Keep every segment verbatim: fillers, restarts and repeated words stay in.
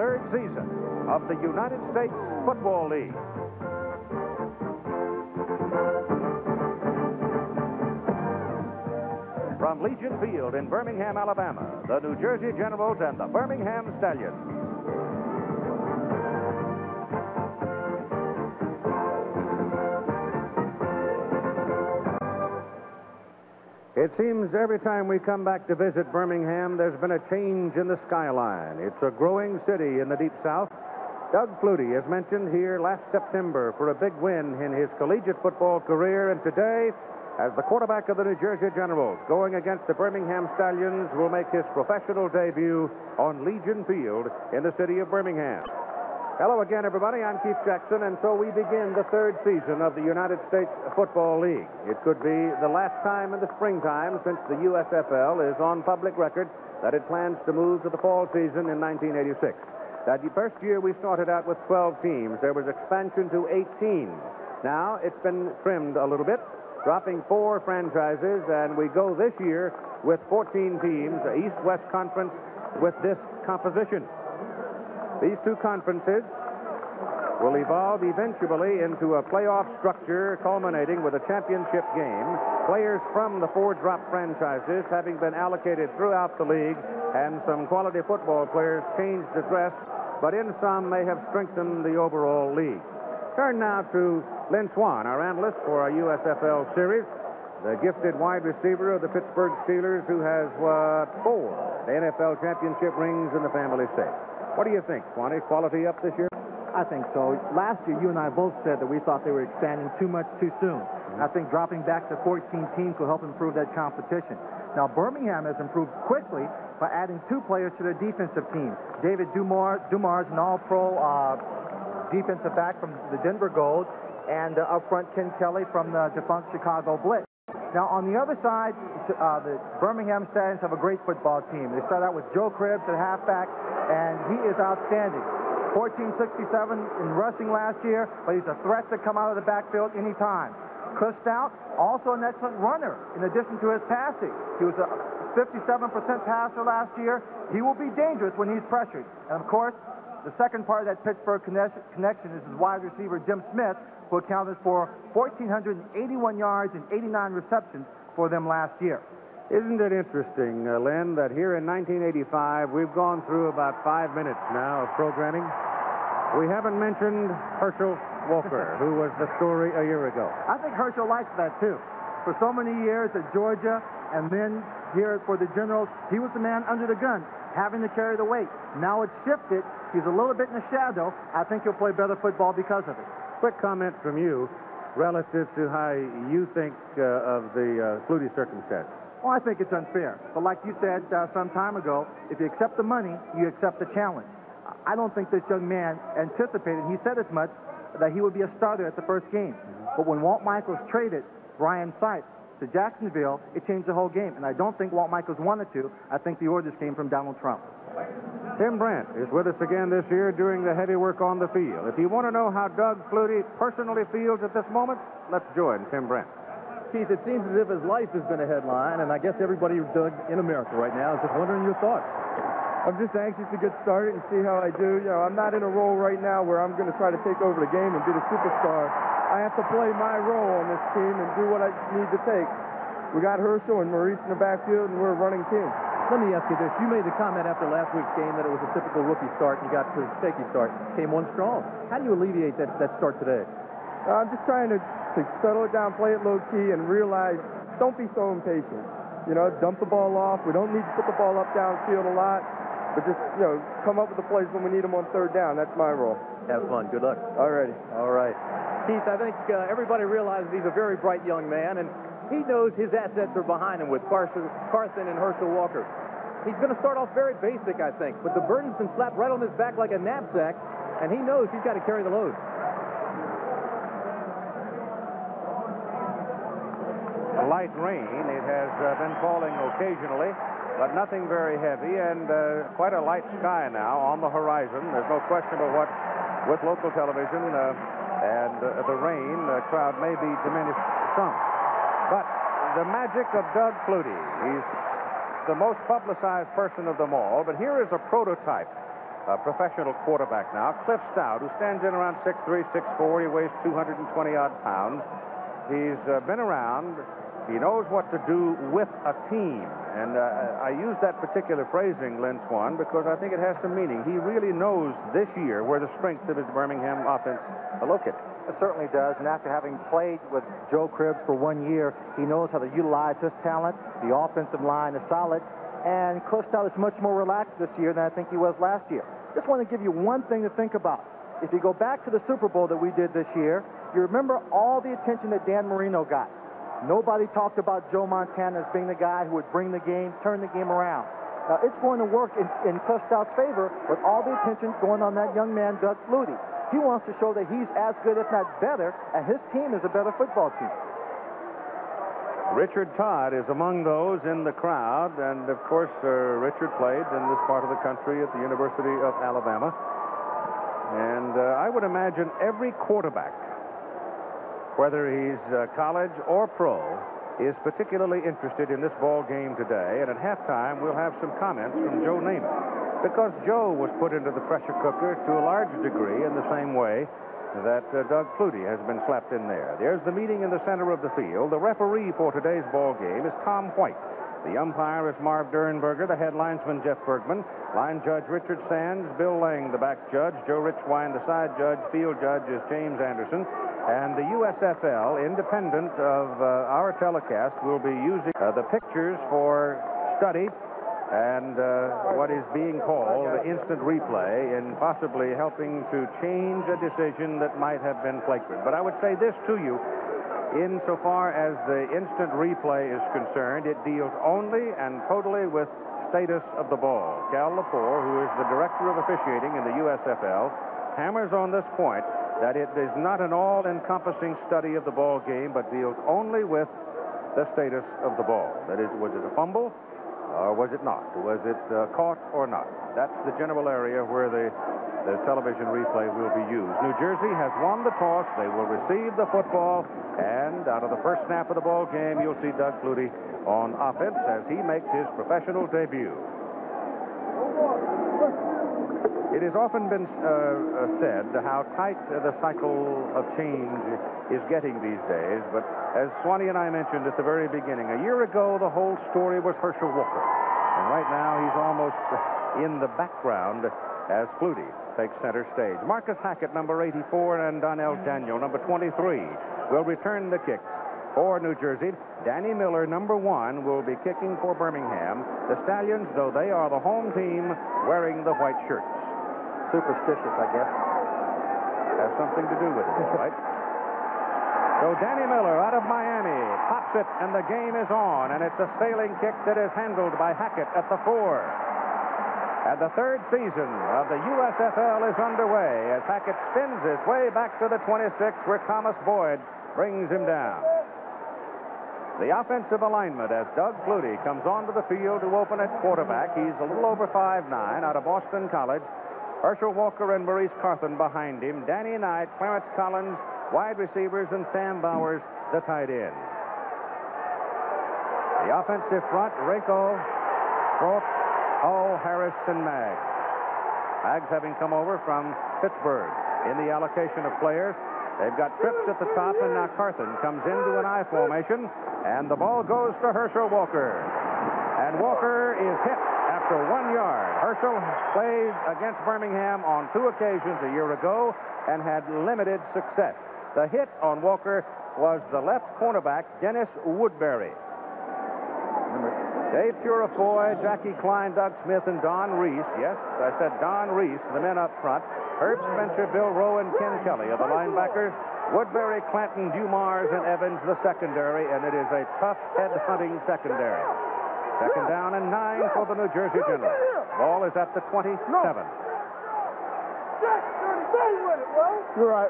third season of the United States Football League. From Legion Field in Birmingham, Alabama, the New Jersey Generals and the Birmingham Stallions. It seems every time we come back to visit Birmingham, there's been a change in the skyline. It's a growing city in the Deep South. Doug Flutie is mentioned here last September for a big win in his collegiate football career, and today, as the quarterback of the New Jersey Generals, going against the Birmingham Stallions, will make his professional debut on Legion Field in the city of Birmingham. Hello again, everybody. I'm Keith Jackson, and so we begin the third season of the United States Football League. It could be the last time in the springtime since the U S F L is on public record that it plans to move to the fall season in nineteen eighty-six. That first year we started out with twelve teams. There was expansion to eighteen. Now it's been trimmed a little bit, dropping four franchises, and we go this year with fourteen teams, the East-West Conference, with this composition. These two conferences will evolve eventually into a playoff structure culminating with a championship game. Players from the four drop franchises having been allocated throughout the league, and some quality football players changed the dress, but in some may have strengthened the overall league. Turn now to Lynn Swann, our analyst for our U S F L series, the gifted wide receiver of the Pittsburgh Steelers, who has what, four N F L championship rings in the family safe. What do you think, Swanee? Quality up this year? I think so. Last year, you and I both said that we thought they were expanding too much too soon. Mm-hmm. I think dropping back to fourteen teams will help improve that competition. Now, Birmingham has improved quickly by adding two players to their defensive team. David Dumars, Dumars an all-pro uh, defensive back from the Denver Gold, and uh, up front, Ken Kelly from the defunct Chicago Blitz. Now, on the other side, uh, the Birmingham Stallions have a great football team. They start out with Joe Cribbs at halfback, and he is outstanding. fourteen sixty-seven in rushing last year, but he's a threat to come out of the backfield anytime. Cliff Stoudt, also an excellent runner in addition to his passing. He was a fifty-seven percent passer last year. He will be dangerous when he's pressured. And, of course, the second part of that Pittsburgh connection is his wide receiver, Jim Smith, who accounted for one thousand four hundred eighty-one yards and eighty-nine receptions for them last year. Isn't it interesting, uh, Lynn, that here in nineteen eighty-five, we've gone through about five minutes now of programming. We haven't mentioned Herschel Walker, who was the story a year ago. I think Herschel likes that, too. For so many years at Georgia and then here for the Generals, he was the man under the gun, having to carry the weight. Now it's shifted. He's a little bit in the shadow. I think he'll play better football because of it. Quick comment from you relative to how you think uh, of the uh, Flutie circumstance. Well, I think it's unfair. But like you said uh, some time ago, if you accept the money, you accept the challenge. I don't think this young man anticipated, he said as much, that he would be a starter at the first game. Mm-hmm. But when Walt Michaels traded Brian Sipe to Jacksonville, it changed the whole game. And I don't think Walt Michaels wanted to. I think the orders came from Donald Trump. Tim Brant is with us again this year doing the heavy work on the field. If you want to know how Doug Flutie personally feels at this moment, let's join Tim Brant. Keith, it seems as if his life has been a headline, and I guess everybody, Doug, in America right now is just wondering your thoughts. I'm just anxious to get started and see how I do. You know, I'm not in a role right now where I'm going to try to take over the game and be the superstar. I have to play my role on this team and do what I need to take. We got Herschel and Maurice in the backfield, and we're a running team. Let me ask you this. You made the comment after last week's game that it was a typical rookie start, and you got to a shaky start. Came one strong. How do you alleviate that, that start today? Uh, I'm just trying to, to settle it down, play it low-key, and realize, don't be so impatient. You know, dump the ball off. We don't need to put the ball up downfield a lot. But just, you know, come up with the plays when we need them on third down. That's my role. Have fun. Good luck. All righty. All right. Keith, I think uh, everybody realizes he's a very bright young man, and he knows his assets are behind him with Carson, Carson and Herschel Walker. He's going to start off very basic, I think, but the burden's been slapped right on his back like a knapsack, and he knows he's got to carry the load. Light rain. It has uh, been falling occasionally, but nothing very heavy, and uh, quite a light sky now on the horizon. There's no question about what, with local television uh, and uh, the rain, the crowd may be diminished some. But the magic of Doug Flutie, he's the most publicized person of them all, but here is a prototype a professional quarterback now, Cliff Stoudt, who stands in around six three, six four. He weighs two hundred twenty odd pounds. He's uh, been around. He knows what to do with a team. And uh, I use that particular phrasing, Lynn Swann, because I think it has some meaning. He really knows this year where the strengths of his Birmingham offense are located. It certainly does. And after having played with Joe Cribbs for one year, he knows how to utilize his talent. The offensive line is solid. And Cliff Stoudt is much more relaxed this year than I think he was last year. Just want to give you one thing to think about. If you go back to the Super Bowl that we did this year, you remember all the attention that Dan Marino got. Nobody talked about Joe Montana as being the guy who would bring the game, turn the game around. Now, it's going to work in, in Cliff Stout's favor with all the attention going on that young man, Doug Flutie. He wants to show that he's as good, if not better, and his team is a better football team. Richard Todd is among those in the crowd, and, of course, uh, Richard played in this part of the country at the University of Alabama. And uh, I would imagine every quarterback, whether he's uh, college or pro, is particularly interested in this ball game today. And at halftime, we'll have some comments from Joe Namath, because Joe was put into the pressure cooker to a large degree in the same way that uh, Doug Flutie has been slapped in there. There's the meeting in the center of the field. The referee for today's ball game is Tom White. The umpire is Marv Dernberger, the head linesman Jeff Bergman, line judge Richard Sands, Bill Lang, the back judge, Joe Richwine, the side judge, field judge is James Anderson, and the U S F L, independent of uh, our telecast, will be using uh, the pictures for study and uh, what is being called the instant replay in possibly helping to change a decision that might have been flagrant. But I would say this to you. Insofar as the instant replay is concerned, it deals only and totally with status of the ball. Cal Lepore, who is the director of officiating in the U S F L, hammers on this point that it is not an all-encompassing study of the ball game, but deals only with the status of the ball. That is, was it a fumble or was it not? Was it uh, caught or not? That's the general area where the The television replay will be used. New Jersey has won the toss. They will receive the football. And out of the first snap of the ball game, you'll see Doug Flutie on offense as he makes his professional debut. It has often been uh, said how tight the cycle of change is getting these days. But as Swanee and I mentioned at the very beginning, a year ago, the whole story was Herschel Walker. And right now, he's almost in the background as Flutie takes center stage. Marcus Hackett, number eighty-four, and Donnell Daniel, number twenty-three, will return the kicks for New Jersey. Danny Miller, number one, will be kicking for Birmingham. The Stallions, though they are the home team, wearing the white shirts. Superstitious, I guess. Has something to do with it, all right? So Danny Miller out of Miami pops it, and the game is on, and it's a sailing kick that is handled by Hackett at the four. And the third season of the U S F L is underway as Hackett spins his way back to the twenty-six, where Thomas Boyd brings him down. The offensive alignment as Doug Flutie comes onto the field to open at quarterback. He's a little over five nine, out of Boston College. Herschel Walker and Maurice Carthon behind him. Danny Knight, Clarence Collins, wide receivers, and Sam Bowers, the tight end. The offensive front, Rako, Brooks, Hall, Harris, and Maggs. Maggs having come over from Pittsburgh. In the allocation of players, they've got Trips at the top, and now Carthon comes into an I formation, and the ball goes to Herschel Walker. And Walker is hit after one yard. Herschel played against Birmingham on two occasions a year ago and had limited success. The hit on Walker was the left cornerback, Dennis Woodbury. Dave Purifoy, Jackie Klein, Doug Smith, and Don Reese. Yes, I said Don Reese, the men up front. Herb Spencer, Bill Rowe, and Ken Kelly are the linebackers. Woodbury, Clanton, Dumars, and Evans, the secondary, and it is a tough head-hunting secondary. Second down and nine for the New Jersey Generals. Ball is at the twenty-seven. You're right.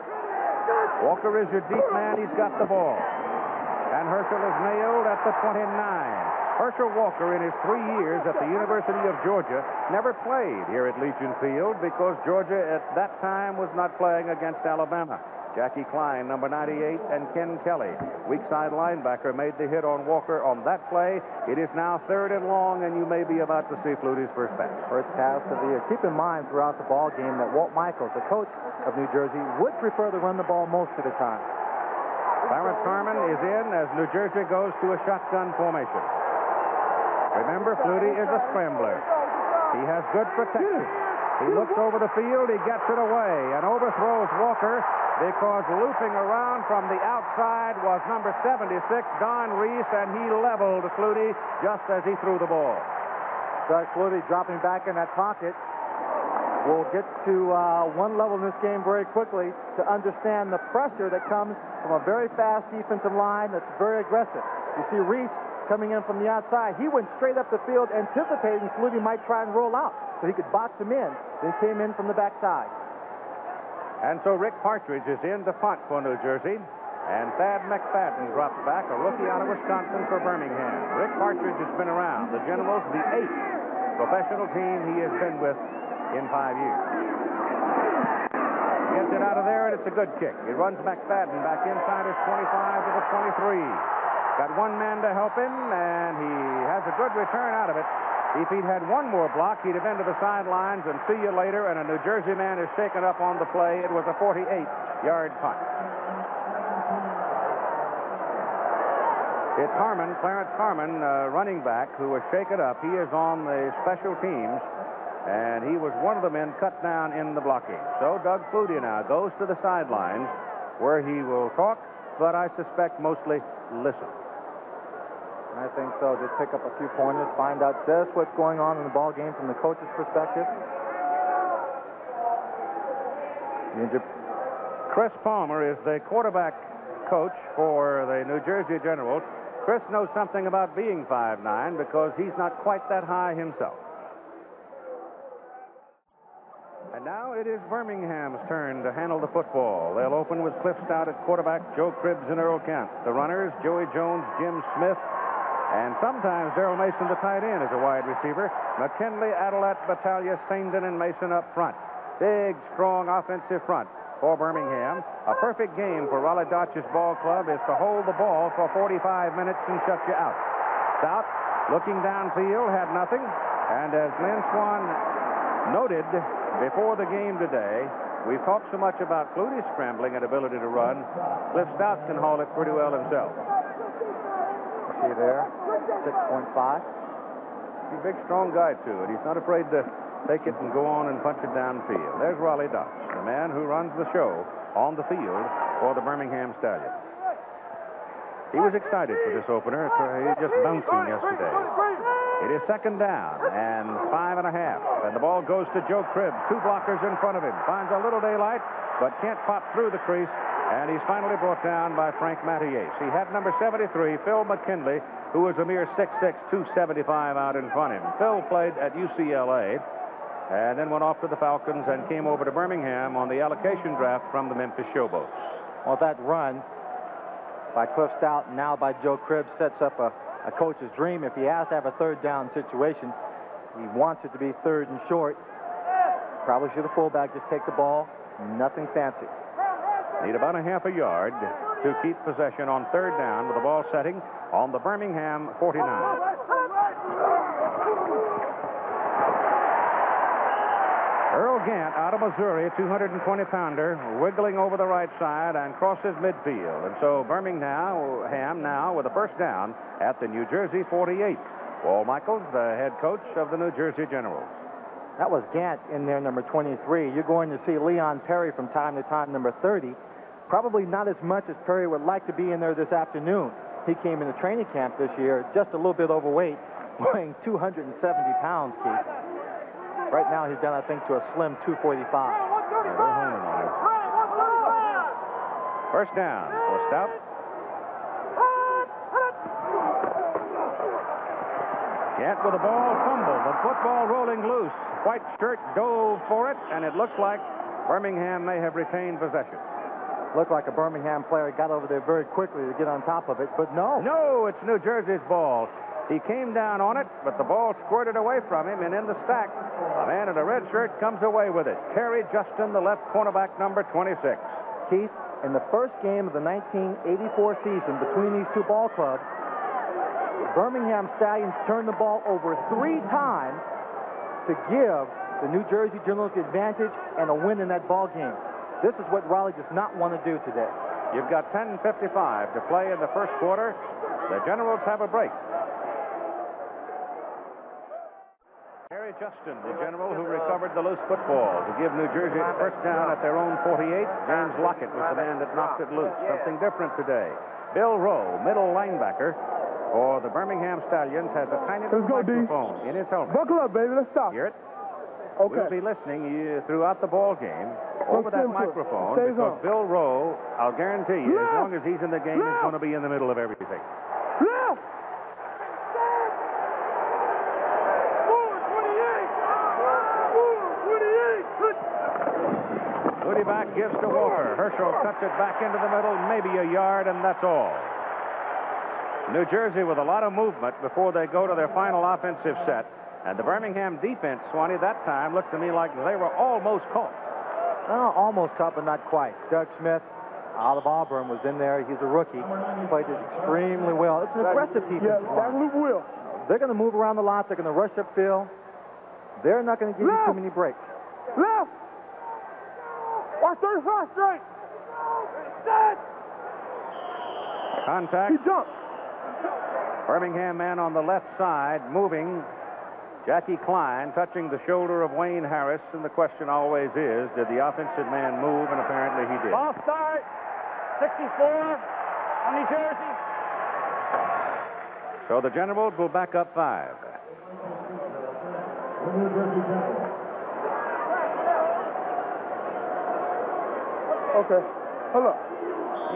Walker is your deep man. He's got the ball. And Herschel is nailed at the twenty-nine. Herschel Walker, in his three years at the University of Georgia, never played here at Legion Field because Georgia at that time was not playing against Alabama. Jackie Klein, number ninety-eight, and Ken Kelly. Weak side linebacker made the hit on Walker on that play. It is now third and long, and you may be about to see Flutie's first pass. First pass of the year. Keep in mind throughout the ball game that Walt Michaels, the coach of New Jersey, would prefer to run the ball most of the time. Clarence Harmon is in as New Jersey goes to a shotgun formation. Remember, Flutie is a scrambler. He has good protection. He looks over the field, he gets it away, and overthrows Walker, because looping around from the outside was number seventy-six, Don Reese, and he leveled Flutie just as he threw the ball. Doug Flutie dropping back in that pocket. We'll get to uh, one level in this game very quickly to understand the pressure that comes from a very fast defensive line that's very aggressive. You see Reese coming in from the outside. He went straight up the field anticipating Flutie might try and roll out so he could box him in, then came in from the backside. And so Rick Partridge is in to punt for New Jersey. And Thad McFadden drops back, a rookie out of Wisconsin for Birmingham. Rick Partridge has been around. The Generals, the eighth professional team he has been with in five years. Gets it out of there, and it's a good kick. It runs McFadden back inside his twenty-five to the twenty-three. Got one man to help him, and he has a good return out of it. If he'd had one more block, he'd have been to the sidelines and see you later, and a New Jersey man is shaken up on the play. It was a forty-eight-yard punt. It's Harmon, Clarence Harmon, uh, running back, who was shaken up. He is on the special teams, and he was one of the men cut down in the blocking. So Doug Flutie now goes to the sidelines, where he will talk, but I suspect mostly listen. I think so. Just pick up a few pointers, find out just what's going on in the ball game from the coach's perspective. Chris Palmer is the quarterback coach for the New Jersey Generals. Chris knows something about being five nine because he's not quite that high himself. And now it is Birmingham's turn to handle the football. They'll open with Cliff Stoudt at quarterback, Joe Cribbs and Earl Gant. The runners, Joey Jones, Jim Smith, and sometimes Darrell Mason, the tight end, is a wide receiver. McKinley, Adelat, Battaglia, Sandon, and Mason up front. Big, strong offensive front for Birmingham. A perfect game for Rollie Dotsch's ball club is to hold the ball for forty-five minutes and shut you out. Stoudt, looking downfield, had nothing. And as Lynn Swann noted before the game today, we've talked so much about Flutie's scrambling and ability to run. Cliff Stoudt can haul it pretty well himself. See there, six point five. He's a big, strong guy, too, and he's not afraid to take it and go on and punch it downfield. There's Rollie Dotsch, the man who runs the show on the field for the Birmingham Stallions. He was excited for this opener. He was just bouncing yesterday. It is second down and five and a half, and the ball goes to Joe Cribbs, two blockers in front of him. Finds a little daylight, but can't pop through the crease. And he's finally brought down by Frank Mattiace. He had number seventy-three, Phil McKinley, who was a mere six six, two seventy-five out in front of him. Phil played at U C L A and then went off to the Falcons and came over to Birmingham on the allocation draft from the Memphis Showboats. Well, that run by Cliff Stoudt and now by Joe Cribbs sets up a, a coach's dream. If he has to have a third down situation, he wants it to be third and short. Probably should the fullback just take the ball. Nothing fancy. Need about a half a yard to keep possession on third down with the ball setting on the Birmingham forty-nine. Earl Gant out of Missouri, two hundred twenty pounder, wiggling over the right side and crosses midfield. And so Birmingham now with a first down at the New Jersey forty-eight. Walt Michaels, the head coach of the New Jersey Generals. That was Gant in there, number twenty-three. You're going to see Leon Perry from time to time, number thirty. Probably not as much as Perry would like to be in there this afternoon. He came into training camp this year just a little bit overweight, weighing two hundred seventy pounds, Keith. Right now he's down, I think, to a slim two forty-five. First down for Stoudt. Gant with the ball, fumble, the football rolling loose. White shirt dove for it, and it looks like Birmingham may have retained possession. Looked like a Birmingham player got over there very quickly to get on top of it, but no. No, it's New Jersey's ball. He came down on it, but the ball squirted away from him, and in the stack, a man in a red shirt comes away with it. Kerry Justin, the left cornerback, number twenty-six. Keith, in the first game of the nineteen eighty-four season between these two ball clubs, Birmingham Stallions turned the ball over three times to give the New Jersey Generals the advantage and a win in that ball game. This is what Raleigh does not want to do today. You've got ten fifty-five to play in the first quarter. The Generals have a break. Kerry Justin, the general who recovered the loose football to give New Jersey the first down at their own forty-eight. James Lockett was the man that knocked it loose. Something different today. Bill Rowe, middle linebacker for the Birmingham Stallions, has a tiny little microphone in his helmet. Buckle up, baby. Let's stop. Hear it? Okay. We'll be listening throughout the ball game over that microphone because Bill Rowe, I'll guarantee you, as long as he's in the game, is going to be in the middle of everything. Back gives to Walker. Herschel cuts it back into the middle, maybe a yard, and that's all. New Jersey with a lot of movement before they go to their final offensive set. And the Birmingham defense, Swanee, that time looked to me like they were almost caught. Well, almost caught, but not quite. Doug Smith out of Auburn was in there. He's a rookie. He played it extremely well. It's an aggressive defense. Yeah, they're going to move around the lot. They're going to rush upfield. They're not going to give you too many breaks. Left! Watch thirty-five straight. Contact. He jumped. Birmingham man on the left side moving. Jackie Klein touching the shoulder of Wayne Harris. And the question always is, did the offensive man move? And apparently he did. Ball start. sixty-four on New Jersey. So the Generals will back up five. Okay. Hello.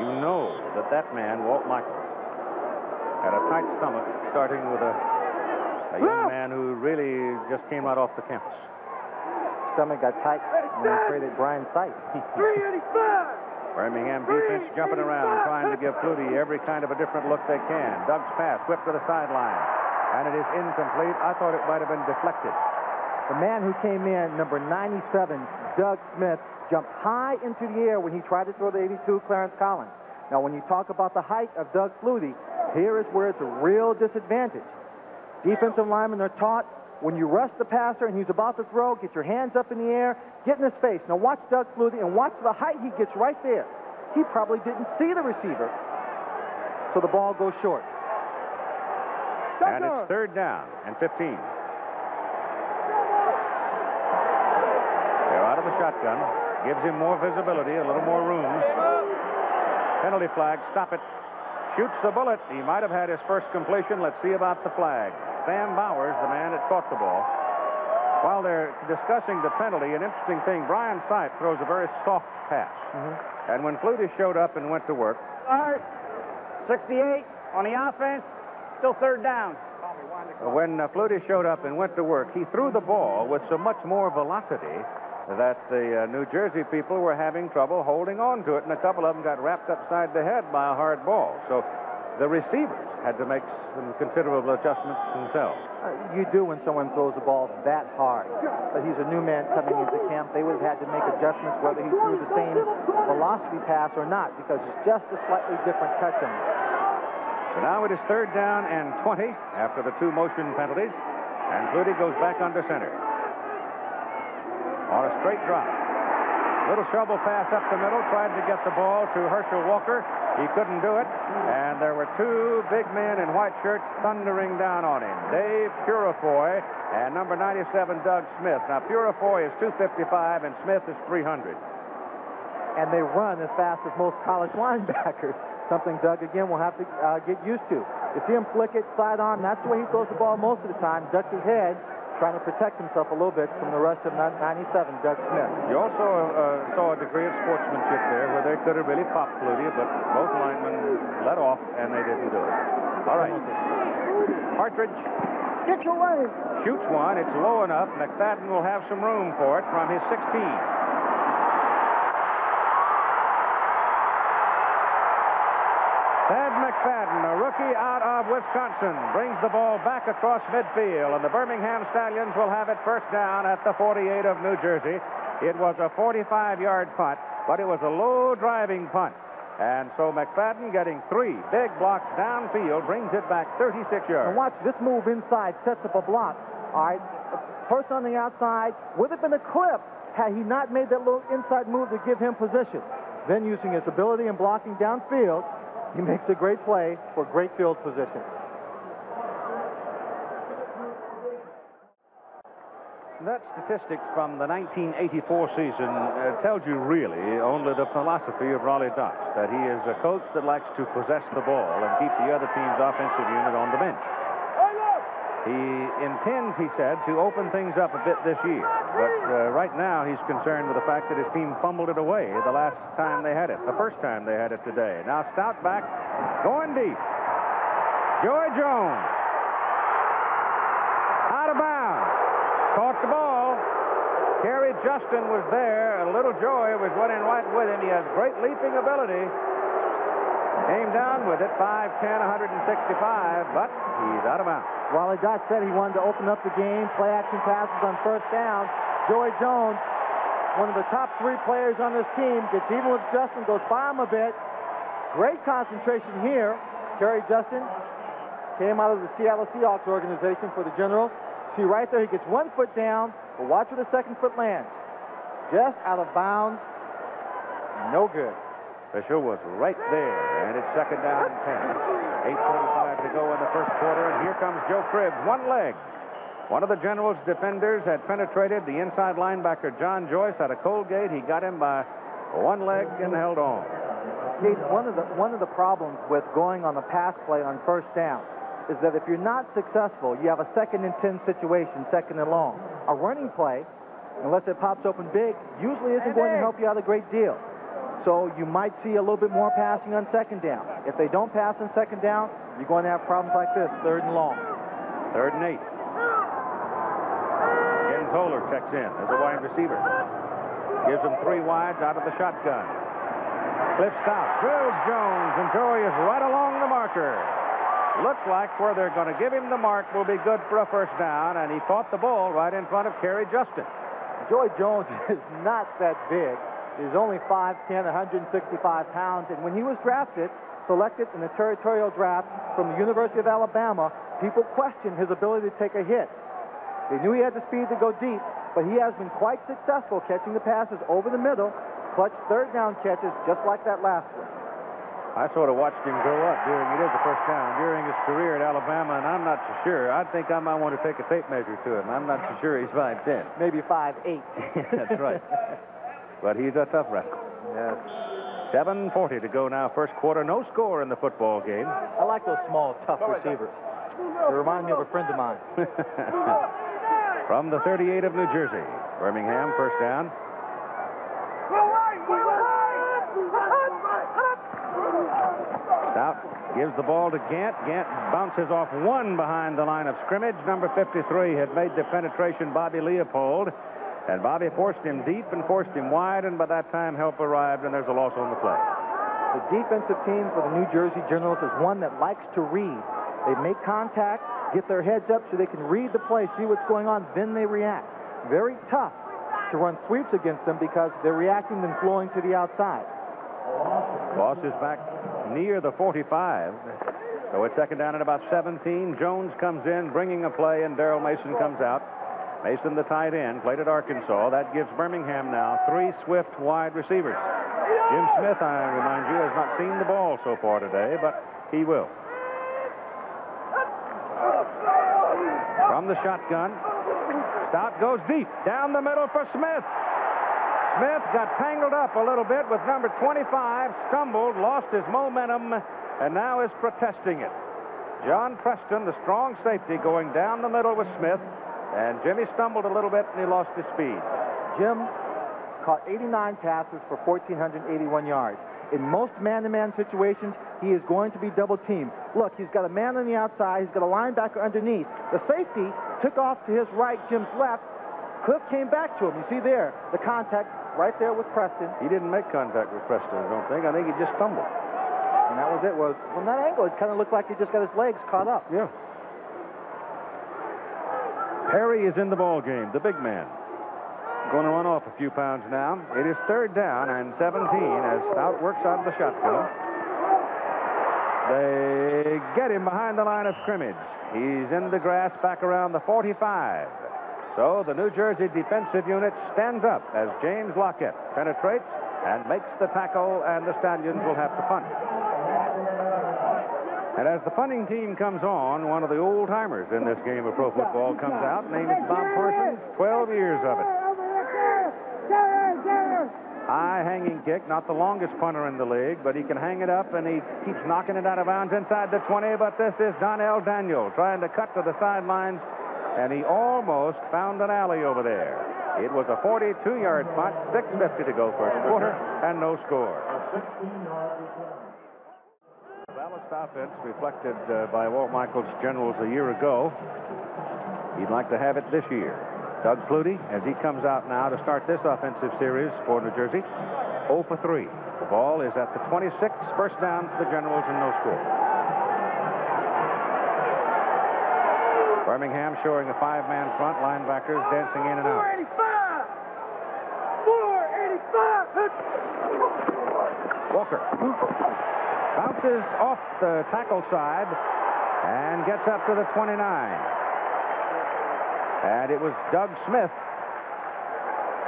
You know that that man, Walt Michaels, had a tight stomach, starting with a, a young man who really just came right off the campus. Stomach got tight when he traded Brian Sipe. three eighty-five. Birmingham defense jumping around, trying to give Flutie every kind of a different look they can. Doug's pass whipped to the sideline, and it is incomplete. I thought it might have been deflected. The man who came in, number ninety-seven, Doug Smith, jumped high into the air when he tried to throw the eighty-two, Clarence Collins. Now, when you talk about the height of Doug Flutie, here is where it's a real disadvantage. Defensive linemen are taught, when you rush the passer and he's about to throw, get your hands up in the air, get in his face. Now, watch Doug Flutie and watch the height he gets right there. He probably didn't see the receiver, so the ball goes short. And it's third down and fifteen. They're out of the shotgun. Gives him more visibility, a little more room. Penalty flag, stop it. Shoots the bullet. He might have had his first completion. Let's see about the flag. Sam Bowers, the man that caught the ball. While they're discussing the penalty, an interesting thing, Brian Sipe throws a very soft pass. Mm-hmm. And when Flutie showed up and went to work. All right, sixty-eight on the offense, still third down. When uh, Flutie showed up and went to work, he threw the ball with so much more velocity that the uh, New Jersey people were having trouble holding on to it, and a couple of them got wrapped upside the head by a hard ball. So the receivers had to make some considerable adjustments themselves. Uh, you do when someone throws the ball that hard. But he's a new man coming into camp. They would have had to make adjustments whether he threw the same velocity pass or not, because it's just a slightly different touch on it. So now it is third down and twenty after the two motion penalties, and Flutie goes back under center. On a straight drop. Little shovel pass up the middle, tried to get the ball to Herschel Walker. He couldn't do it, and there were two big men in white shirts thundering down on him. Dave Purifoy and number ninety-seven, Doug Smith. Now, Purifoy is two fifty-five, and Smith is three hundred. And they run as fast as most college linebackers, something Doug, again, will have to uh, get used to. You see him flick it sidearm. That's the way he throws the ball most of the time, ducks his head, trying to protect himself a little bit from the rest of ninety-seven, Doug Smith. You also uh, saw a degree of sportsmanship there where they could have really popped Flutie, but both linemen let off, and they didn't do it. All right. Partridge. Get your way. Shoots one. It's low enough. McFadden will have some room for it from his sixteen. Thad McFadden, a rookie out of Wisconsin, brings the ball back across midfield, and the Birmingham Stallions will have it first down at the forty-eight of New Jersey. It was a forty-five yard punt, but it was a low driving punt. And so McFadden, getting three big blocks downfield, brings it back thirty-six yards. And watch this move inside, sets up a block. All right, first on the outside. Would have been a clip had he not made that little inside move to give him position. Then, using his ability and blocking downfield, he makes a great play for great field position. That statistic from the nineteen eighty-four season uh, tells you really only the philosophy of Rollie Dotsch, that he is a coach that likes to possess the ball and keep the other team's offensive unit on the bench. He intends, he said, to open things up a bit this year, but uh, right now he's concerned with the fact that his team fumbled it away the last time they had it, the first time they had it today. Now Stoudt back, going deep. Joy Jones. Out of bounds. Caught the ball. Kerry Justin was there. A little Joy was running right with him. He has great leaping ability. Came down with it, five ten, one sixty-five, but he's out of bounds. Rollie Dotsch said he wanted to open up the game, play action passes on first down. Joy Jones, one of the top three players on this team, gets even with Justin, goes by him a bit. Great concentration here. Kerry Justin came out of the Seattle Seahawks organization for the Generals. See right there, he gets one foot down, but watch where the second foot lands. Just out of bounds. No good. Fisher was right there, and it's second down and ten. eight forty-five to go in the first quarter, and here comes Joe Cribbs. One leg. One of the Generals' defenders had penetrated. The inside linebacker, John Joyce, out of Colgate. He got him by one leg and held on. Keith, one of the, one of the problems with going on the pass play on first down is that if you're not successful, you have a second and ten situation, second and long. A running play, unless it pops open big, usually isn't going to help you out a great deal. So you might see a little bit more passing on second down. If they don't pass on second down, you're going to have problems like this, third and long. Third and eight. Ken Toler checks in as a wide receiver. Gives him three wides out of the shotgun. Cliff Stoudt drills Jones, and Joy is right along the marker. Looks like where they're going to give him the mark will be good for a first down, and he caught the ball right in front of Kerry Justin. Joy Jones is not that big. He's only five ten, one sixty-five pounds, and when he was drafted, selected in the territorial draft from the University of Alabama, people questioned his ability to take a hit. They knew he had the speed to go deep, but he has been quite successful catching the passes over the middle, clutch third down catches just like that last one. I sort of watched him grow up during, it is the first time, during his career at Alabama, and I'm not so sure. I think I might want to take a tape measure to him. I'm not so sure he's five ten. Maybe five eight. That's right. But he's a tough wrestler. Yes. seven forty to go now, first quarter. No score in the football game. I like those small, tough receivers. They remind me of a friend of mine. From the thirty-eight of New Jersey, Birmingham, first down. Stoudt gives the ball to Gant. Gant bounces off one behind the line of scrimmage. Number fifty-three had made the penetration, Bobby Leopold. And Bobby forced him deep and forced him wide, and by that time, help arrived, and there's a loss on the play. The defensive team for the New Jersey Generals is one that likes to read. They make contact, get their heads up so they can read the play, see what's going on, then they react. Very tough to run sweeps against them because they're reacting and flowing to the outside. Boss is back near the forty-five. So it's second down at about seventeen. Jones comes in, bringing a play, and Darrell Mason comes out. Mason, the tight end, played at Arkansas. That gives Birmingham now three swift wide receivers. Jim Smith, I remind you, has not seen the ball so far today, but he will. From the shotgun, Stoudt goes deep down the middle for Smith. Smith got tangled up a little bit with number twenty-five, stumbled, lost his momentum, and now is protesting it. John Preston, the strong safety, going down the middle with Smith, and Jimmy stumbled a little bit, and he lost his speed. Jim caught eighty-nine passes for one thousand four hundred eighty-one yards. In most man-to-man situations, he is going to be double-teamed. Look, he's got a man on the outside. He's got a linebacker underneath. The safety took off to his right, Jim's left. Cliff came back to him. You see there, the contact right there with Preston. He didn't make contact with Preston, I don't think. I think he just stumbled. And that was it. Was from that angle, it kind of looked like he just got his legs caught up. Yeah. Perry is in the ball game, the big man. Going to run off a few pounds now. It is third down and seventeen as Stoudt works out of the shotgun. They get him behind the line of scrimmage. He's in the grass back around the forty-five. So the New Jersey defensive unit stands up as James Lockett penetrates and makes the tackle, and the Stallions will have to punt. And as the punting team comes on, one of the old-timers in this game of pro football comes out. Name is Bob Parsons, twelve years of it. High-hanging kick, not the longest punter in the league, but he can hang it up, and he keeps knocking it out of bounds inside the twenty, but this is Donnell Daniel trying to cut to the sidelines, and he almost found an alley over there. It was a forty-two yard punt, six fifty to go first quarter, and no score. The balanced offense reflected uh, by Walt Michaels' Generals a year ago. He'd like to have it this year. Doug Flutie, as he comes out now to start this offensive series for New Jersey, oh for three. The ball is at the twenty-six, first down for the Generals and no score. Birmingham showing a five-man front, linebackers dancing in and out. four eighty-five! four eighty-five! Walker bounces off the tackle side and gets up to the twenty-nine. And it was Doug Smith,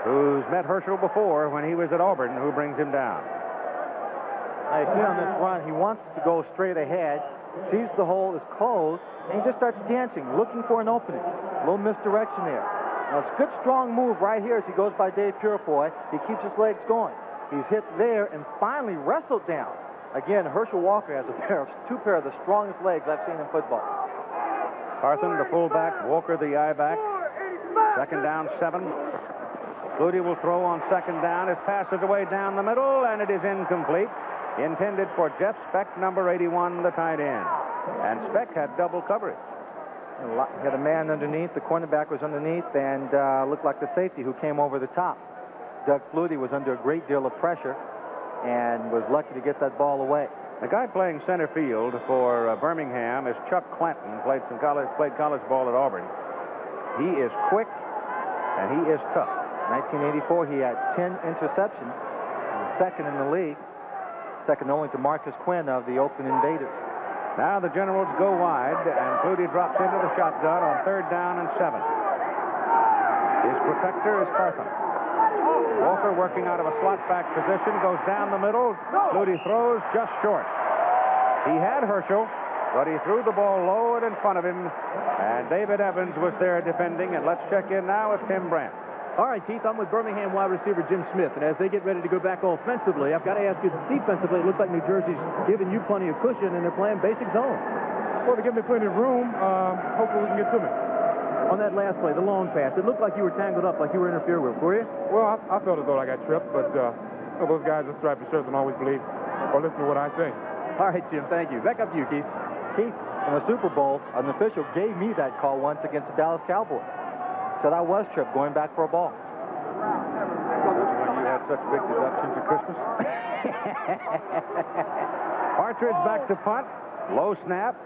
who's met Herschel before when he was at Auburn, who brings him down. I see on this run, he wants to go straight ahead, sees the hole is closed, and he just starts dancing, looking for an opening. A little misdirection there. Now, it's a good, strong move right here as he goes by Dave Purefoy. He keeps his legs going. He's hit there and finally wrestled down. Again, Herschel Walker has a pair of, two pair of the strongest legs I've seen in football. Carthon, the fullback, Walker, the eye back. Second down, seven. Flutie will throw on second down. It passes away down the middle, and it is incomplete. Intended for Jeff Speck, number eighty-one, the tight end. And Speck had double coverage. He had a man underneath. The cornerback was underneath, and uh, looked like the safety who came over the top. Doug Flutie was under a great deal of pressure and was lucky to get that ball away. The guy playing center field for uh, Birmingham is Chuck Clanton. Played some college, played college ball at Auburn. He is quick, and he is tough. nineteen eighty-four, he had ten interceptions, and second in the league, second only to Marcus Quinn of the Oakland Invaders. Now the Generals go wide, and Flutie drops into the shotgun on third down and seven. His protector is Carthon. Walker, working out of a slot back position, goes down the middle. Flutie throws just short. He had Herschel, but he threw the ball low and in front of him. And David Evans was there defending. And let's check in now with Tim Brant. All right, Keith, I'm with Birmingham wide receiver Jim Smith. And as they get ready to go back offensively, I've got to ask you, defensively, it looks like New Jersey's giving you plenty of cushion, and they're playing basic zone. Well, they're giving me plenty of room. Um, hopefully we can get to me. On that last play, the long pass, it looked like you were tangled up, like you were interfered with, were you? Well, I, I felt as though I got tripped, but uh, you know, those guys in striped shirts don't always believe or listen to what I say. All right, Jim, thank you. Back up to you, Keith. Keith, in the Super Bowl, an official gave me that call once against the Dallas Cowboys. Said I was tripped going back for a ball. When you had such big deductions at Christmas? Partridge back to punt, low snap.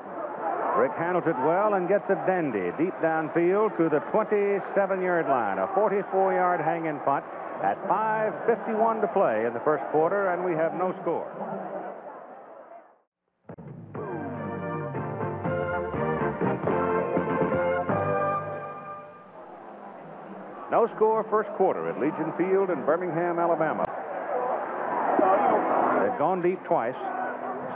Rick handles it well and gets a dandy deep downfield to the twenty-seven yard line. A forty-four yard hanging punt at five fifty-one to play in the first quarter, and we have no score. No score first quarter at Legion Field in Birmingham, Alabama. They've gone deep twice.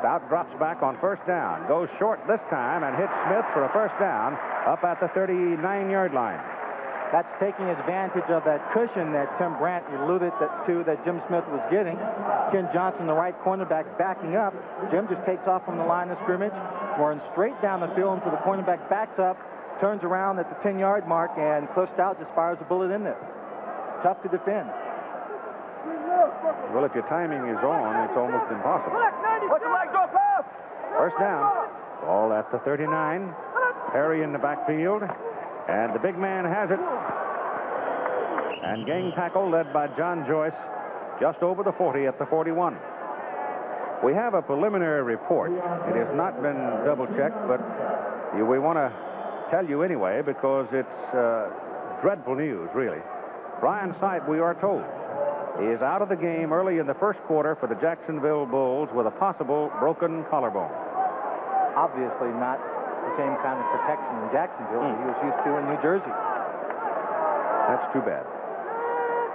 Stoudt drops back on first down, goes short this time, and hits Smith for a first down up at the thirty-nine yard line. That's taking advantage of that cushion that Tim Brant alluded that to that Jim Smith was getting. Ken Johnson, the right cornerback, backing up. Jim just takes off from the line of scrimmage, runs straight down the field until the cornerback backs up, turns around at the ten yard mark, and Cliff Stoudt just fires a bullet in there. Tough to defend. Well, if your timing is on, it's almost impossible. First down. Ball at the thirty-nine. Perry in the backfield. And the big man has it. And gang tackle led by John Joyce just over the forty at the forty-one. We have a preliminary report. It has not been double-checked, but we want to tell you anyway because it's uh, dreadful news, really. Brian Sipe, we are told, is out of the game early in the first quarter for the Jacksonville Bulls with a possible broken collarbone. Obviously not the same kind of protection in Jacksonville mm. that he was used to in New Jersey. That's too bad.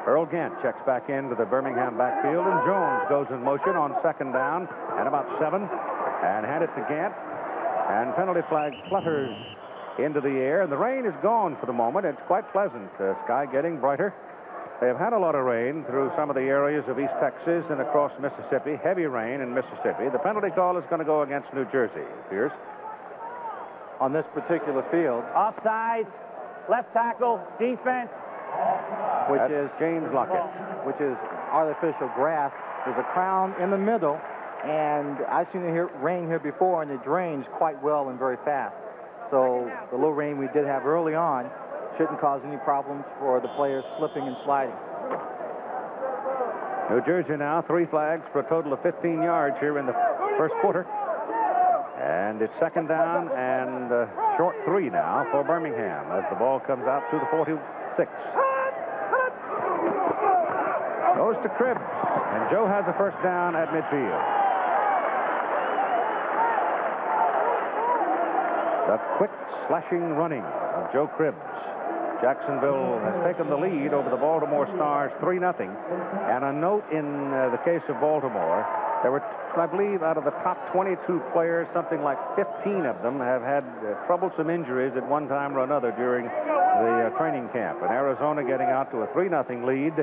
Earl Gant checks back into the Birmingham backfield, and Jones goes in motion on second down and about seven and hand it to Gant, and penalty flag flutters into the air, and the rain is gone for the moment. It's quite pleasant. The sky getting brighter. They've had a lot of rain through some of the areas of East Texas and across Mississippi. Heavy rain in Mississippi. The penalty call is going to go against New Jersey. Pierce. On this particular field. Offside, left tackle, defense. Which That's is James Lockett. Which is artificial grass. There's a crown in the middle, and I've seen it here, rain here before, and it drains quite well and very fast. So the little rain we did have early on shouldn't cause any problems for the players slipping and sliding. New Jersey now three flags for a total of fifteen yards here in the first quarter. And it's second down and uh, short three now for Birmingham as the ball comes out to the forty-six. Goes to Cribbs, and Joe has the first down at midfield. The quick slashing running of Joe Cribbs. Jacksonville has taken the lead over the Baltimore Stars three nothing. And a note in uh, the case of Baltimore, there were, I believe, out of the top twenty-two players, something like fifteen of them have had uh, troublesome injuries at one time or another during the uh, training camp. And Arizona getting out to a three nothing lead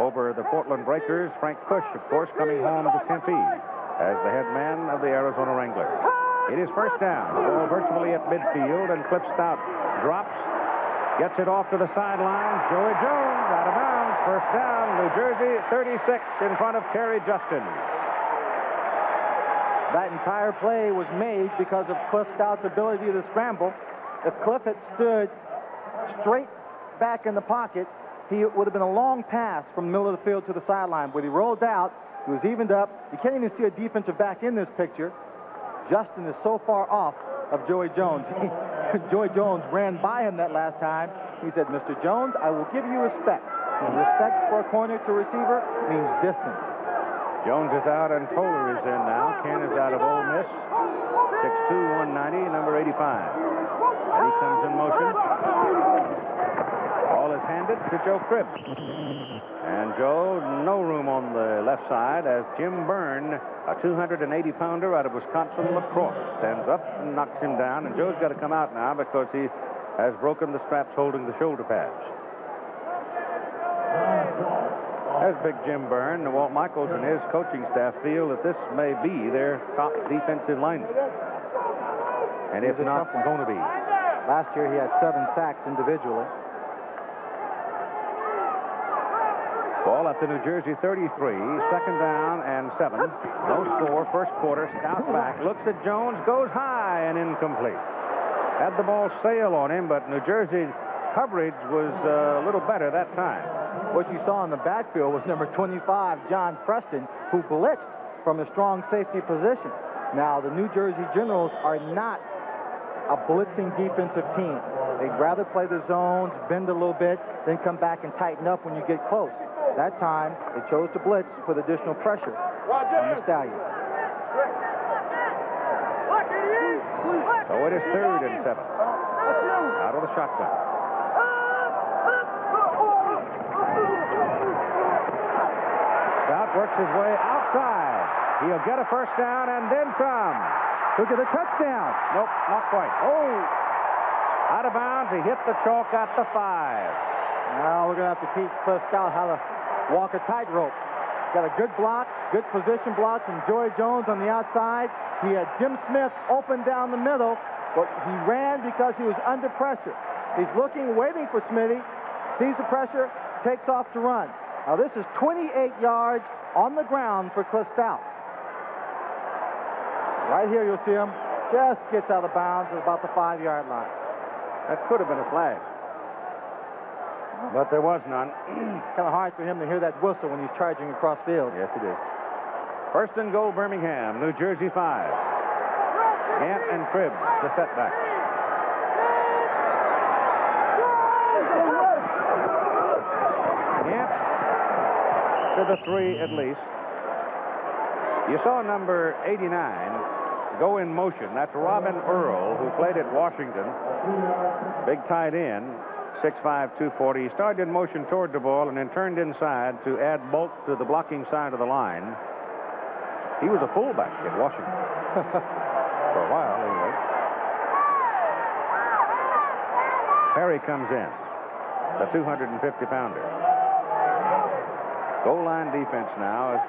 over the Portland Breakers. Frank Cush, of course, coming home to Tempe as the head man of the Arizona Wranglers. It is first down, ball virtually at midfield, and Cliff Stoudt drops. Gets it off to the sideline. Joey Jones out of bounds. First down, New Jersey, thirty-six in front of Kerry Justin. That entire play was made because of Cliff Stout's ability to scramble. If Cliff had stood straight back in the pocket, he would have been a long pass from the middle of the field to the sideline. But he rolled out. He was evened up. You can't even see a defensive back in this picture. Justin is so far off of Joey Jones. Joey Jones ran by him that last time. He said, Mister Jones, I will give you respect. And respect for a corner to receiver means distance. Jones is out and Kohler is in now. Ken is out of Ole Miss. six two, one ninety, number eighty-five. And he comes in motion. Ball is handed to Joe Cribbs. And Joe, no room on the left side as Jim Byrne, a two hundred eighty pounder out of Wisconsin La Crosse, stands up and knocks him down. And Joe's got to come out now because he has broken the straps holding the shoulder pads. There's Big Jim Byrne. Walt Michaels and his coaching staff feel that this may be their top defensive lineman. And if not, going to be. Last year he had seven sacks individually. Ball at the New Jersey thirty-three. Second down and seven. No score. First quarter. Stoudt back. Looks at Jones. Goes high and incomplete. Had the ball sail on him, but New Jersey coverage was uh, a little better that time. What you saw in the backfield was number twenty-five, John Preston, who blitzed from a strong safety position. Now, the New Jersey Generals are not a blitzing defensive team. They'd rather play the zones, bend a little bit, then come back and tighten up when you get close. That time, they chose to blitz for the additional pressure on the Stallion. So it is third and seven. Out of the shotgun. Works his way outside. He'll get a first down and then some. Look at the touchdown. Nope, not quite. Oh, out of bounds. He hit the chalk at the five. Now we're gonna have to teach Cliff Stoudt how to walk a tightrope. Got a good block, good position block from Joey Jones on the outside. He had Jim Smith open down the middle, but he ran because he was under pressure. He's looking, waiting for Smitty. Sees the pressure, takes off to run. Now this is twenty-eight yards on the ground for Cliff Stoudt. Right here you'll see him just gets out of bounds at about the five-yard line. That could have been a flag. But there was none. Kind of hard for him to hear that whistle when he's charging across field. Yes, it is. First and goal, Birmingham, New Jersey five. Gant and Cribbs, the setback. Gant to the three at least. You saw number eighty-nine go in motion. That's Robin Earl, who played at Washington. Big tight end, six five, two forty. He started in motion toward the ball and then turned inside to add bulk to the blocking side of the line. He was a fullback at Washington for a while, anyway. Perry comes in, the two hundred fifty pounder. Goal line defense now, as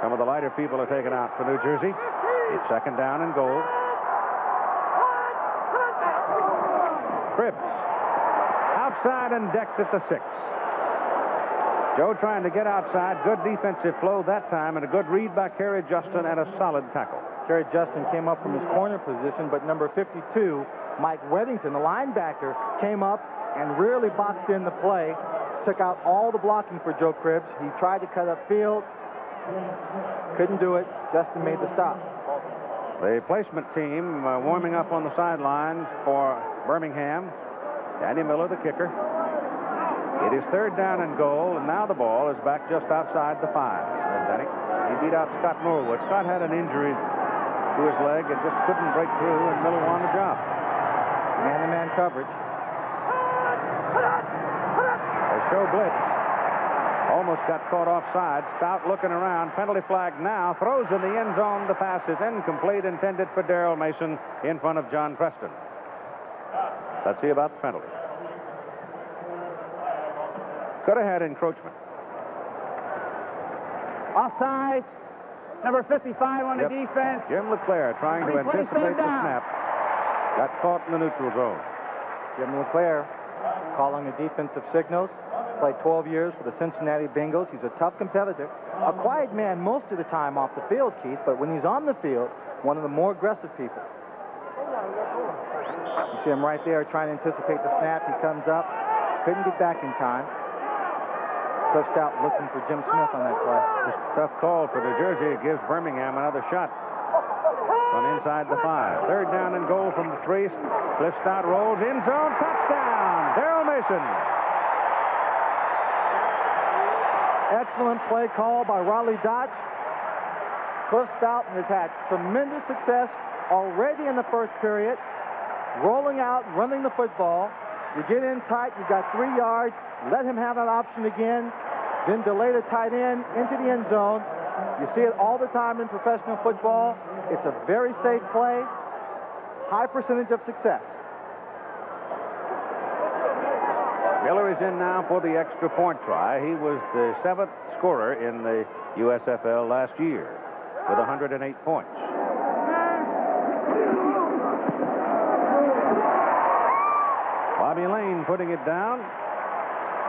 some of the lighter people are taken out for New Jersey. It's second down and goal. Cribbs outside and decks at the six. Joe trying to get outside. Good defensive flow that time, and a good read by Kerry Justin and a solid tackle. Kerry Justin came up from his corner position, but number fifty-two, Mike Weddington, the linebacker, came up and really boxed in the play, took out all the blocking for Joe Cribbs. He tried to cut upfield, couldn't do it. Justin made the stop. The placement team uh, warming up on the sidelines for Birmingham. Danny Miller, the kicker. It is third down and goal, and now the ball is back just outside the five. Danny, he beat out Scott Norwood. Scott had an injury to his leg and just couldn't break through, and Miller won the job. Man-to-man coverage. They show blitz. Almost got caught offside. Stoudt looking around. Penalty flag now. Throws in the end zone. The pass is incomplete, intended for Darrell Mason in front of John Preston. Let's see about the penalty. Could have had encroachment. Offside. Number fifty-five on yep. the defense. Jim LeClair trying to anticipate the snap. Got caught in the neutral zone. Jim LeClair calling the defensive signals. Played twelve years for the Cincinnati Bengals. He's a tough competitor. A quiet man most of the time off the field, Keith, but when he's on the field, one of the more aggressive people. You see him right there trying to anticipate the snap. He comes up. Couldn't get back in time. Cliff Stoudt looking for Jim Smith on that play. Tough call for New Jersey. It gives Birmingham another shot from inside the five. Third down and goal from the three. Cliff Stoudt rolls in zone. Touchdown, Darrell Mason. Excellent play call by Rollie Dotsch. Cliff Stoudt has had tremendous success already in the first period. Rolling out, running the football. You get in tight, you got three yards. Let him have that option again, then delay the tight end into the end zone. You see it all the time in professional football. It's a very safe play, high percentage of success. Miller is in now for the extra point try. He was the seventh scorer in the U S F L last year with one hundred eight points. Bobby Lane putting it down.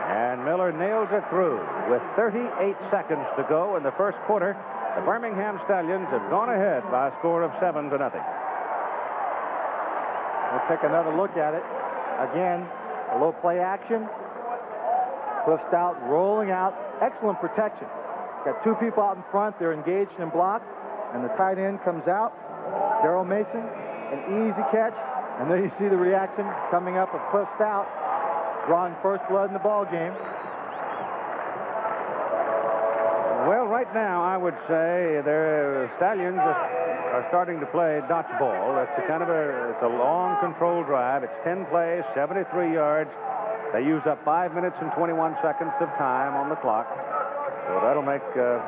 And Miller nails it through with thirty-eight seconds to go in the first quarter. The Birmingham Stallions have gone ahead by a score of seven to nothing. We'll take another look at it. Again, a low play action. Cliff Stoudt rolling out. Excellent protection. Got two people out in front. They're engaged in block. And the tight end comes out. Darrell Mason, an easy catch. And there you see the reaction coming up of Cliff Stoudt, drawing first blood in the ball game. Well, right now, I would say the Stallions are starting to play dodgeball. That's a kind of a, it's a long control drive. It's ten plays, seventy-three yards. They use up five minutes and twenty-one seconds of time on the clock. So that'll make uh,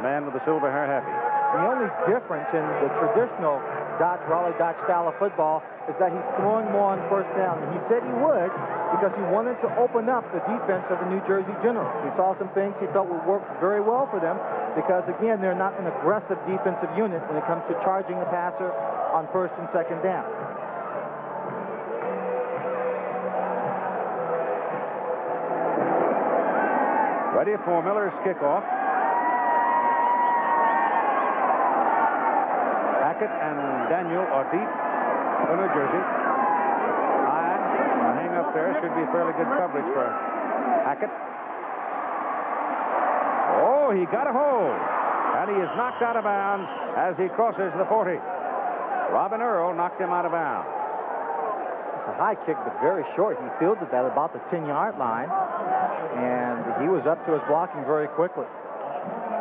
the man with the silver hair happy. The only difference in the traditional Dotsch, Rollie Dotsch style of football is that he's throwing more on first down. He said he would because he wanted to open up the defense of the New Jersey Generals. He saw some things he felt would work very well for them because, again, they're not an aggressive defensive unit when it comes to charging the passer on first and second down. Ready for Miller's kickoff. And Daniel are deep for New Jersey. High, a hang up there. Should be fairly good coverage for Hackett. Oh, he got a hold. And he is knocked out of bounds as he crosses the forty. Robin Earl knocked him out of bounds. a high kick, but very short. He fielded that about the ten-yard line, and he was up to his blocking very quickly.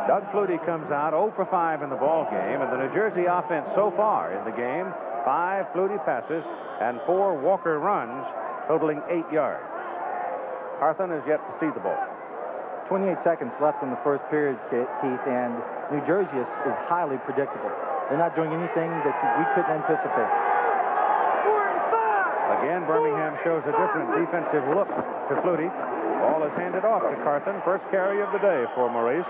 Doug Flutie comes out oh for five in the ball game, and the New Jersey offense so far in the game, five Flutie passes and four Walker runs, totaling eight yards. Carthon has yet to see the ball. twenty-eight seconds left in the first period, Keith, and New Jersey is, is highly predictable. They're not doing anything that we couldn't anticipate. Again, Birmingham shows a different defensive look to Flutie. Ball is handed off to Carthon, first carry of the day for Maurice.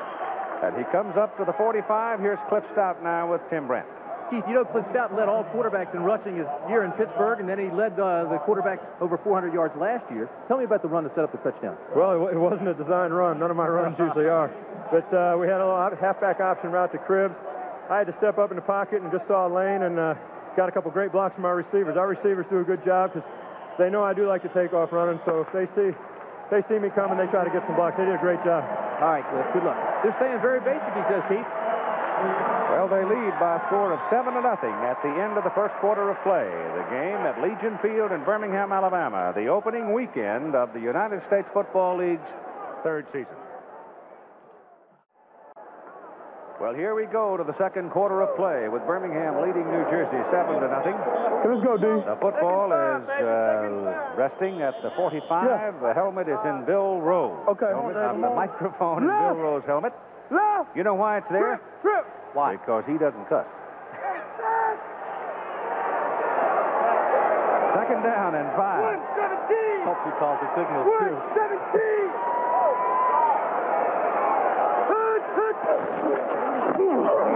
And he comes up to the forty-five. Here's Cliff Stoudt now with Tim Brant. Keith, you know, Cliff Stoudt led all quarterbacks in rushing his year in Pittsburgh, and then he led uh, the quarterbacks over four hundred yards last year. Tell me about the run to set up the touchdown. Well, it, it wasn't a designed run. None of my runs usually are. But uh, we had a halfback option route to Cribbs. I had to step up in the pocket and just saw a lane and uh, got a couple great blocks from our receivers. Our receivers do a good job because they know I do like to take off running, so if they see, if they see me coming, they try to get some blocks. They did a great job. All right, Cliff, good luck. They're staying very basic, he says, Keith. Well, they lead by a score of seven to nothing at the end of the first quarter of play. The game at Legion Field in Birmingham, Alabama, the opening weekend of the United States Football League's third season. Well, here we go to the second quarter of play with Birmingham leading New Jersey seven to nothing. Let's go, D. The football is uh, resting at the forty-five. Yeah. The helmet is in Bill Rose. Okay. Helmet, uh, the microphone is Bill Rose's helmet. Left. You know why it's there? Trip. Trip. Why? Because he doesn't cuss. Second down and five. One seventeen. Hope he calls the signals too. One seventeen.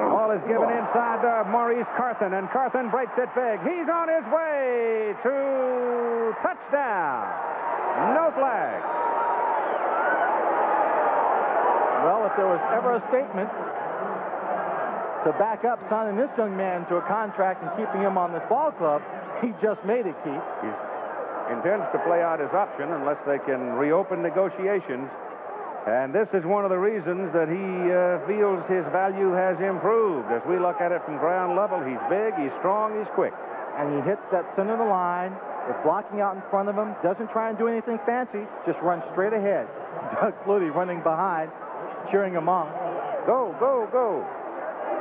Ball is given inside to Maurice Carthon, and Carthon breaks it big. He's on his way to touchdown. No flag. Well, if there was ever a statement to back up signing this young man to a contract and keeping him on this ball club, he just made it, Keith. He intends to play out his option unless they can reopen negotiations. And this is one of the reasons that he uh, feels his value has improved. As we look at it from ground level, he's big, he's strong, he's quick. And he hits that center of the line. It's blocking out in front of him. Doesn't try and do anything fancy. Just runs straight ahead. Doug Flutie running behind, cheering him on. Go, go, go.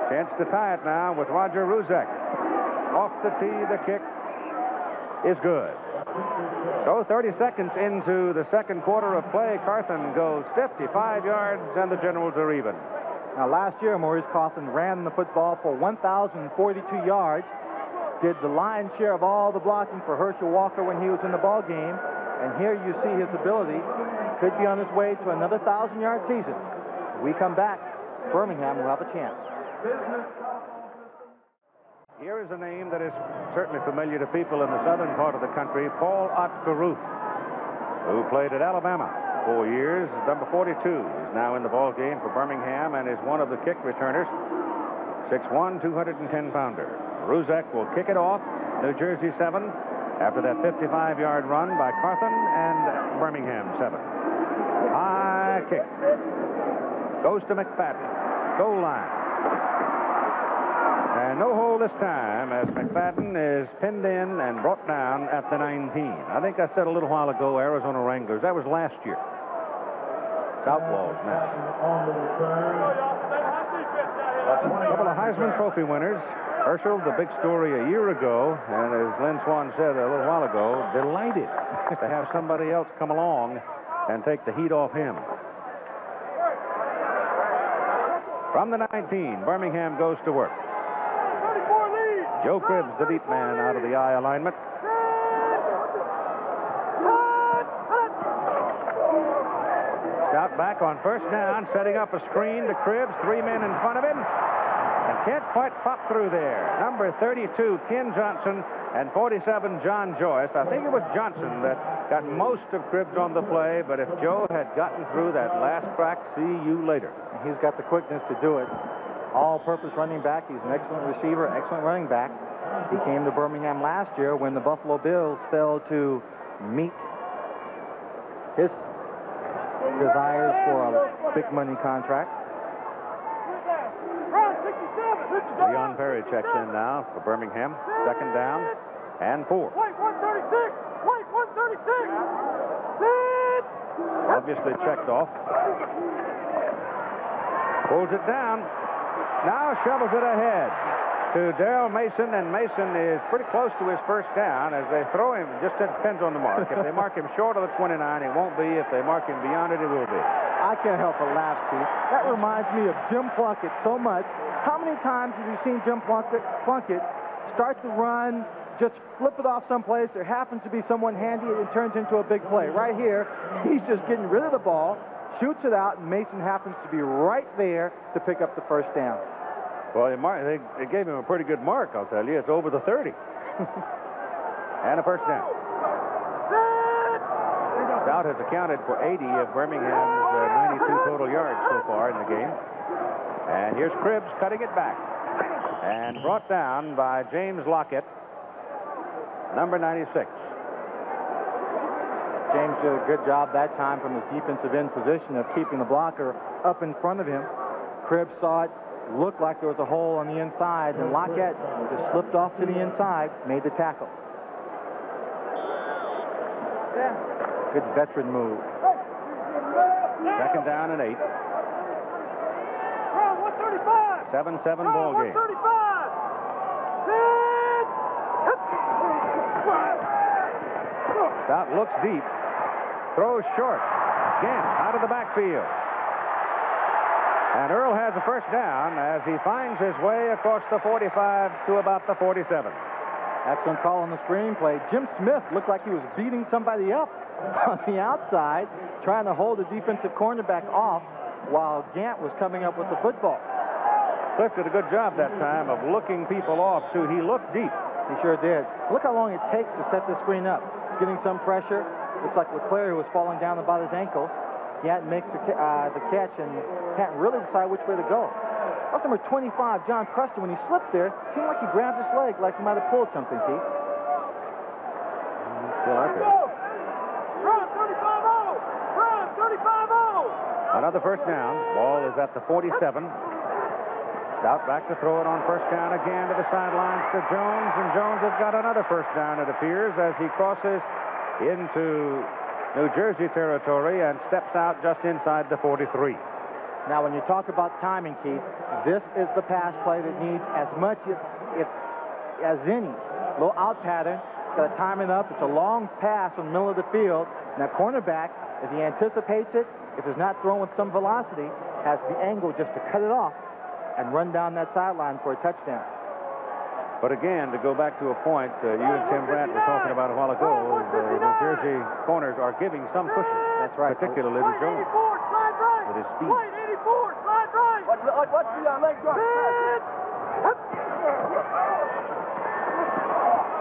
Chance to tie it now with Roger Ruzek. Off the tee, the kick is good. So thirty seconds into the second quarter of play, Carthon goes fifty-five yards, and the Generals are even. Now, last year, Maurice Carthon ran the football for one thousand forty-two yards, did the lion's share of all the blocking for Herschel Walker when he was in the ball game, and here you see his ability. Could be on his way to another thousand-yard season. If we come back, Birmingham will have a chance. Here is a name that is certainly familiar to people in the southern part of the country, Paul Otkeruth, who played at Alabama for four years. Number forty-two is now in the ball game for Birmingham and is one of the kick returners. six one, two hundred ten pounder. Ruzek will kick it off. New Jersey seven after that fifty-five yard run by Carthon, and Birmingham seven. High kick. Goes to McFadden. Goal line. And no hole this time, as McFadden is pinned in and brought down at the nineteen. I think I said a little while ago, Arizona Wranglers. That was last year. It's Outlaws now. A couple of Heisman Trophy winners. Herschel, the big story a year ago, and as Lynn Swann said a little while ago, delighted to have somebody else come along and take the heat off him. From the nineteen, Birmingham goes to work. Joe Cribbs, the deep man, out of the eye alignment. Stoudt back on first down, setting up a screen to Cribbs. Three men in front of him. And can't quite pop through there. Number thirty-two, Ken Johnson, and forty-seven, John Joyce. I think it was Johnson that got most of Cribbs on the play, but if Joe had gotten through that last crack, see you later. He's got the quickness to do it. All-purpose running back. He's an excellent receiver, excellent running back. He came to Birmingham last year when the Buffalo Bills fell to meet his desires for a big-money contract. Leon Perry checks in now for Birmingham. Second down and four. Obviously checked off. Pulls it down. Now shovels it ahead to Darrell Mason, and Mason is pretty close to his first down as they throw him. Just depends on the mark. If they mark him short of the twenty-nine, it won't be. If they mark him beyond it, it will be. I can't help but laugh, Steve. That reminds me of Jim Plunkett so much. How many times have you seen Jim Plunkett, Plunkett start to run, just flip it off someplace? There happens to be someone handy, and it turns into a big play. Right here, he's just getting rid of the ball, shoots it out, and Mason happens to be right there to pick up the first down. Well, they, they gave him a pretty good mark, I'll tell you. It's over the thirty. And a first down. Stoudt has accounted for eighty of Birmingham's uh, ninety-two total yards so far in the game. And here's Cribbs cutting it back. And brought down by James Lockett, number ninety-six. James did a good job that time from his defensive end position of keeping the blocker up in front of him. Cribbs saw it. Looked like there was a hole on the inside, and Lockett just slipped off to the inside, made the tackle. Good veteran move. Second down and eight. seven seven ball game. Stoudt looks deep, throws short. Again, out of the backfield. And Earl has a first down as he finds his way across the forty-five to about the forty-seven. Excellent call on the screenplay. Jim Smith looked like he was beating somebody up on the outside, trying to hold the defensive cornerback off while Gant was coming up with the football. Cliff did a good job that time of looking people off, too. He looked deep. He sure did. Look how long it takes to set this screen up. He's getting some pressure. Looks like LeClaire was falling down about his ankle. Gant makes the, uh, the catch and can't really decide which way to go. That's number twenty-five, John Preston. When he slipped there, it seemed like he grabbed his leg like he might have pulled something, Keith. Another first down. Ball is at the forty-seven. Stoudt back to throw it on first down again to the sidelines to Jones, and Jones has got another first down, it appears, as he crosses into New Jersey territory and steps out just inside the forty-three. Now, when you talk about timing, Keith, this is the pass play that needs as much as, if, as any. Low out pattern, got to time it up. It's a long pass from the middle of the field. And that cornerback, if he anticipates it, if it's not thrown with some velocity, has the angle just to cut it off and run down that sideline for a touchdown. But again, to go back to a point uh, you and Tim Brant were talking about a while ago, the New Jersey corners are giving some cushion. That's right. Particularly to Jones. With his speed. Watch the, watch the leg drop.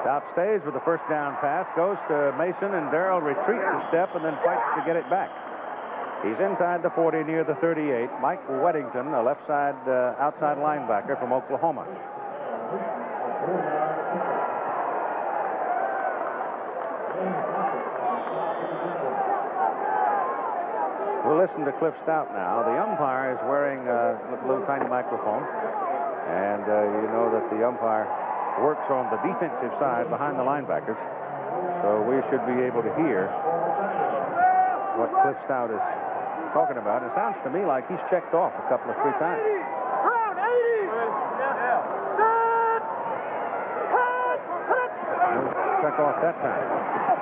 Stoudt stays with the first down pass, goes to Mason, and Darrell retreats a step and then fights to get it back. He's inside the forty, near the thirty-eight. Mike Weddington, a left side uh, outside linebacker from Oklahoma. We'll listen to Cliff Stoudt now. The umpire is wearing a little tiny microphone, and uh, you know that the umpire works on the defensive side behind the linebackers, so we should be able to hear what Cliff Stoudt is talking about. It sounds to me like he's checked off a couple of three times. Check off that time.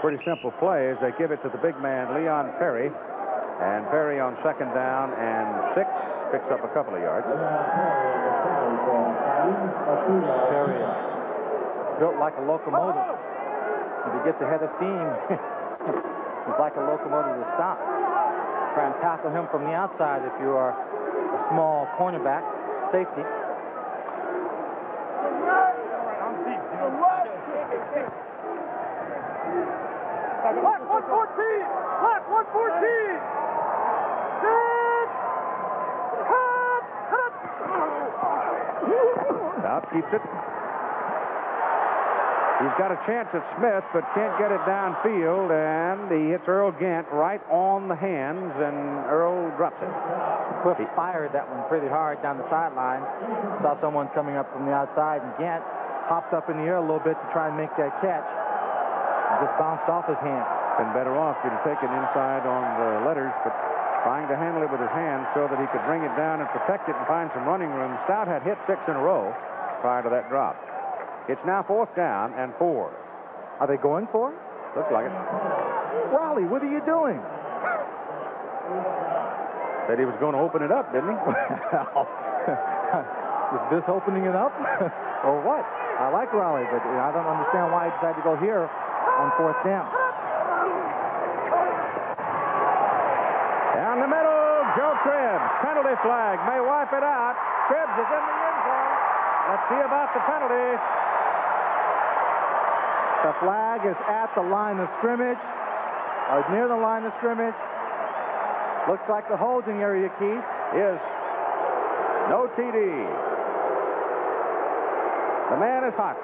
Pretty simple play as they give it to the big man, Leon Perry. And Perry on second down and six picks up a couple of yards. Perry built like a locomotive. If he gets ahead of steam, he's like a locomotive to stop. Try and tackle him from the outside if you are a small cornerback, safety. Black one fourteen! Black one fourteen! Stoudt keeps it. He's got a chance at Smith, but can't get it downfield, and he hits Earl Gant right on the hands, and Earl drops it. Cliff fired that one pretty hard down the sideline. Saw someone coming up from the outside, and Gant hopped up in the air a little bit to try and make that catch. It just bounced off his hand. Been better off to take it inside on the letters, but trying to handle it with his hand so that he could bring it down and protect it and find some running room. Stoudt had hit six in a row prior to that drop. It's now fourth down and four. Are they going for it? Looks like it. Rollie, what are you doing? Said he was going to open it up, didn't he? Was this opening it up? Or what? I like Rollie, but I don't understand why he decided to go here on fourth down. Down the middle, Joe Cribbs. Penalty flag may wipe it out. Cribbs is in the end zone. Let's see about the penalty. The flag is at the line of scrimmage, or near the line of scrimmage. Looks like the holding area, Keith. Yes. No T D. The man is hot.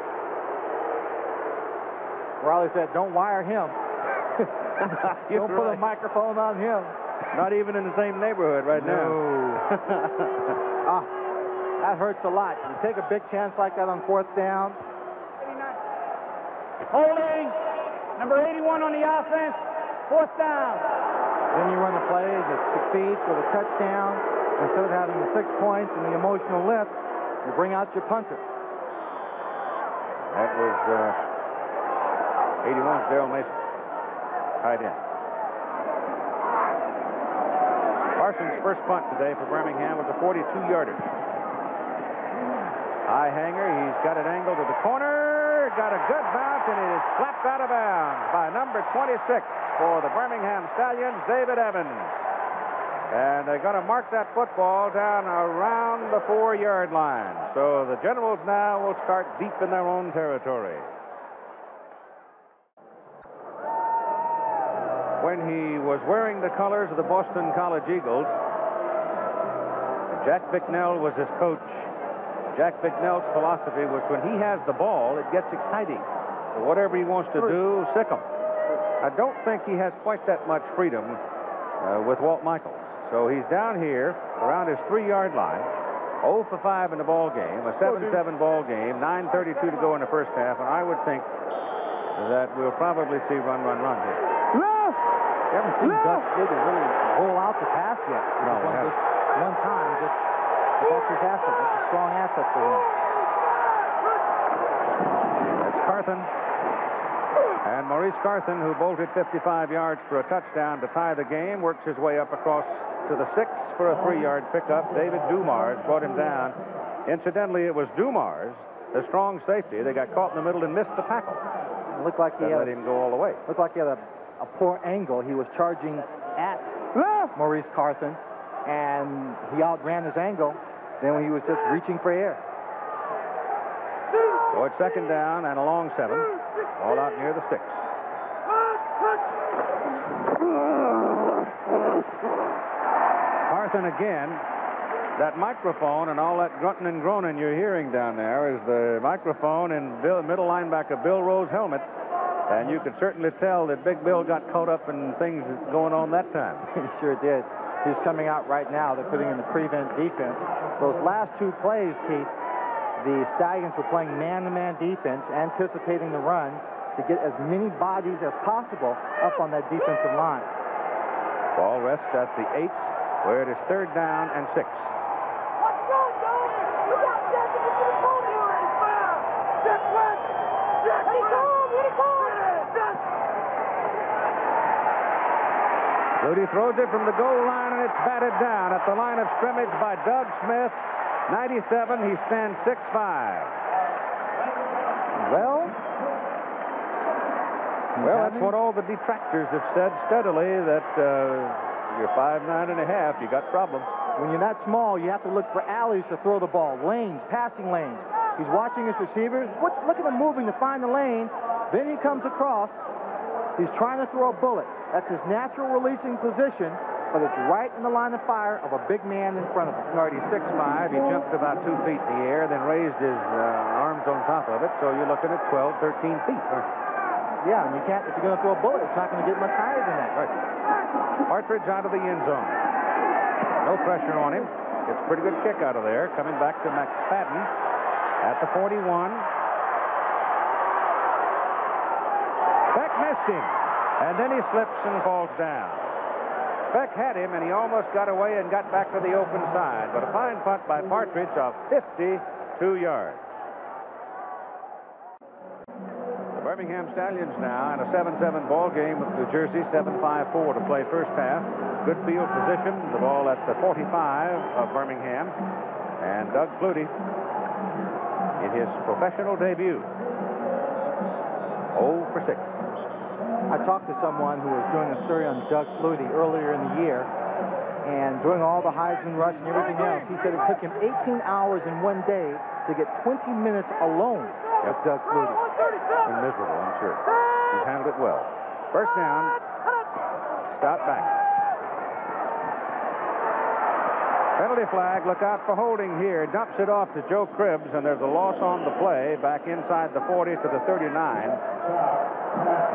Rollie said, don't wire him. Don't put a microphone on him. Not even in the same neighborhood right no. now. Ah, that hurts a lot. You take a big chance like that on fourth down. Holding, number eighty-one on the offense, fourth down. Then you run the play that succeeds with a touchdown. Instead of having the six points and the emotional lift, you bring out your punter. That was uh, eighty-one's Darrell Mason, tight end. Parsons' first punt today for Birmingham with a forty-two yarder. High hanger, he's got it angled to the corner, got a good bounce, and it is slapped out of bounds by number twenty-six for the Birmingham Stallions, David Evans. And they're going to mark that football down around the four-yard line. So the Generals now will start deep in their own territory. When he was wearing the colors of the Boston College Eagles, Jack Bicknell was his coach. Jack Bicknell's philosophy was, when he has the ball, it gets exciting. So whatever he wants to do, sick him. I don't think he has quite that much freedom uh, with Walt Michaels. So he's down here around his three-yard line, oh for five in the ball game, a seven seven ball game, nine thirty-two to go in the first half, and I would think that we'll probably see run, run, run here. You haven't seen Doug Flutie really roll out the pass yet. No, one, just, one time, just that's his asset. That's a strong asset for him. That's Carthon. And Maurice Carthon, who bolted fifty-five yards for a touchdown to tie the game, works his way up across to the six for a three-yard pickup. David Dumars brought him down. Incidentally, it was Dumars, the strong safety, that got caught in the middle and missed the tackle. It looked like he had, let him go all the way. Looked like he had a a poor angle. He was charging at Maurice Carthon, and he outran his angle. Then he was just reaching for air. So it's second down and a long seven, all out near the six. Carthon again. That microphone and all that grunting and groaning you're hearing down there is the microphone in Bill, middle linebacker Bill Rowe's helmet. And you could certainly tell that Big Bill got caught up in things going on that time. He sure did. He's coming out right now. They're putting in the prevent defense. Those last two plays, Keith, the Stallions were playing man-to-man defense, anticipating the run to get as many bodies as possible up on that defensive line. Ball rests at the eight, where it is third down and six. Flutie throws it from the goal line, and it's batted down at the line of scrimmage by Doug Smith, ninety-seven. He stands six five. Well, well, that's what all the detractors have said steadily, that uh, you're five nine and a half, you got problems. When you're that small, you have to look for alleys to throw the ball, lanes, passing lanes. He's watching his receivers. What, look at him moving to find the lane. Then he comes across. He's trying to throw a bullet. That's his natural releasing position, but it's right in the line of fire of a big man in front of him. Already six five. He jumped about two feet in the air, then raised his uh, arms on top of it. So you're looking at twelve, thirteen feet. Yeah, and you can't, if you're going to throw a bullet, it's not going to get much higher than that. Right. Partridge out of the end zone. No pressure on him. It's a pretty good kick out of there. Coming back to McFadden at the forty-one. Speck missed him, and then he slips and falls down. Speck had him, and he almost got away and got back to the open side, but a fine punt by Partridge of fifty-two yards. The Birmingham Stallions now in a seven seven ball game with New Jersey, seven five four to play first half. Good field position, the ball at the forty-five of Birmingham, and Doug Flutie in his professional debut, oh for six. I talked to someone who was doing a story on Doug Flutie earlier in the year, and doing all the Heisman rush and everything else, he said it took him eighteen hours in one day to get twenty minutes alone with yep. Doug Flutie. Been miserable, I'm sure. He handled it well. First down, Stoudt back. Penalty flag, look out for holding here. Dumps it off to Joe Cribbs, and there's a loss on the play back inside the forty to the thirty-nine.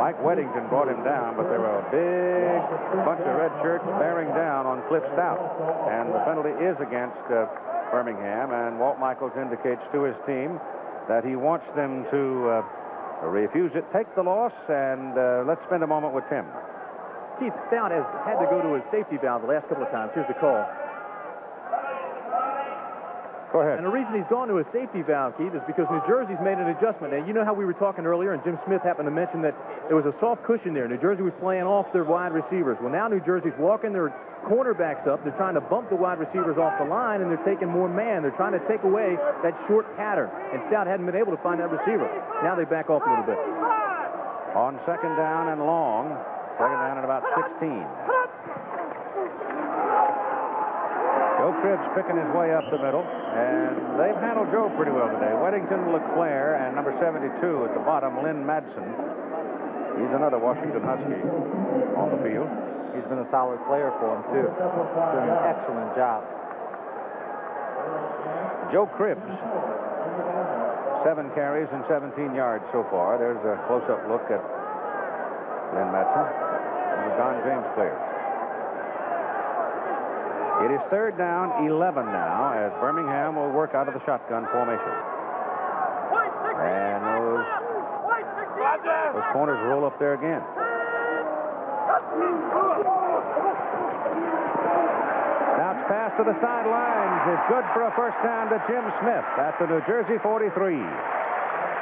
Mike Weddington brought him down, but there were a big bunch of red shirts bearing down on Cliff Stoudt. And the penalty is against uh, Birmingham, and Walt Michaels indicates to his team that he wants them to uh, refuse it, take the loss, and uh, let's spend a moment with Tim. Keith Stoudt has had to go to his safety valve the last couple of times. Here's the call. Go ahead. And the reason he's gone to a safety valve, Keith, is because New Jersey's made an adjustment. And you know how we were talking earlier, and Jim Smith happened to mention that there was a soft cushion there. New Jersey was playing off their wide receivers. Well, now New Jersey's walking their cornerbacks up. They're trying to bump the wide receivers off the line, and they're taking more man. They're trying to take away that short pattern. And Stoudt hadn't been able to find that receiver. Now they back off a little bit. On second down and long, second down at about sixteen. Joe Cribbs picking his way up the middle, and they've handled Joe pretty well today. Weddington, LeClaire, and number seventy-two at the bottom, Lynn Madsen. He's another Washington Husky on the field. He's been a solid player for him, too. Doing an excellent job. Joe Cribbs, seven carries and seventeen yards so far. There's a close-up look at Lynn Madsen, one of the Don James players. It is third down, eleven now, as Birmingham will work out of the shotgun formation. And those, those corners roll up there again. Now it's pass to the sidelines. It's good for a first down to Jim Smith at the New Jersey forty-three.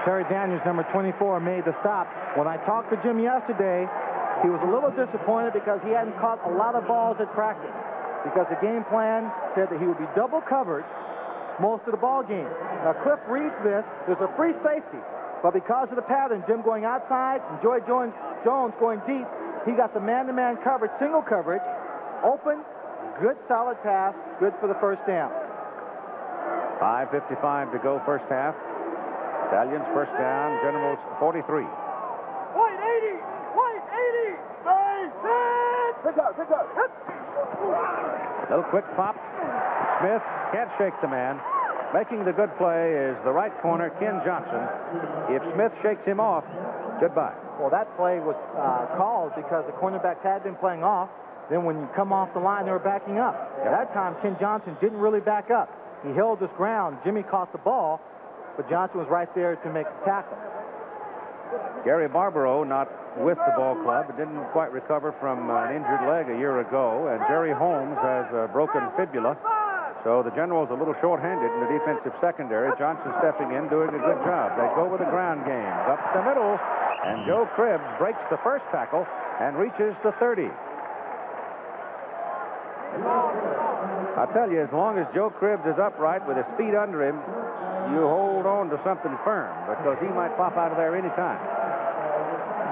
Kerry Daniels, number twenty-four, made the stop. When I talked to Jim yesterday, he was a little disappointed because he hadn't caught a lot of balls at practice, because the game plan said that he would be double covered most of the ball game. Now, Cliff reads this. There's a free safety, but because of the pattern, Jim going outside and Joy Jones going deep, he got the man-to-man coverage, single coverage, open, good solid pass, good for the first down. five fifty-five to go first half. Stallions first down, Generals forty-three. one eighty, one eighty, pick up, pick up, hit. Little quick pop. Smith can't shake the man. Making the good play is the right corner, Ken Johnson. If Smith shakes him off, goodbye. Well, that play was uh, called because the cornerbacks had been playing off. Then when you come off the line, they were backing up. Yep. That time, Ken Johnson didn't really back up. He held his ground. Jimmy caught the ball, but Johnson was right there to make the tackle. Gary Barbaro not with the ball club, didn't quite recover from an injured leg a year ago, and Jerry Holmes has a broken fibula, so the Generals a little short-handed in the defensive secondary. Johnson stepping in, doing a good job. They go with the ground game up the middle, and Joe Cribbs breaks the first tackle and reaches the thirty. I tell you, as long as Joe Cribbs is upright with his feet under him, you hold on to something firm, because he might pop out of there any time.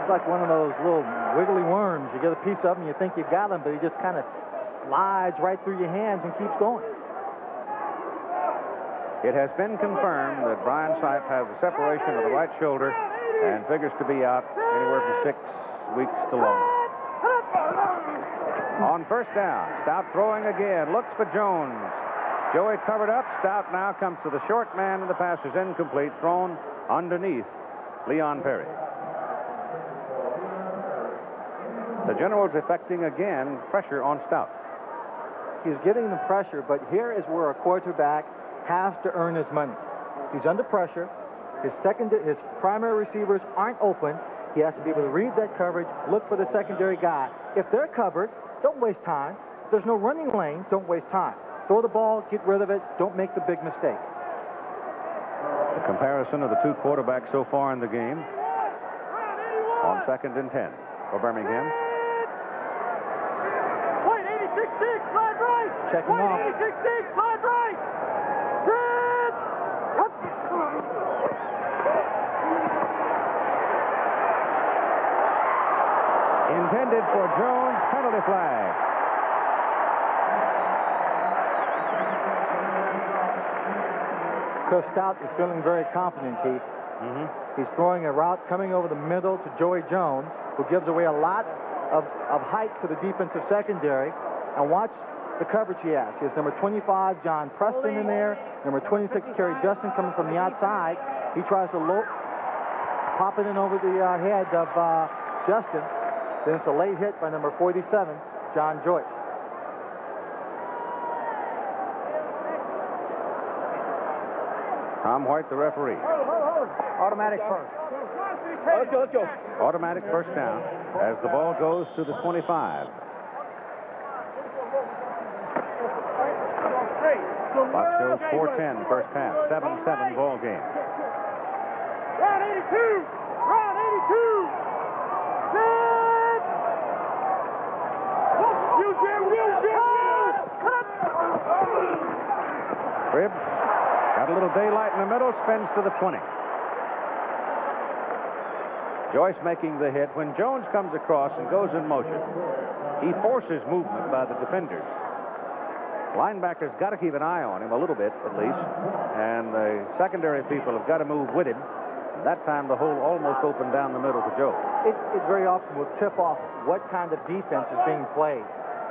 It's like one of those little wiggly worms. You get a piece of him, you think you got him, but he just kind of slides right through your hands and keeps going. It has been confirmed that Brian Sipe has a separation of the right shoulder and figures to be out anywhere from six weeks to longer. On first down, Stoudt throwing again, looks for Jones. Joey covered up. Stoudt now comes to the short man, and the pass is incomplete, thrown underneath Leon Perry. The Generals effecting again pressure on Stoudt. He's getting the pressure, but here is where a quarterback has to earn his money. He's under pressure. His second, his primary receivers aren't open. He has to be able to read that coverage, look for the secondary guy. If they're covered, don't waste time. If there's no running lane, don't waste time. Throw the ball, get rid of it, don't make the big mistake. The comparison of the two quarterbacks so far in the game. On second and ten for Birmingham. White, eighty-six six, slide right. Checking off. White, eighty-six six, slide right. Cribs. Intended for Jones, penalty flag. Cliff Stoudt is feeling very confident, Keith. Mm-hmm. He's throwing a route coming over the middle to Joey Jones, who gives away a lot of, of height to the defensive secondary. And watch the coverage he has. He has number twenty-five, John Preston, in there. Number twenty-six, Kerry Justin, coming from the outside. He tries to low, pop it in over the uh, head of uh, Justin. Then it's a late hit by number forty-seven, John Joyce. Tom White, the referee. Automatic first. Let's go, let's go. Automatic first down as the ball goes to the twenty-five. Clock shows four ten first half, seven seven ball game. Round eighty-two. Round eighty-two. Good. You get you get Cribbs got a little daylight in the middle, spins to the twenty. Joyce making the hit. When Jones comes across and goes in motion, he forces movement by the defenders. Linebackers got to keep an eye on him a little bit, at least, and the secondary people have got to move with him. And that time, the hole almost opened down the middle to Joe. It, it very often will tip off what kind of defense is being played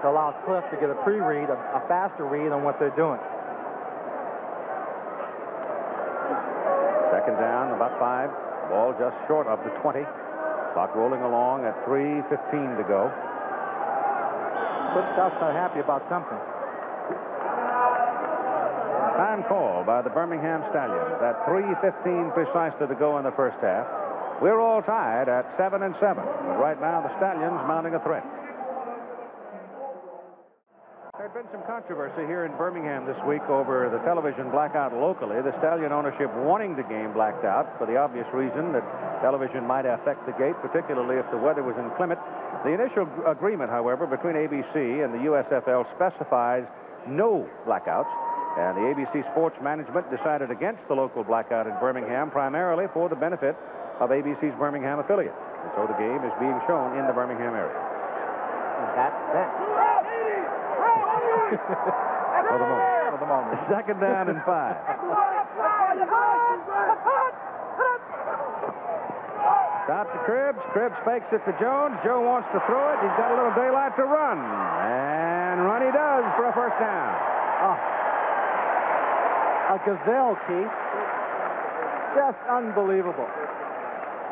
to allow Cliff to get a pre-read, a, a faster read on what they're doing. Second down, about five. Ball just short of the twenty. Clock rolling along at three fifteen to go. Cliff Stout's not happy about something. Time call by the Birmingham Stallions at three fifteen precisely to go in the first half. We're all tied at seven and seven. But right now the Stallions mounting a threat. There's been some controversy here in Birmingham this week over the television blackout locally. The Stallion ownership wanting the game blacked out for the obvious reason that television might affect the gate, particularly if the weather was inclement. The initial agreement, however, between A B C and the U S F L specifies no blackouts, and the A B C sports management decided against the local blackout in Birmingham primarily for the benefit of A B C's Birmingham affiliate. And so the game is being shown in the Birmingham area. That's that. For the moment. For the moment. Second down and five. Stop to Cribbs. Cribbs fakes it to Jones. Joe wants to throw it. He's got a little daylight to run. And run he does for a first down. Oh. A gazelle, Keith. Just unbelievable.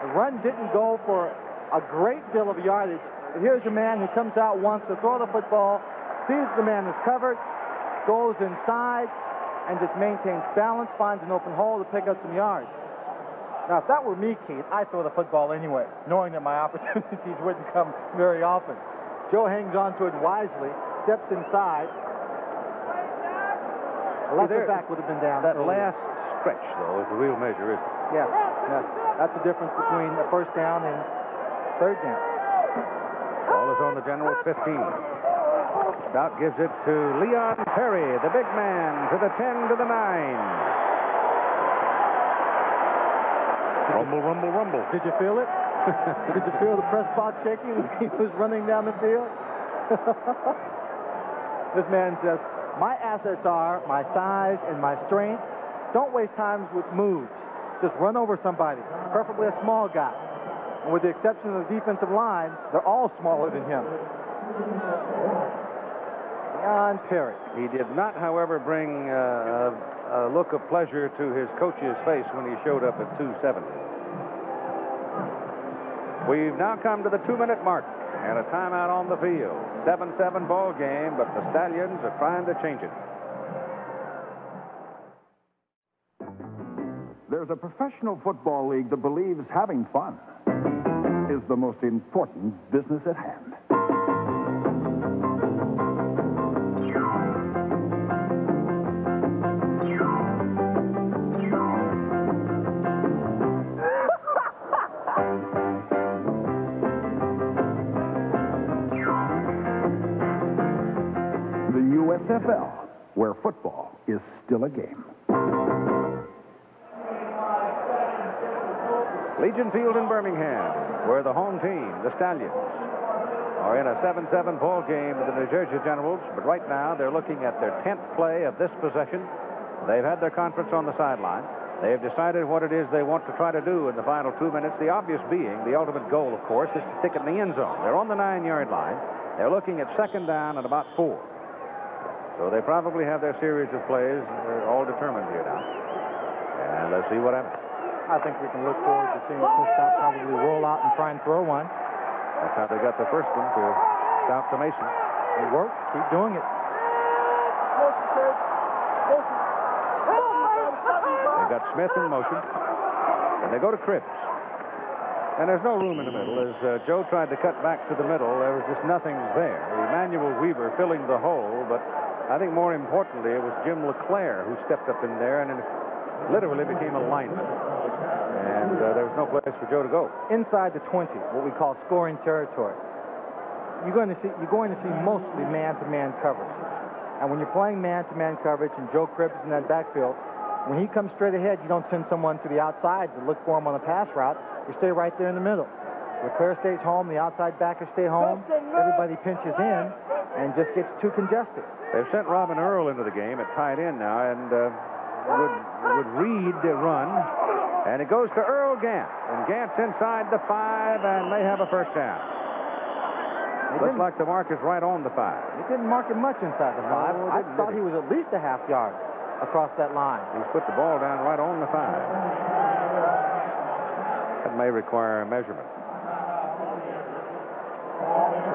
The run didn't go for a great deal of yardage. But here's a man who comes out wants to throw the football, sees the man is covered, goes inside, and just maintains balance, finds an open hole to pick up some yards. Now, if that were me, Keith, I'd throw the football anyway, knowing that my opportunities wouldn't come very often. Joe hangs on to it wisely, steps inside. The left there, back would have been down. That last stretch, though, is the real measure, isn't it? Yes, yes. That's the difference between the first down and third down. Ball is on the General's fifteen. Stoudt gives it to Leon Perry, the big man, to the ten, to the nine. Rumble, rumble, rumble. Did you feel it? Did you feel the press box shaking when he was running down the field? This man says, my assets are my size and my strength. Don't waste time with moves. Just run over somebody, preferably a small guy. And with the exception of the defensive line, they're all smaller than him. Leon Perry. He did not, however, bring uh, a look of pleasure to his coach's face when he showed up at two seventy. We've now come to the two-minute mark and a timeout on the field. seven seven ball game, but the Stallions are trying to change it. There's a professional football league that believes having fun is the most important business at hand. The U S F L, where football is still a game. Legion Field in Birmingham, where the home team, the Stallions, are in a seven seven ball game with the New Jersey Generals. But right now, they're looking at their tenth play of this possession. They've had their conference on the sideline. They've decided what it is they want to try to do in the final two minutes. The obvious being, the ultimate goal, of course, is to stick it in the end zone. They're on the nine-yard line. They're looking at second down and about four. So they probably have their series of plays uh, all determined here now. And let's see what happens. I think we can look forward to seeing Cliff Stoudt probably roll out and try and throw one. That's how they got the first one, to Stoudt to Mason. It worked. Keep doing it. They've got Smith in motion. And they go to Cribbs. And there's no room in the middle. As uh, Joe tried to cut back to the middle, there was just nothing there. Emmanuel Weaver filling the hole, but I think more importantly, it was Jim LeClaire who stepped up in there and in literally became a lineman. And uh, there was no place for Joe to go. Inside the twenty, what we call scoring territory. You're going to see, you're going to see mostly man-to-man coverage. And when you're playing man-to-man coverage and Joe Cribbs in that backfield, when he comes straight ahead, you don't send someone to the outside to look for him on a pass route. You stay right there in the middle. LeClaire stays home, the outside backers stay home, everybody pinches in, and just gets too congested. They've sent Robin Earl into the game at tight end now, and uh, would, would Reed run, and it goes to Earl Gant, and Gant's inside the five, and they have a first down. Looks like the mark is right on the five. He didn't mark it much inside the five. No, I thought he was at least a half yard across that line. He's put the ball down right on the five. That may require a measurement.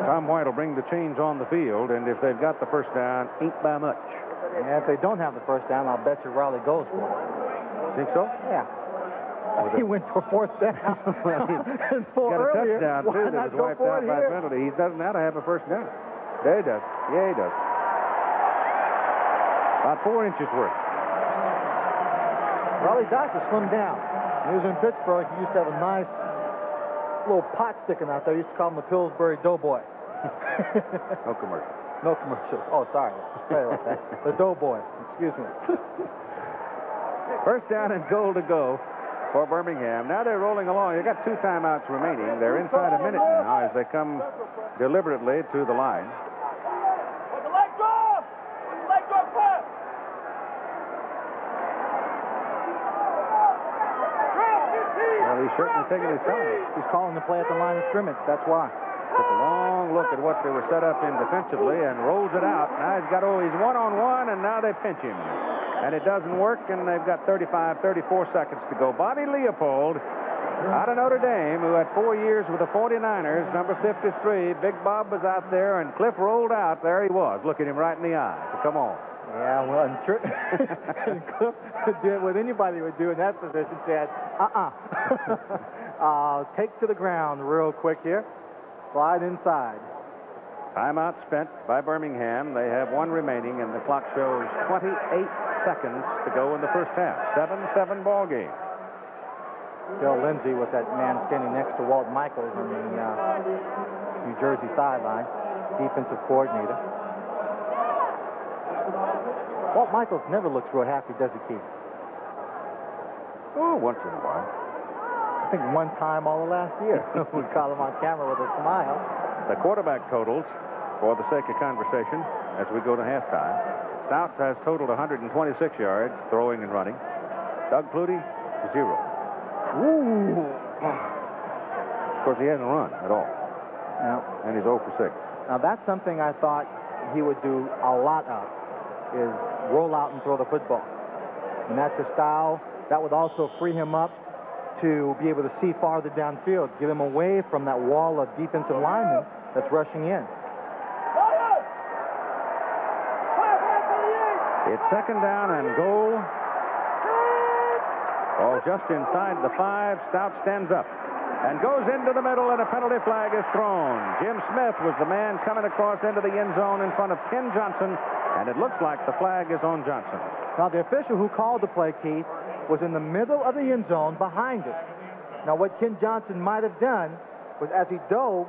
Tom White will bring the chains on the field, and if they've got the first down, ain't by much. And if they don't have the first down, I'll bet you Rollie goes for it. Think so? Yeah. Well, he went for fourth down. Well, he for got earlier, a touchdown, too, that was wiped out by a penalty. He doesn't have to have a first down. There he does. Yeah, he does. About four inches worth. Rollie Dotsch has slimmed down. When he was in Pittsburgh, he used to have a nice little pot sticking out there. He used to call him the Pillsbury Doughboy. No commercial. No commercial. Oh, sorry. Sorry about that. The Doughboy. Excuse me. First down and goal to go for Birmingham. Now they're rolling along. They've got two timeouts remaining. They're inside a minute now as they come deliberately to the line. He's certainly taking his time. He's calling the play at the line of scrimmage. That's why. Took a long look at what they were set up in defensively and rolls it out. Now he's got, oh, he's one-on-one, and now they pinch him. And it doesn't work, and they've got thirty-five, thirty-four seconds to go. Bobby Leopold out of Notre Dame, who had four years with the forty-niners, number fifty-three. Big Bob was out there, and Cliff rolled out. There he was, looking him right in the eye. So come on. Yeah, well, and, and Cliff would do what anybody would do in that position, said, uh-uh. uh, take to the ground real quick here. Slide inside. Timeout spent by Birmingham. They have one remaining, and the clock shows twenty-eight seconds to go in the first half. seven seven ball game. Bill Lindsay with that man standing next to Walt Michaels on the uh, New Jersey sideline, defensive coordinator. Walt Michaels never looks real happy, does he, Keith? Oh, once in a while. I think one time all of last year. We caught him on camera with a smile. The quarterback totals, for the sake of conversation, as we go to halftime. Stoudt has totaled one hundred twenty-six yards, throwing and running. Doug Flutie, zero. Ooh. Of course, he hasn't run at all. No. And he's oh for six. Now, that's something I thought he would do a lot of, is roll out and throw the football. And that's his style. That would also free him up to be able to see farther downfield, get him away from that wall of defensive linemen that's rushing in. It's second down and goal. Ball just inside the five. Stoudt stands up. and goes into the middle, and a penalty flag is thrown. Jim Smith was the man coming across into the end zone in front of Ken Johnson, and it looks like the flag is on Johnson. Now, the official who called the play, Keith, was in the middle of the end zone behind us. Now, what Ken Johnson might have done was, as he dove,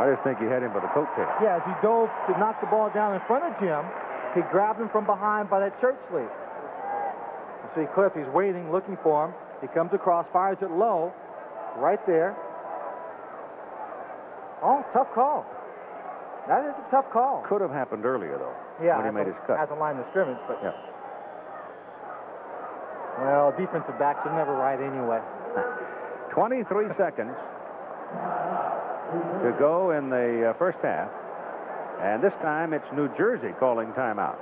I just think he had him by the coattail. Yeah, as he dove to knock the ball down in front of Jim, he grabbed him from behind by that shirt sleeve. You see Cliff, he's waiting, looking for him. He comes across, fires it low, right there. Oh, tough call. That is a tough call. Could have happened earlier, though, yeah, when he made a, his cut. At the line of scrimmage, but... Yeah. Well, defensive backs are never right anyway. twenty-three seconds to go in the uh, first half, and this time it's New Jersey calling timeout.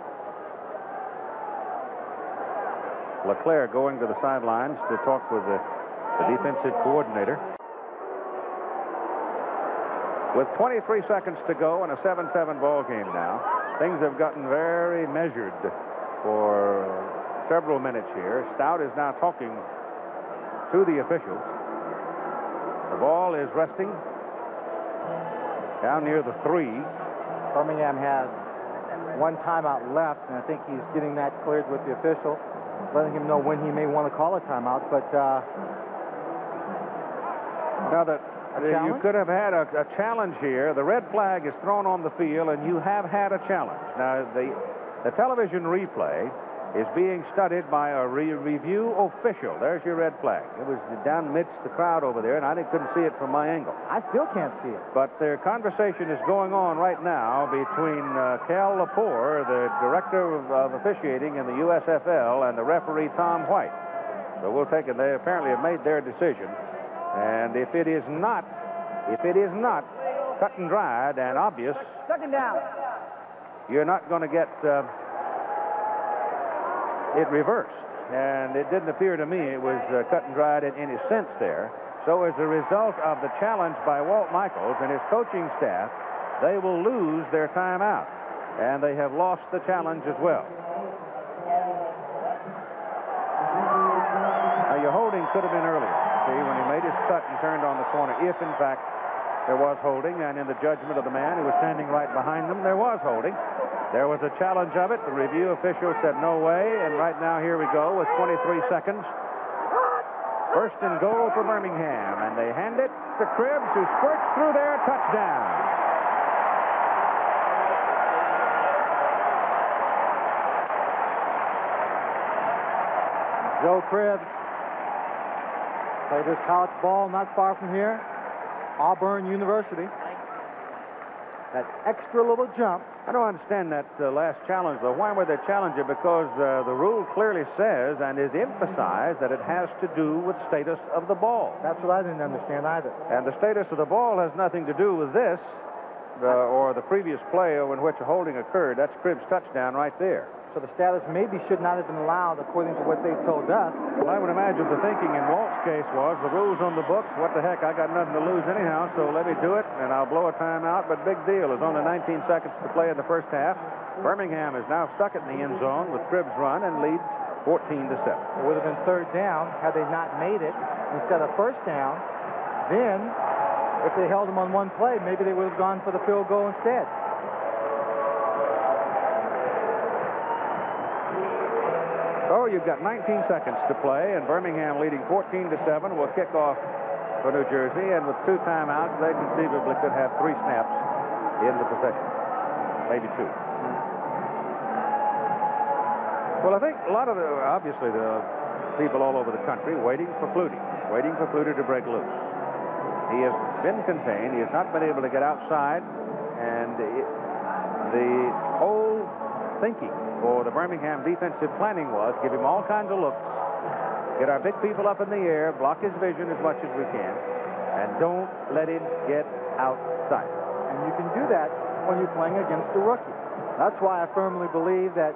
LeClaire going to the sidelines to talk with the, the defensive coordinator. With twenty-three seconds to go in a seven seven ball game now, things have gotten very measured for several minutes here. Stoudt is now talking to the officials. The ball is resting down near the three. Birmingham has one timeout left, and I think he's getting that cleared with the official, letting him know when he may want to call a timeout. But uh, now that you could have had a, a challenge here, the red flag is thrown on the field, and you have had a challenge. Now the the television replay is being studied by a re review official. There's your red flag. It was down midst the crowd over there, and I couldn't see it from my angle. I still can't see it. But their conversation is going on right now between uh, Cal Lepore, the director of, of officiating in the U S F L, and the referee Tom White. So we'll take it. They apparently have made their decision, and if it is not, if it is not cut and dried and obvious, second down, you're not going to get uh, it reversed, and it didn't appear to me it was uh, cut and dried in any sense there. So as a result of the challenge by Walt Michaels and his coaching staff, they will lose their timeout, and they have lost the challenge as well. Now, your holding could have been earlier, see, when he made his cut and turned on the corner, if in fact there was holding, and in the judgment of the man who was standing right behind them, there was holding. There was a challenge of it. The review official said no way, and right now here we go with twenty-three seconds. First and goal for Birmingham, and they hand it to Cribbs, who squirts through their touchdown. Joe Cribbs played his college ball not far from here, Auburn University. That extra little jump. I don't understand that uh, last challenge, though. Why were they challenging? Because uh, the rule clearly says and is emphasized that it has to do with status of the ball. That's what I didn't understand either. And the status of the ball has nothing to do with this uh, or the previous play in which a holding occurred. That's Cribbs' touchdown right there. So the status maybe should not have been allowed according to what they told us. Well, I would imagine the thinking in Walt's case was the rules on the books. What the heck? I got nothing to lose anyhow, so let me do it, and I'll blow a timeout. But big deal. There's only nineteen seconds to play in the first half. Birmingham is now stuck in the end zone with Cribbs' run and leads fourteen to seven. It would have been third down had they not made it instead of first down. Then, if they held them on one play, maybe they would have gone for the field goal instead. You've got nineteen seconds to play, and Birmingham leading fourteen to seven will kick off for New Jersey, and with two timeouts, they conceivably could have three snaps in the possession, maybe two. Well, I think a lot of the, obviously, the people all over the country waiting for Flutie, waiting for Flutie to break loose. He has been contained. He has not been able to get outside, and it, the whole thinking for the Birmingham defensive planning was give him all kinds of looks, get our big people up in the air, block his vision as much as we can, and don't let him get outside. And you can do that when you're playing against the rookie. That's why I firmly believe that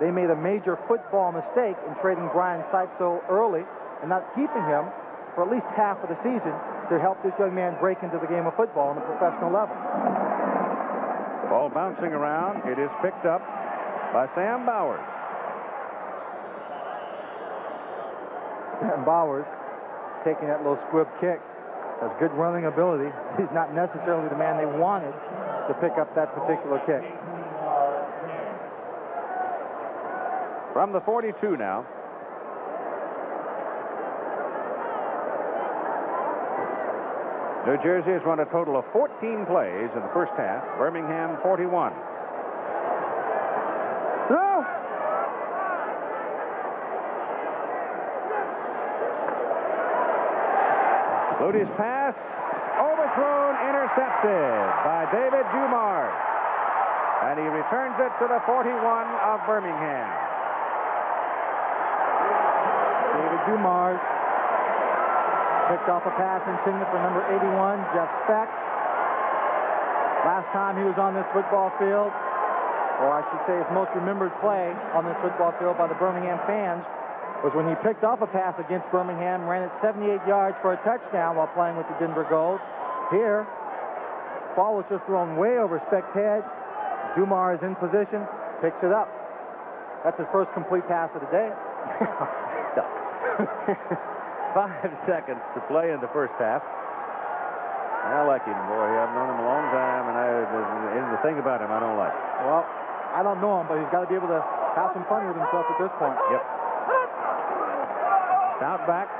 they made a major football mistake in trading Brian Sipe so early and not keeping him for at least half of the season to help this young man break into the game of football on the professional level. Ball bouncing around. It is picked up by Sam Bowers. Bowers taking that little squib kick. Has good running ability. He's not necessarily the man they wanted to pick up that particular kick. From the forty-two now. New Jersey has run a total of fourteen plays in the first half. Birmingham forty-one. No! Flutie's pass, overthrown, intercepted by David Dumars. And he returns it to the forty-one of Birmingham. David Dumars picked off a pass intended for number eighty-one, Jeff Speck. Last time he was on this football field, or I should say his most remembered play on this football field by the Birmingham fans, was when he picked off a pass against Birmingham, ran it seventy-eight yards for a touchdown while playing with the Denver Gold. Here, ball was just thrown way over Speck's head. Dumars is in position, picks it up. That's his first complete pass of the day. Five seconds to play in the first half. I like him, boy. I've known him a long time, and I, there's the thing about him I don't like. Well, I don't know him, but he's got to be able to have some fun with himself at this point. Yep. Out back.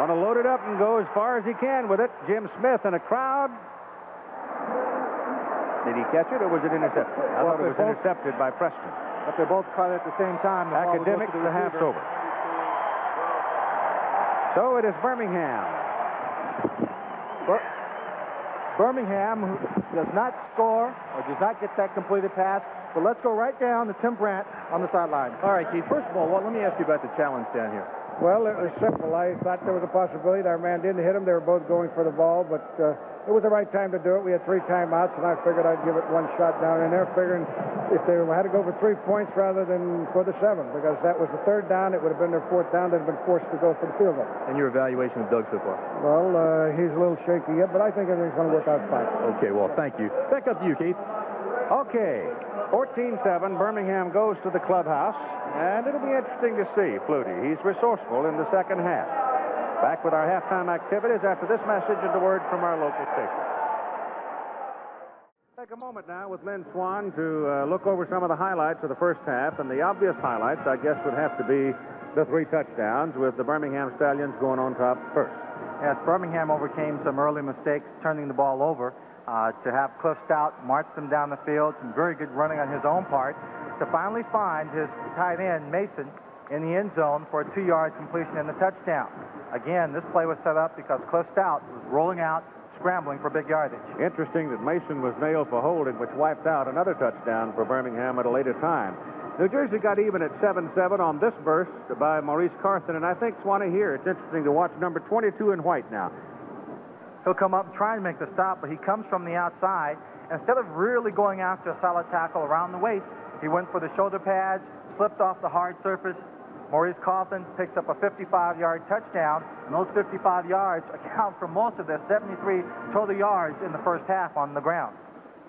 Going to load it up and go as far as he can with it. Jim Smith and a crowd. Did he catch it or was it intercepted? I well, thought it was both, intercepted by Preston. But they both caught it at the same time. The Academic to the half's over. So it is Birmingham. Bir- Birmingham who does not score or does not get that completed pass. But let's go right down to Tim Brant on the sideline. All right, Keith. First of all, well, let me ask you about the challenge down here. Well, it was simple. I thought there was a possibility that our man didn't hit him. They were both going for the ball, but uh, it was the right time to do it. We had three timeouts, and I figured I'd give it one shot down in there, figuring if they had to go for three points rather than for the seven, because that was the third down. It would have been their fourth down. They'd have been forced to go for the field goal. And your evaluation of Doug so far? Well, uh, he's a little shaky yet, but I think everything's going to work out fine. Okay, well, thank you. Back up to you, Keith. Okay, fourteen seven, Birmingham goes to the clubhouse, and it'll be interesting to see Flutie. He's resourceful in the second half. Back with our halftime activities after this message and the word from our local station. Take a moment now with Lynn Swann to uh, look over some of the highlights of the first half, and the obvious highlights, I guess, would have to be the three touchdowns with the Birmingham Stallions going on top first. Yes, Birmingham overcame some early mistakes, turning the ball over. Uh, to have Cliff Stoudt march them down the field, some very good running on his own part, to finally find his tight end, Mason, in the end zone for a two-yard completion and a touchdown. Again, this play was set up because Cliff Stoudt was rolling out, scrambling for big yardage. Interesting that Mason was nailed for holding, which wiped out another touchdown for Birmingham at a later time. New Jersey got even at seven seven on this burst by Maurice Carthon, and I think, Swanee, here, it's interesting to watch number twenty-two in white now. He'll come up and try and make the stop, but he comes from the outside. Instead of really going after a solid tackle around the waist, he went for the shoulder pads, slipped off the hard surface. Maurice Carthon picks up a fifty-five-yard touchdown, and those fifty-five yards account for most of their seventy-three total yards in the first half on the ground.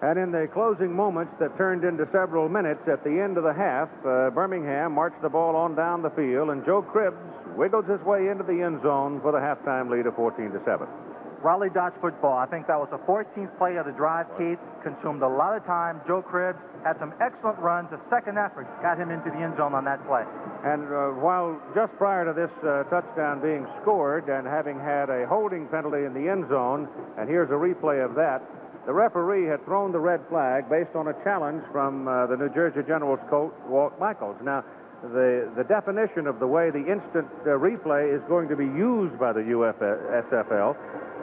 And in the closing moments that turned into several minutes at the end of the half, uh, Birmingham marched the ball on down the field, and Joe Cribbs wiggles his way into the end zone for the halftime lead of fourteen to seven. Rollie Dotsch football. I think that was the fourteenth play of the drive. Keith consumed a lot of time. Joe Cribbs had some excellent runs. A second effort got him into the end zone on that play. And uh, while just prior to this uh, touchdown being scored and having had a holding penalty in the end zone, and here's a replay of that, the referee had thrown the red flag based on a challenge from uh, the New Jersey Generals coach, Walt Michaels. Now, The, the definition of the way the instant uh, replay is going to be used by the U F S F L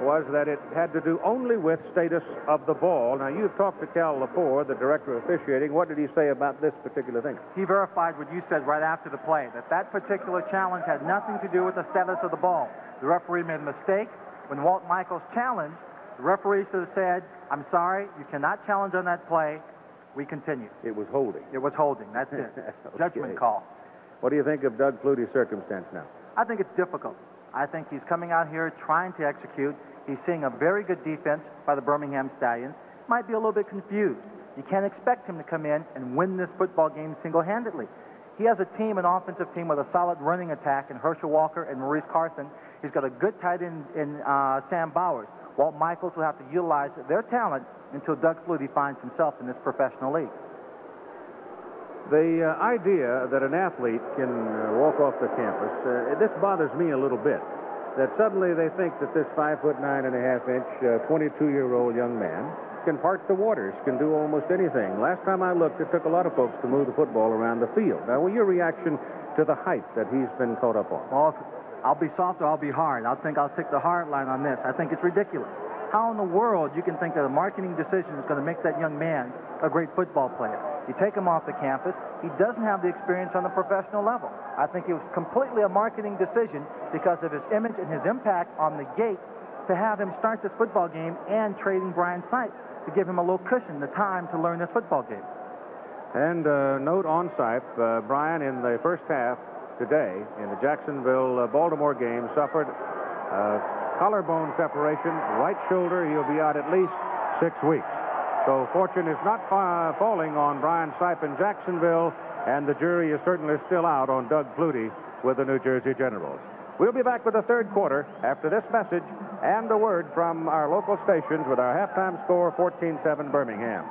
was that it had to do only with status of the ball. Now, you've talked to Cal Lepore, the director of officiating. What did he say about this particular thing? He verified what you said right after the play, that that particular challenge had nothing to do with the status of the ball. The referee made a mistake. When Walt Michaels challenged, the referee should have said, "I'm sorry, you cannot challenge on that play. We continue." It was holding. It was holding. That's it. Okay. Judgment call. What do you think of Doug Flutie's circumstance now? I think it's difficult. I think he's coming out here trying to execute. He's seeing a very good defense by the Birmingham Stallions. Might be a little bit confused. You can't expect him to come in and win this football game single-handedly. He has a team, an offensive team, with a solid running attack in Herschel Walker and Maurice Carthon. He's got a good tight end in uh, Sam Bowers. Walt Michaels will have to utilize their talent until Doug Flutie finds himself in this professional league. The uh, idea that an athlete can uh, walk off the campus, uh, this bothers me a little bit. That suddenly they think that this five foot nine and a half inch, uh, twenty-two year old young man can part the waters, can do almost anything. Last time I looked, it took a lot of folks to move the football around the field. Now, well, your reaction to the hype that he's been caught up on? Well, I'll be soft or I'll be hard. I think I'll take the hard line on this. I think it's ridiculous. How in the world you can think that a marketing decision is going to make that young man a great football player? You take him off the campus. He doesn't have the experience on the professional level. I think it was completely a marketing decision because of his image and his impact on the gate to have him start this football game, and trading Brian Sipe to give him a little cushion, the time to learn this football game. And uh, note on Sipe, uh, Brian in the first half today in the Jacksonville-Baltimore game suffered uh, collarbone separation, right shoulder. He'll be out at least six weeks. So fortune is not fa falling on Brian Sipe in Jacksonville, and the jury is certainly still out on Doug Flutie with the New Jersey Generals. We'll be back with the third quarter after this message and a word from our local stations with our halftime score, fourteen seven Birmingham.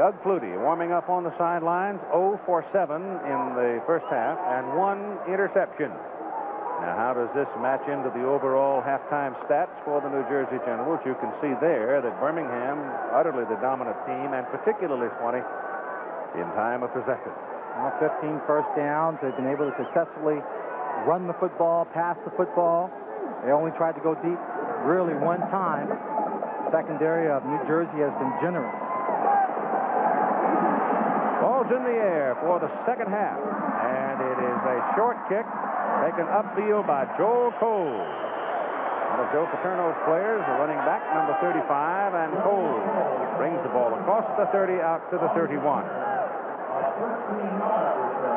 Doug Flutie warming up on the sidelines, oh for seven in the first half and one interception. Now, how does this match into the overall halftime stats for the New Jersey Generals? You can see there that Birmingham, utterly the dominant team, and particularly Swanee, in time of possession. Now, fifteen first downs. They've been able to successfully run the football, pass the football. They only tried to go deep really one time. The secondary of New Jersey has been generous. Ball's in the air for the second half, and it is a short kick taken upfield by Joel Cole. One of Joe Paterno's players, the running back, number thirty-five, and Cole brings the ball across the thirty out to the thirty-one.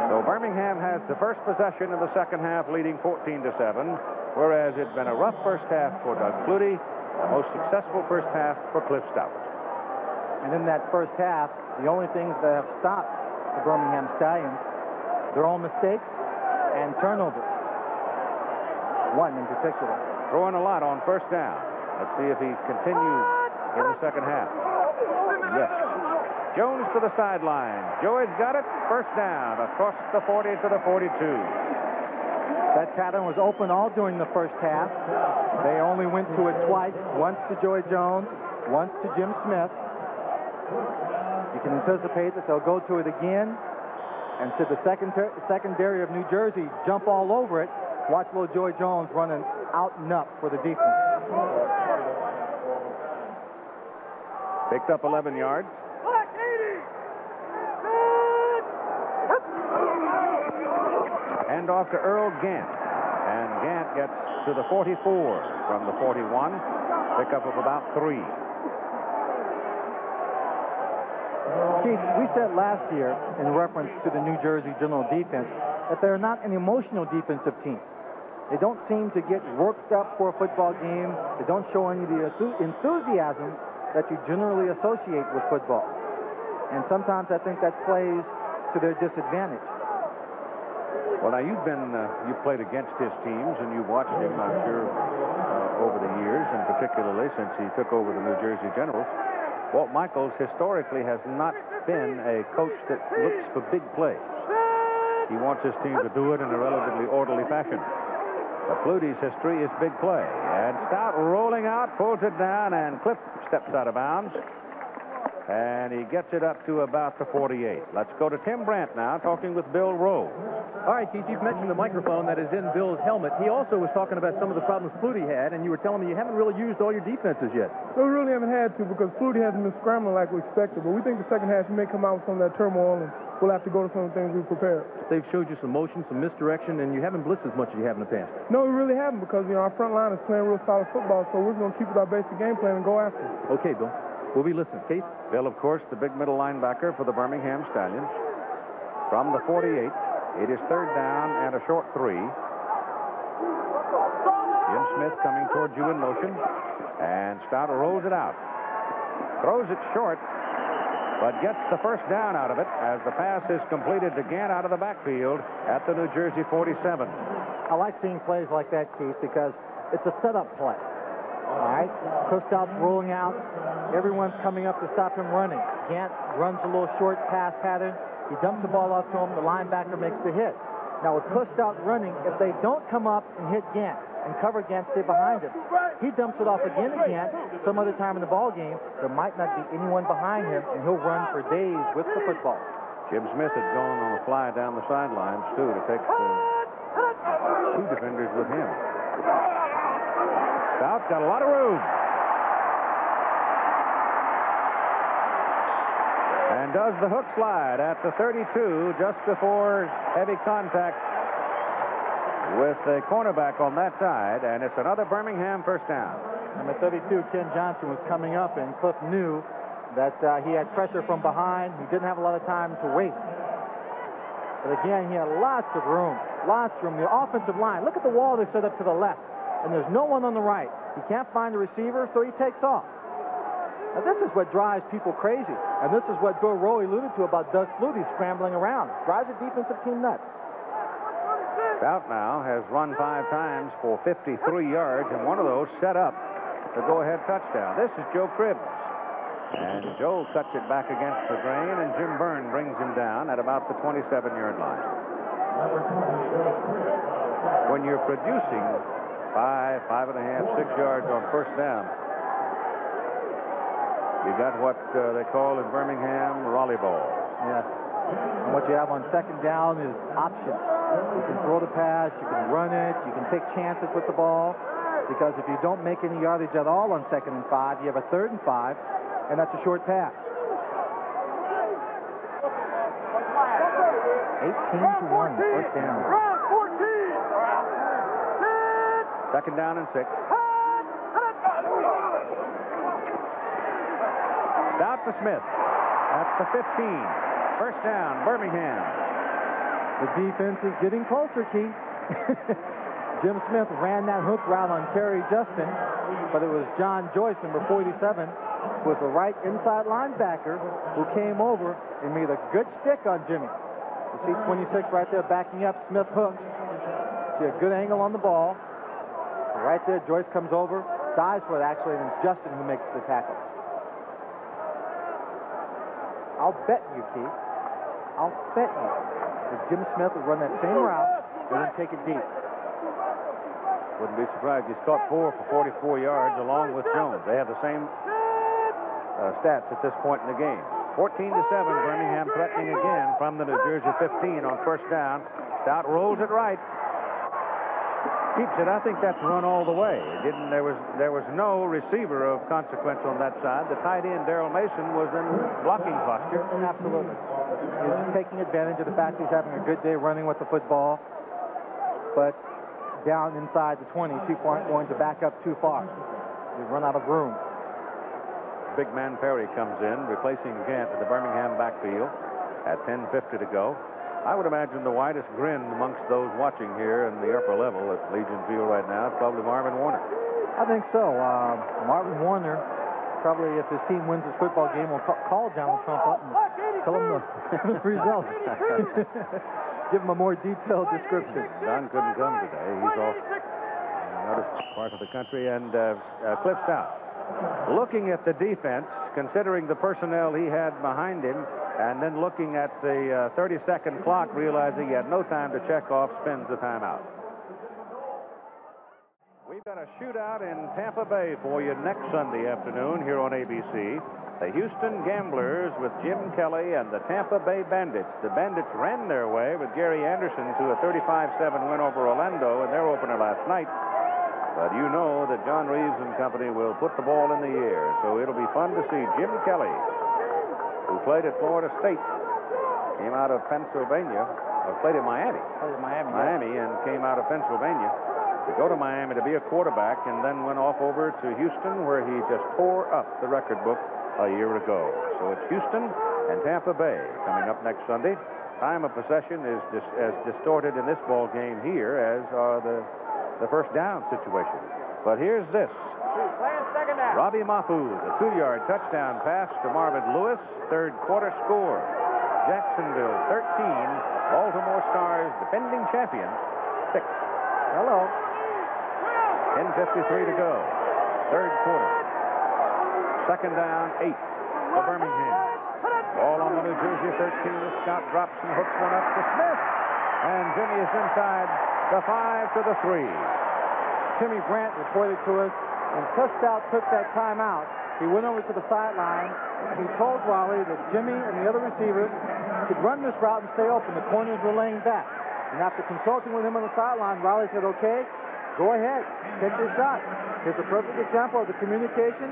So Birmingham has the first possession in the second half, leading fourteen to seven, whereas it's been a rough first half for Doug Flutie, the most successful first half for Cliff Stoudt. And in that first half, the only things that have stopped the Birmingham Stallions, their own mistakes and turnovers. One in particular. Throwing a lot on first down. Let's see if he continues in the second half. Yes. Jones to the sideline. Joy's got it. First down across the forty to the forty-two. That pattern was open all during the first half. They only went to it twice. Once to Joy Jones, once to Jim Smith. You can anticipate that they'll go to it again. And should the secondary of New Jersey jump all over it, watch little Joy Jones running out and up for the defense. Picked up eleven yards. Hand off to Earl Gant. And Gant gets to the forty-four from the forty-one. Pickup of about three. Keith, we said last year in reference to the New Jersey General defense that they're not an emotional defensive team. They don't seem to get worked up for a football game. They don't show any of the enthusiasm that you generally associate with football. And sometimes I think that plays to their disadvantage. Well, now you've been, uh, you've played against his teams and you've watched him, I'm sure, uh, over the years, and particularly since he took over the New Jersey Generals. Walt Michaels historically has not been a coach that looks for big plays. He wants his team to do it in a relatively orderly fashion. But Flutie's history is big play. And Stoudt rolling out, pulls it down, and Cliff steps out of bounds. And he gets it up to about the forty-eight. Let's go to Tim Brant now, talking with Bill Rowe. All right, Keith, you've mentioned the microphone that is in Bill's helmet. He also was talking about some of the problems Flutie had, and you were telling me you haven't really used all your defenses yet. We really haven't had to because Flutie hasn't been scrambling like we expected, but we think the second half you may come out with some of that turmoil, and we'll have to go to some of the things we've prepared. They've showed you some motion, some misdirection, and you haven't blitzed as much as you have in the past. No, we really haven't because, you know, our front line is playing real solid football, so we're going to keep with our basic game plan and go after it. Okay, Bill. We'll be listening. Keith? Bill, of course, the big middle linebacker for the Birmingham Stallions. From the forty-eight, it is third down and a short three. Jim Smith coming towards you in motion. And Stoudt rolls it out. Throws it short. but gets the first down out of it as the pass is completed to Gant out of the backfield at the New Jersey forty-seven. I like seeing plays like that, Keith, because it's a setup play. All right, Cliff Stout's rolling out. Everyone's coming up to stop him running. Gant runs a little short pass pattern. He dumps the ball off to him. The linebacker makes the hit. Now with Cliff Stoudt running, if they don't come up and hit Gant and cover Gant, stay behind him, he dumps it off again to Gant. Some other time in the ball game, there might not be anyone behind him, and he'll run for days with the football. Jim Smith had gone on a fly down the sidelines too to take the two defenders with him. Stout's got a lot of room. And does the hook slide at the thirty-two just before heavy contact with the cornerback on that side, and it's another Birmingham first down. Number thirty-two, Ken Johnson, was coming up, and Cliff knew that uh, he had pressure from behind. He didn't have a lot of time to waste. But again, he had lots of room, lots of room. The offensive line, look at the wall they set up to the left. And there's no one on the right. He can't find the receiver, so he takes off. Now, this is what drives people crazy, and this is what Bill Rowe alluded to about Doug Flutie scrambling around. Drives the defensive team nuts. Out now has run five times for fifty-three yards, and one of those set up the go-ahead touchdown. This is Joe Cribbs, and Joe cuts it back against the grain, and Jim Byrne brings him down at about the twenty-seven-yard line. When you're producing five, five and a half, six yards on first down, you got what uh, they call in Birmingham Rollie ball. Yes. And what you have on second down is options. You can throw the pass, you can run it, you can take chances with the ball, because if you don't make any yardage at all on second and five, you have a third and five, and that's a short pass. eighteen to one, first down. Second down and six. Out to Smith. That's the fifteen. First down, Birmingham. The defense is getting closer, Keith. Jim Smith ran that hook route on Kerry Justin, but it was John Joyce, number forty-seven, who was the right inside linebacker, who came over and made a good stick on Jimmy. You see twenty-six right there backing up. Smith hooks. See a good angle on the ball. Right there, Joyce comes over, dives for it actually, and it's Justin who makes the tackle. I'll bet you, Keith, I'll bet you that Jim Smith would run that same route and then take it deep. Wouldn't be surprised. He's caught four for forty-four yards along with Jones. They have the same uh, stats at this point in the game. fourteen to seven, Birmingham threatening again from the New Jersey fifteen on first down. Stout rolls it right. Keeps it. I think that's run all the way. It didn't. There was there was no receiver of consequence on that side. The tight end Darrell Mason was in blocking posture. Absolutely. He's taking advantage of the fact he's having a good day running with the football, but down inside the twenty, people aren't going to back up too far. They run out of room. Big man Perry comes in, replacing Gant at the Birmingham backfield at ten fifty to go. I would imagine the widest grin amongst those watching here in the upper level at Legion Field right now is probably Marvin Warner. I think so. Uh, Marvin Warner, probably if his team wins this football game, will call Donald Trump up and tell him the results. Give him a more detailed description. Don couldn't come today. He's off another part of the country. And uh, uh, Cliff Stoudt, looking at the defense, considering the personnel he had behind him, and then looking at the uh, thirty-second clock, realizing he had no time to check off, spends the timeout. We've got a shootout in Tampa Bay for you next Sunday afternoon here on A B C. The Houston Gamblers with Jim Kelly and the Tampa Bay Bandits. The Bandits ran their way with Gary Anderson to a thirty-five seven win over Orlando in their opener last night. But you know that John Reeves and company will put the ball in the air, so it'll be fun to see Jim Kelly, who played at Florida State, came out of Pennsylvania, or played in Miami. Played in Miami. Miami, yeah. And came out of Pennsylvania to go to Miami to be a quarterback, and then went off over to Houston, where he just tore up the record book a year ago. So it's Houston and Tampa Bay coming up next Sunday. Time of possession is dis as distorted in this ball game here as are the the first down situation. But here's this. Robbie Mafu, the two-yard touchdown pass to Marvin Lewis. Third quarter score. Jacksonville thirteen, Baltimore Stars defending champions six. Hello. ten fifty-three to go. Third quarter. Second down, eight for Birmingham. Ball on the New Jersey thirteen. Stoudt drops and hooks one up to Smith. And Jimmy is inside the five to the three. Jimmy Brant reported to us. When Cliff Stoudt took that timeout, he went over to the sideline. He told Rollie that Jimmy and the other receivers could run this route and stay open. The corners were laying back. And after consulting with him on the sideline, Rollie said, okay, go ahead, take your shot. Here's a perfect example of the communication.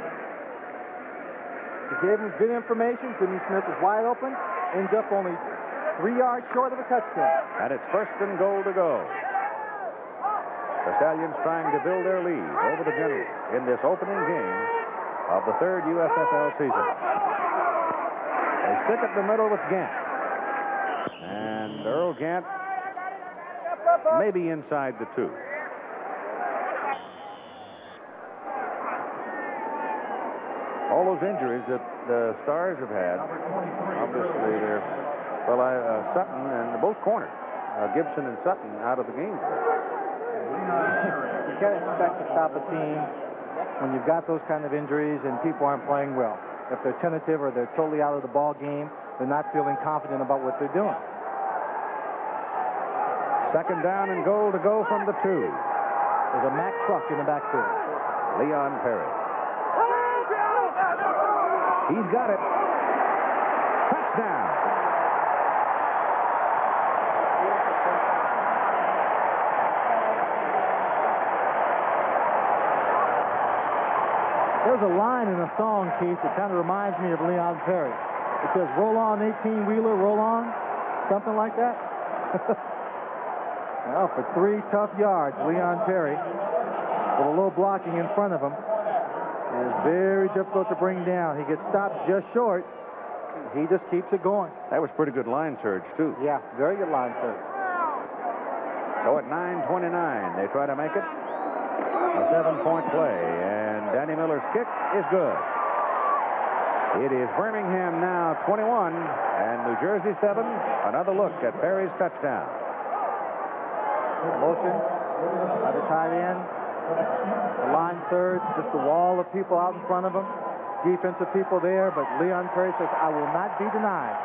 He gave him good information. Jimmy Smith is wide open, ends up only three yards short of a touchdown. And it's first and goal to go. The Stallions trying to build their lead over the Generals in this opening game of the third U S F L season. They stick at the middle with Gant. And Earl Gant maybe inside the two. All those injuries that the Stars have had, obviously they're, well, uh, Sutton and both corners, uh, Gibson and Sutton out of the game today. You can't expect to stop a team when you've got those kind of injuries and people aren't playing well. If they're tentative or they're totally out of the ball game, they're not feeling confident about what they're doing. Second down and goal to go from the two. There's a Mack truck in the backfield. Leon Perry. He's got it. Touchdown. There's a line in a song, Keith, that kind of reminds me of Leon Perry. It says, roll on, eighteen-wheeler, roll on, something like that. Well, for three tough yards, Leon Perry, with a little blocking in front of him, is very difficult to bring down. He gets stopped just short. He just keeps it going. That was pretty good line surge, too. Yeah, very good line surge. So at nine twenty-nine, they try to make it a seven-point play, and Danny Miller's kick is good. It is Birmingham now twenty-one and New Jersey seven. Another look at Perry's touchdown. Motion by the tight end. The line surge, just the wall of people out in front of him. Defensive people there, but Leon Perry says, I will not be denied.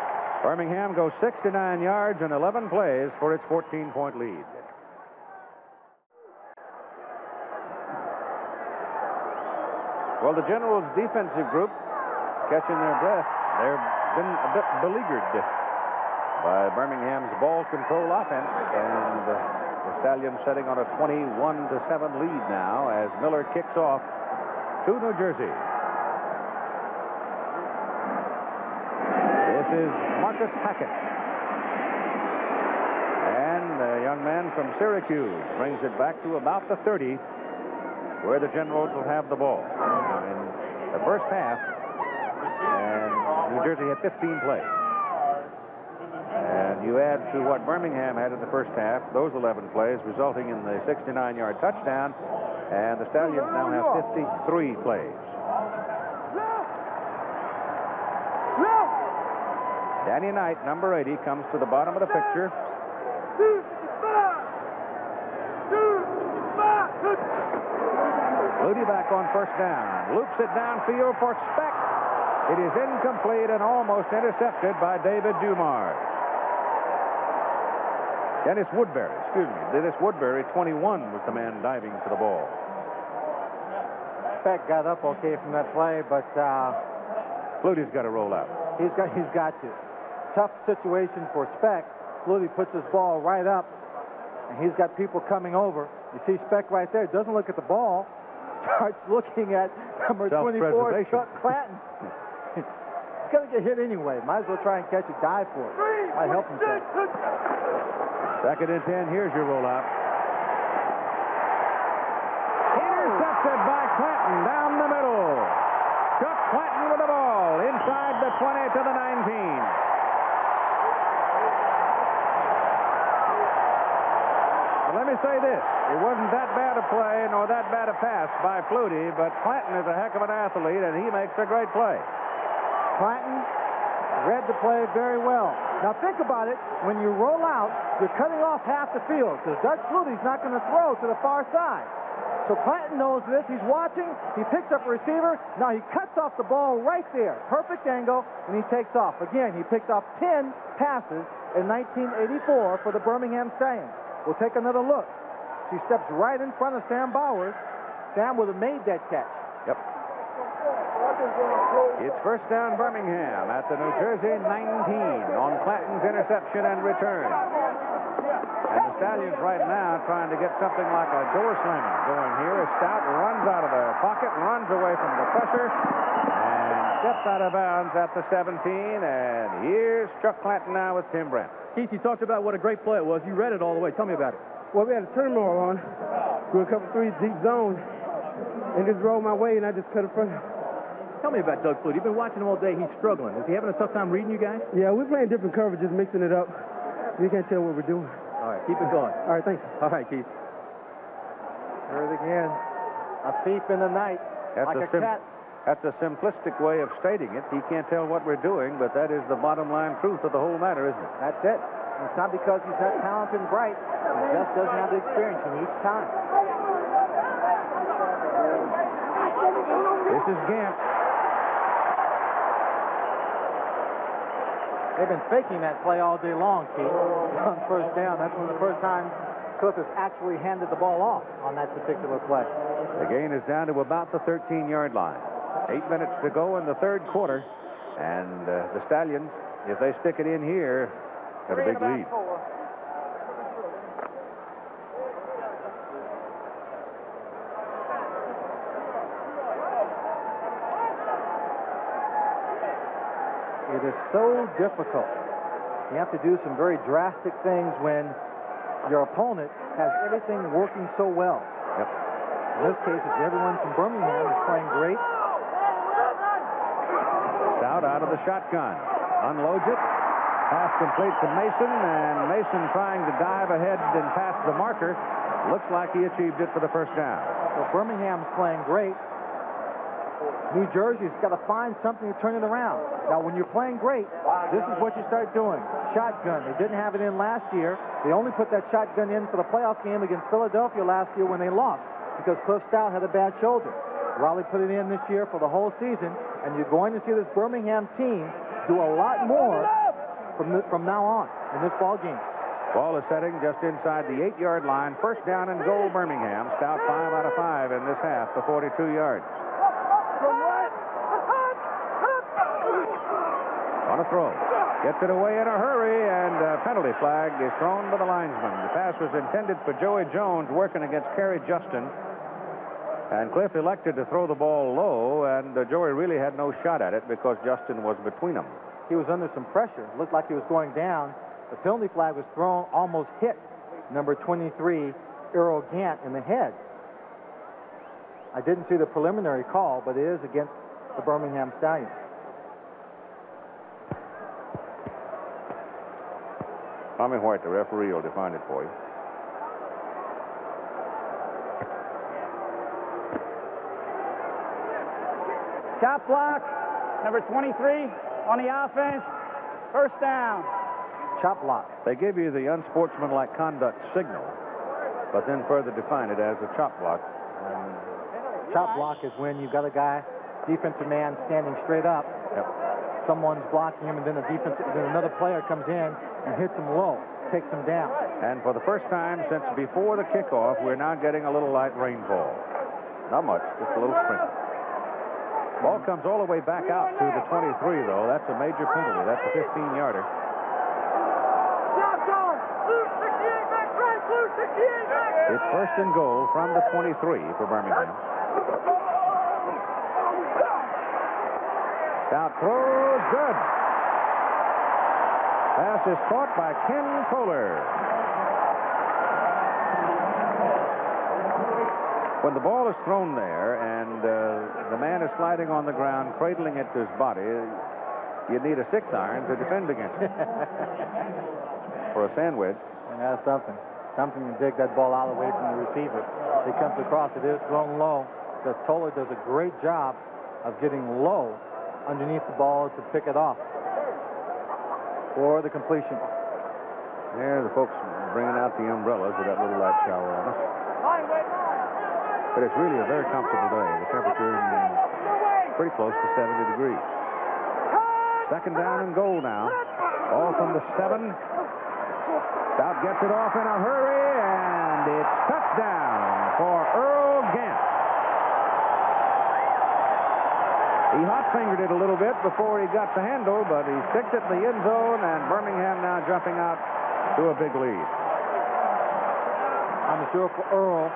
Birmingham goes sixty-nine yards and eleven plays for its fourteen-point lead. Well, the Generals' defensive group catching their breath. They've been a bit beleaguered by Birmingham's ball control offense, and uh, the Stallions setting on a twenty-one to seven lead now as Miller kicks off to New Jersey. This is Marcus Hackett, and the young man from Syracuse brings it back to about the thirty, where the Generals will have the ball. The first half, and New Jersey had fifteen plays. And you add to what Birmingham had in the first half, those eleven plays, resulting in the sixty-nine-yard touchdown, and the Stallions now have fifty-three plays. Danny Knight, number eighty, comes to the bottom of the picture. Flutie back on first down. Loops it downfield for Speck. It is incomplete and almost intercepted by David Dumars. Dennis Woodbury, excuse me. Dennis Woodbury, twenty-one, was the man diving for the ball. Speck got up okay from that play, but uh, Flutie's got to roll out. He's got, he's got to. Tough situation for Speck. Flutie puts his ball right up, and he's got people coming over. You see Speck right there. Doesn't look at the ball. Starts looking at number twenty-four, Chuck Clanton. He's going to get hit anyway. Might as well try and catch it, dive for it. Might help himself. Second and ten. Here's your rollout. Intercepted by Clanton down the middle. Chuck Clanton with the ball inside the twenty to the nineteen. But let me say this. It wasn't that bad a play nor that bad a pass by Flutie, but Clanton is a heck of an athlete, and he makes a great play. Clanton read the play very well. Now think about it. When you roll out, you're cutting off half the field because Doug Flutie's not going to throw to the far side. So Clanton knows this. He's watching. He picks up a receiver. Now he cuts off the ball right there. Perfect angle, and he takes off. Again, he picked off ten passes in nineteen eighty-four for the Birmingham Stallions. We'll take another look. She steps right in front of Sam Bowers. Sam would have made that catch. Yep. It's first down Birmingham at the New Jersey nineteen on Clanton's interception and return. And the Stallions right now trying to get something like a door slamming going here. Stoudt runs out of the pocket, runs away from the pressure, and steps out of bounds at the seventeen. And here's Chuck Clanton now with Tim Brant. Keith, you talked about what a great play it was. You read it all the way. Tell me about it. Well, we had a turmoil on. We were covered three deep zone, and just rolled my way, and I just cut in front. Tell me about Doug Flutie. You've been watching him all day. He's struggling. Is he having a tough time reading you guys? Yeah, we're playing different coverages, mixing it up. You can't tell what we're doing. All right, keep it going. All right, thanks. All right, Keith. There it again. A thief in the night, that's like a, a cat. That's a simplistic way of stating it. He can't tell what we're doing, but that is the bottom line truth of the whole matter, isn't it? That's it. And it's not because he's not talented and bright. He just doesn't have the experience in each time. This is Gant. They've been faking that play all day long, Keith. On first down, that's one of the first times Cook has actually handed the ball off on that particular play. The gain is down to about the thirteen-yard line. Eight minutes to go in the third quarter, and uh, the Stallions, if they stick it in here, have a big lead. It is so difficult. You have to do some very drastic things when your opponent has everything working so well. Yep. In this case, it's everyone from Birmingham is playing great. Stoudt out of the shotgun. Unloads it. Pass complete to Mason, and Mason trying to dive ahead and pass the marker. Looks like he achieved it for the first down. So Birmingham's playing great. New Jersey's got to find something to turn it around. Now, when you're playing great, this is what you start doing. Shotgun. They didn't have it in last year. They only put that shotgun in for the playoff game against Philadelphia last year when they lost because Cliff Stoudt had a bad shoulder. Rollie put it in this year for the whole season, and you're going to see this Birmingham team do a lot more from, the, from now on in this ball game. Ball is setting just inside the eight-yard line. First down and goal, Birmingham. Stoudt five out of five in this half, the forty-two yards. On a throw. Gets it away in a hurry, and a penalty flag is thrown by the linesman. The pass was intended for Joey Jones working against Kerry Justin. And Cliff elected to throw the ball low, and uh, Joey really had no shot at it because Justin was between them. He was under some pressure. It looked like he was going down. The penalty flag was thrown, almost hit number twenty-three, Earl Gant, in the head. I didn't see the preliminary call, but it is against the Birmingham Stallions. Tommy White, the referee, will define it for you. Shot block, number twenty-three on the offense, first down. Shot block. They give you the unsportsmanlike conduct signal, but then further define it as a chop block. And chop block is when you've got a guy, defensive man, standing straight up. Yep. Someone's blocking him, and then, a defense, then another player comes in and hits him low, takes him down. And for the first time since before the kickoff, we're now getting a little light rainfall. Not much, just a little sprinkle. Ball comes all the way back out to the twenty-three, though. That's a major penalty. That's a fifteen-yarder. It's first and goal from the twenty-three for Birmingham. Now throws good. Pass is caught by Ken Kohler. When the ball is thrown there and uh, the man is sliding on the ground, cradling it to his body, you need a six iron to defend against it. For a sandwich. And that's something. Something to dig that ball out away from the receiver. He comes across. It is thrown low. Toller does a great job of getting low underneath the ball to pick it off for the completion. There, the folks bringing out the umbrellas with that little light shower on us. But it's really a very comfortable day. The temperature is pretty close to seventy degrees. Second down and goal now. All from the seven. Stoudt gets it off in a hurry, and it's touchdown for Earl Gant. He hot-fingered it a little bit before he got the handle, but he sticked it in the end zone, and Birmingham now jumping out to a big lead. I'm sure for Earl,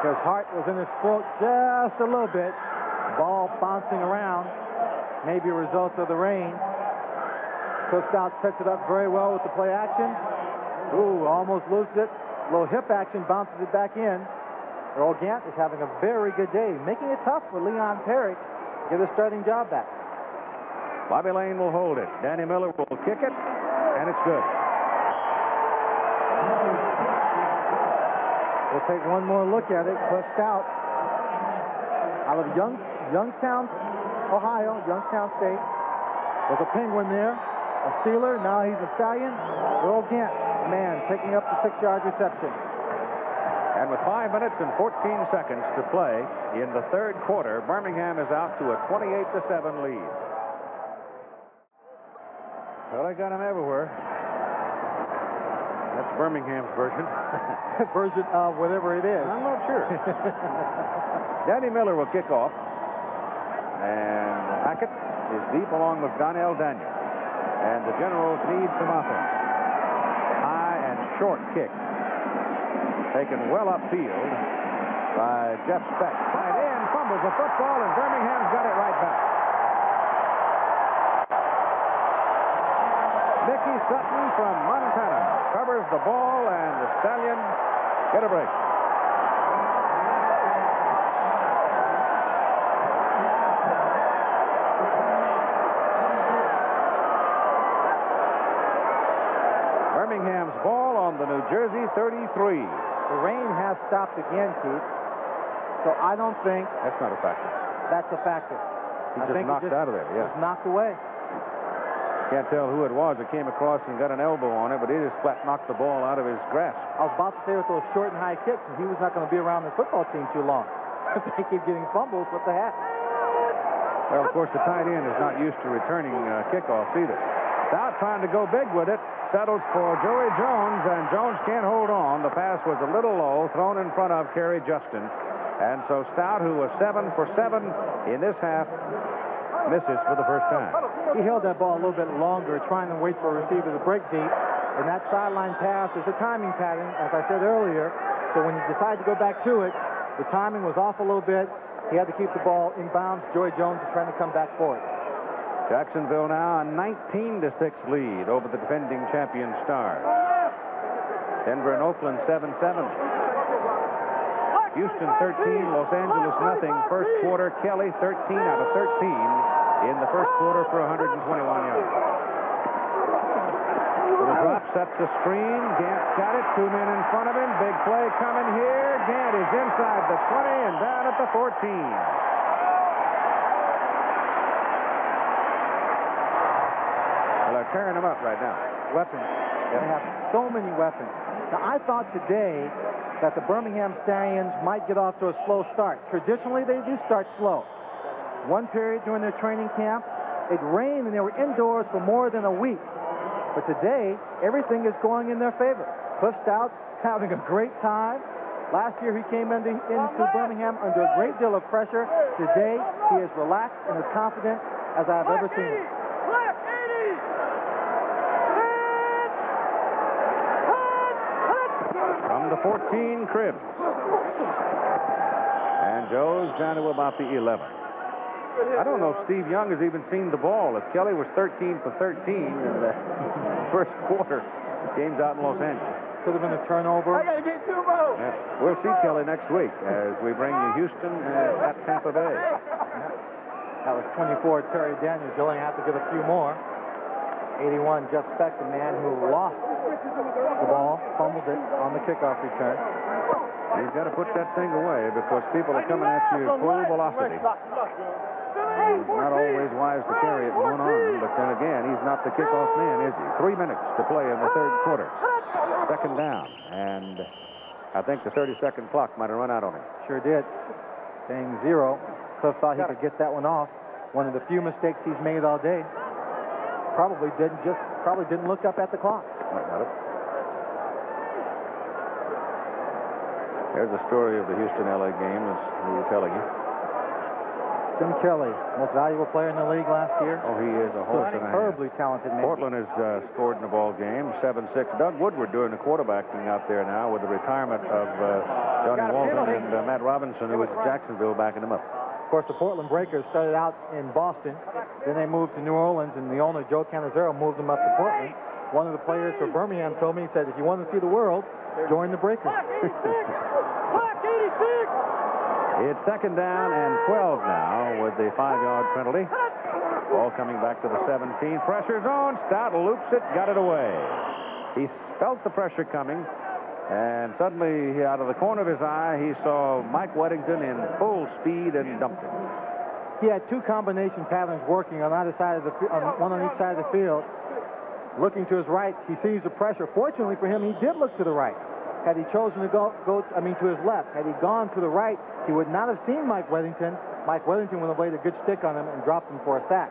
his heart was in his throat just a little bit. Ball bouncing around, maybe a result of the rain. Cliff Stoudt sets it up very well with the play action. Ooh, almost loses it. A little hip action, bounces it back in. Earl Gant is having a very good day, making it tough for Leon Perry. Get a starting job back. Bobby Lane will hold it. Danny Miller will kick it, and it's good. We'll take one more look at it. Cliff Stoudt out of Young, Youngstown, Ohio, Youngstown State. There's a Penguin there, a Steeler. Now he's a Stallion. Earl Gant, the man, picking up the six-yard reception. And with five minutes and fourteen seconds to play in the third quarter, Birmingham is out to a twenty-eight to seven lead. Well, they got him everywhere. That's Birmingham's version. Version of whatever it is. I'm not sure. Danny Miller will kick off. And Hackett is deep along with Donnell Daniel. And the Generals need some offense. High and short kick. Taken well upfield by Jeff Speck. Tight end fumbles the football, and Birmingham's got it right back. Mickey Sutton from Montana covers the ball, and the Stallions get a break. Birmingham's ball on the New Jersey thirty-three. The rain has stopped again, Keith. So I don't think that's not a factor. That's a factor. He I just think knocked he just, out of there. Yeah, just knocked away. Can't tell who it was that came across and got an elbow on it, but he just flat knocked the ball out of his grasp. I was about to say with those short and high kicks, he was not going to be around the football team too long. They keep getting fumbles. What the heck? Well, of course, the tight end is not used to returning uh, kickoffs either. Stoudt trying to go big with it. Settles for Joey Jones, and Jones can't hold on. The pass was a little low, thrown in front of Kerry Justin. And so Stoudt, who was seven for seven in this half, misses for the first time. He held that ball a little bit longer, trying to wait for a receiver to break deep. And that sideline pass is a timing pattern, as I said earlier. So when you decide to go back to it, the timing was off a little bit. He had to keep the ball in bounds. Joey Jones is trying to come back for it. Jacksonville now a nineteen to six lead over the defending champion Stars. Denver and Oakland seven seven. Houston thirteen, Los Angeles nothing. First quarter, Kelly thirteen out of thirteen in the first quarter for one hundred twenty-one yards. The drop sets the screen. Gant got it. Two men in front of him. Big play coming here. Gant is inside the twenty and down at the fourteen. Tearing them up right now. Weapons. Yep. They have so many weapons. Now, I thought today that the Birmingham Stallions might get off to a slow start. Traditionally, they do start slow. One period during their training camp, it rained and they were indoors for more than a week. But today, everything is going in their favor. Cliff Stoudt having a great time. Last year, he came into, into Birmingham under a great deal of pressure. Today, he is relaxed and as confident as I've ever seen him. From the fourteen, Cribbs. And Joe's down to about the eleven. I don't know if Steve Young has even seen the ball. If Kelly was thirteen for thirteen in the first quarter, the game's out in Los Angeles. Could have been a turnover. I got to get two votes. Yeah. We'll see Kelly next week as we bring you Houston uh, at Tampa Bay. That was twenty-four. Terry Daniels. You'll only have to get a few more. eighty-one, Jeff Speck, the man who lost the ball, fumbled it on the kickoff return. You've got to put that thing away because people are coming at you at full velocity. Not always wise to carry it in one arm, but then again, he's not the kickoff man, is he? Three minutes to play in the third quarter. Second down, and I think the thirty-second clock might have run out on him. Sure did. Saying zero. Cliff thought he could get that one off. One of the few mistakes he's made all day. Probably didn't just probably didn't look up at the clock. Might not have. There's the story of the Houston L A game, as we were telling you. Ken Kelly, most valuable player in the league last year. Oh, he is a horse and a half. Terribly talented man. Portland has uh, scored in the ball game, seven six. Doug Woodward doing the quarterbacking out there now with the retirement of uh, Johnny Walton and uh, Matt Robinson, who was at Jacksonville, backing him up. Of course, the Portland Breakers started out in Boston. Then they moved to New Orleans, and the owner, Joe Canizero, moved them up to Portland. One of the players for Birmingham told me, he said, if you want to see the world, join the Breakers. It's second down and twelve now with the five-yard penalty. Ball coming back to the seventeen. Pressure's on. Stoudt loops it. Got it away. He felt the pressure coming, and suddenly, out of the corner of his eye, he saw Mike Weddington in full speed and dumped it. He had two combination patterns working on either side of the on one on each side of the field. Looking to his right, he sees the pressure. Fortunately for him, he did look to the right. Had he chosen to go, go, I mean, to his left, had he gone to the right, he would not have seen Mike Weddington. Mike Weddington would have laid a good stick on him and dropped him for a sack.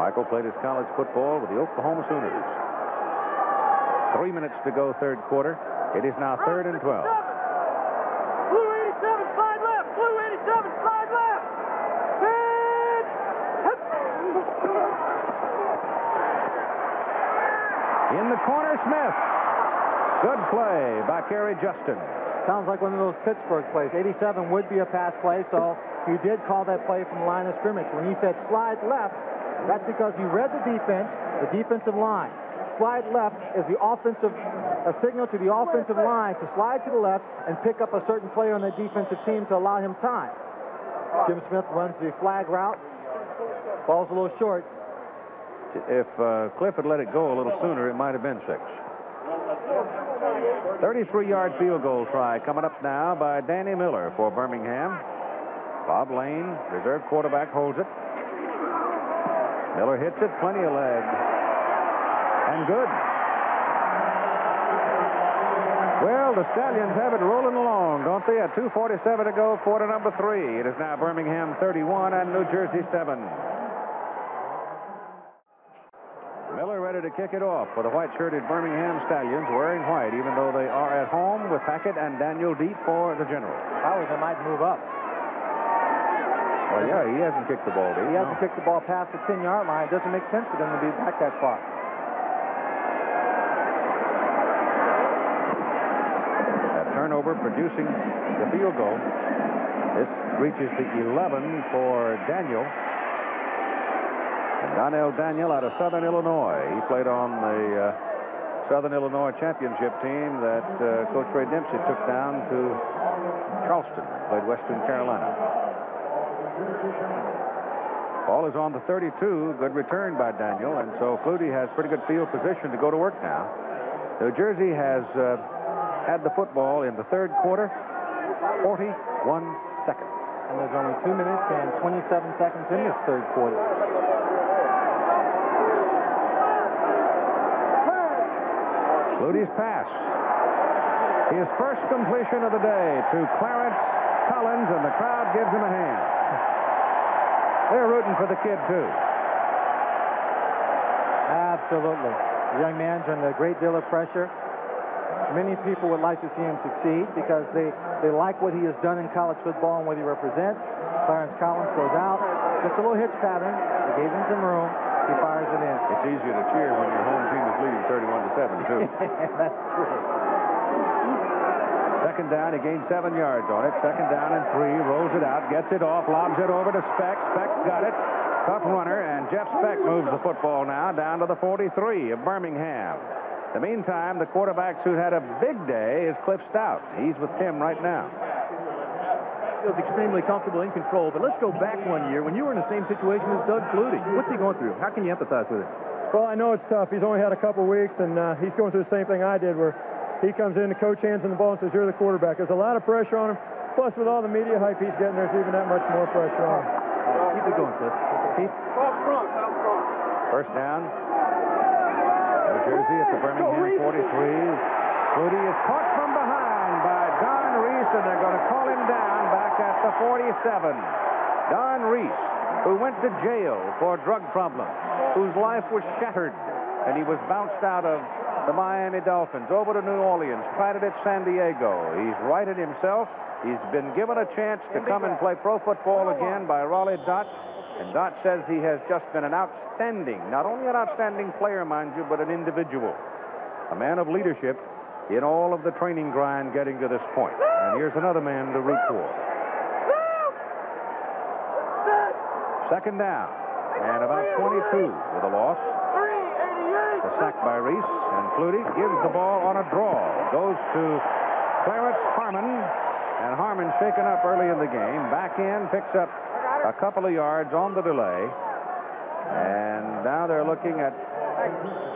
Michael played his college football with the Oklahoma Sooners. Three minutes to go, third quarter. It is now third and twelve. Blue eighty-seven, slide left. Blue eighty-seven, slide left. In the corner, Smith. Good play by Kerry Justin. Sounds like one of those Pittsburgh plays. eighty-seven would be a pass play, so he did call that play from the line of scrimmage. When he said slide left, that's because he read the defense, the defensive line. Slide left is the offensive, a signal to the offensive line to slide to the left and pick up a certain player on the defensive team to allow him time. Jim Smith runs the flag route, falls a little short. If uh, Cliff had let it go a little sooner, it might have been six. thirty-three-yard field goal try coming up now by Danny Miller for Birmingham. Bob Lane, reserve quarterback, holds it. Miller hits it, plenty of leg, and good. Well, the Stallions have it rolling along, don't they? At two forty-seven to go, quarter number three. It is now Birmingham thirty-one and New Jersey seven. To kick it off for the white-shirted Birmingham Stallions, wearing white, even though they are at home with Hackett and Daniel Deep for the General. Howard, they might move up. Well, yeah, he hasn't kicked the ball, did he? He hasn't no. kicked the ball past the ten-yard line. It doesn't make sense for them to be back that far. That turnover producing the field goal. This reaches the eleven for Daniel. Donnell Daniel out of Southern Illinois. He played on the uh, Southern Illinois championship team that uh, Coach Ray Dempsey took down to Charleston, played Western Carolina. Ball is on the thirty-two. Good return by Daniel, and so Flutie has pretty good field position to go to work now. New Jersey has uh, had the football in the third quarter, forty-one seconds. And there's only two minutes and twenty-seven seconds in this third quarter. Flutie's pass. His first completion of the day to Clarence Collins, and the crowd gives him a hand. They're rooting for the kid, too. Absolutely. The young man's under a great deal of pressure. Many people would like to see him succeed because they, they like what he has done in college football and what he represents. Clarence Collins goes out. Just a little hitch pattern. They gave him some room. He fires it in. It's easier to cheer when your home team is leading thirty-one to seven, too. That's true. Second down, he gained seven yards on it. Second down and three, rolls it out, gets it off, lobs it over to Speck. Speck got it. Tough runner, and Jeff Speck moves the football now down to the forty-three of Birmingham. In the meantime, the quarterback who had a big day is Cliff Stoudt. He's with Tim right now. feels extremely comfortable, in control. But let's go back one year when you were in the same situation as Doug Flutie. What's he going through? How can you empathize with him? Well, I know it's tough. He's only had a couple weeks, and uh, he's going through the same thing I did, where he comes in, the coach hands him the ball and says, you're the quarterback. There's a lot of pressure on him. Plus, with all the media hype he's getting, there's even that much more pressure on him. Keep it going, Cliff. Keith? First down. New Jersey at the Birmingham forty-three. Flutie is caught from behind by Don Reese, and they're going to call him down back at the forty-seven. Don Reese, who went to jail for drug problems, whose life was shattered, and he was bounced out of the Miami Dolphins, over to New Orleans, tried it at San Diego. He's righted himself. He's been given a chance to come and play pro football again by Rollie Dotsch. And Dotsch says he has just been an outstanding, not only an outstanding player, mind you, but an individual. A man of leadership in all of the training grind getting to this point. And here's another man to root for. Second down. And about twenty-two with a loss. The sack by Reese. And Flutie gives the ball on a draw. Goes to Clarence Harmon. And Harmon, shaken up early in the game, back in, picks up a couple of yards on the delay. And now they're looking at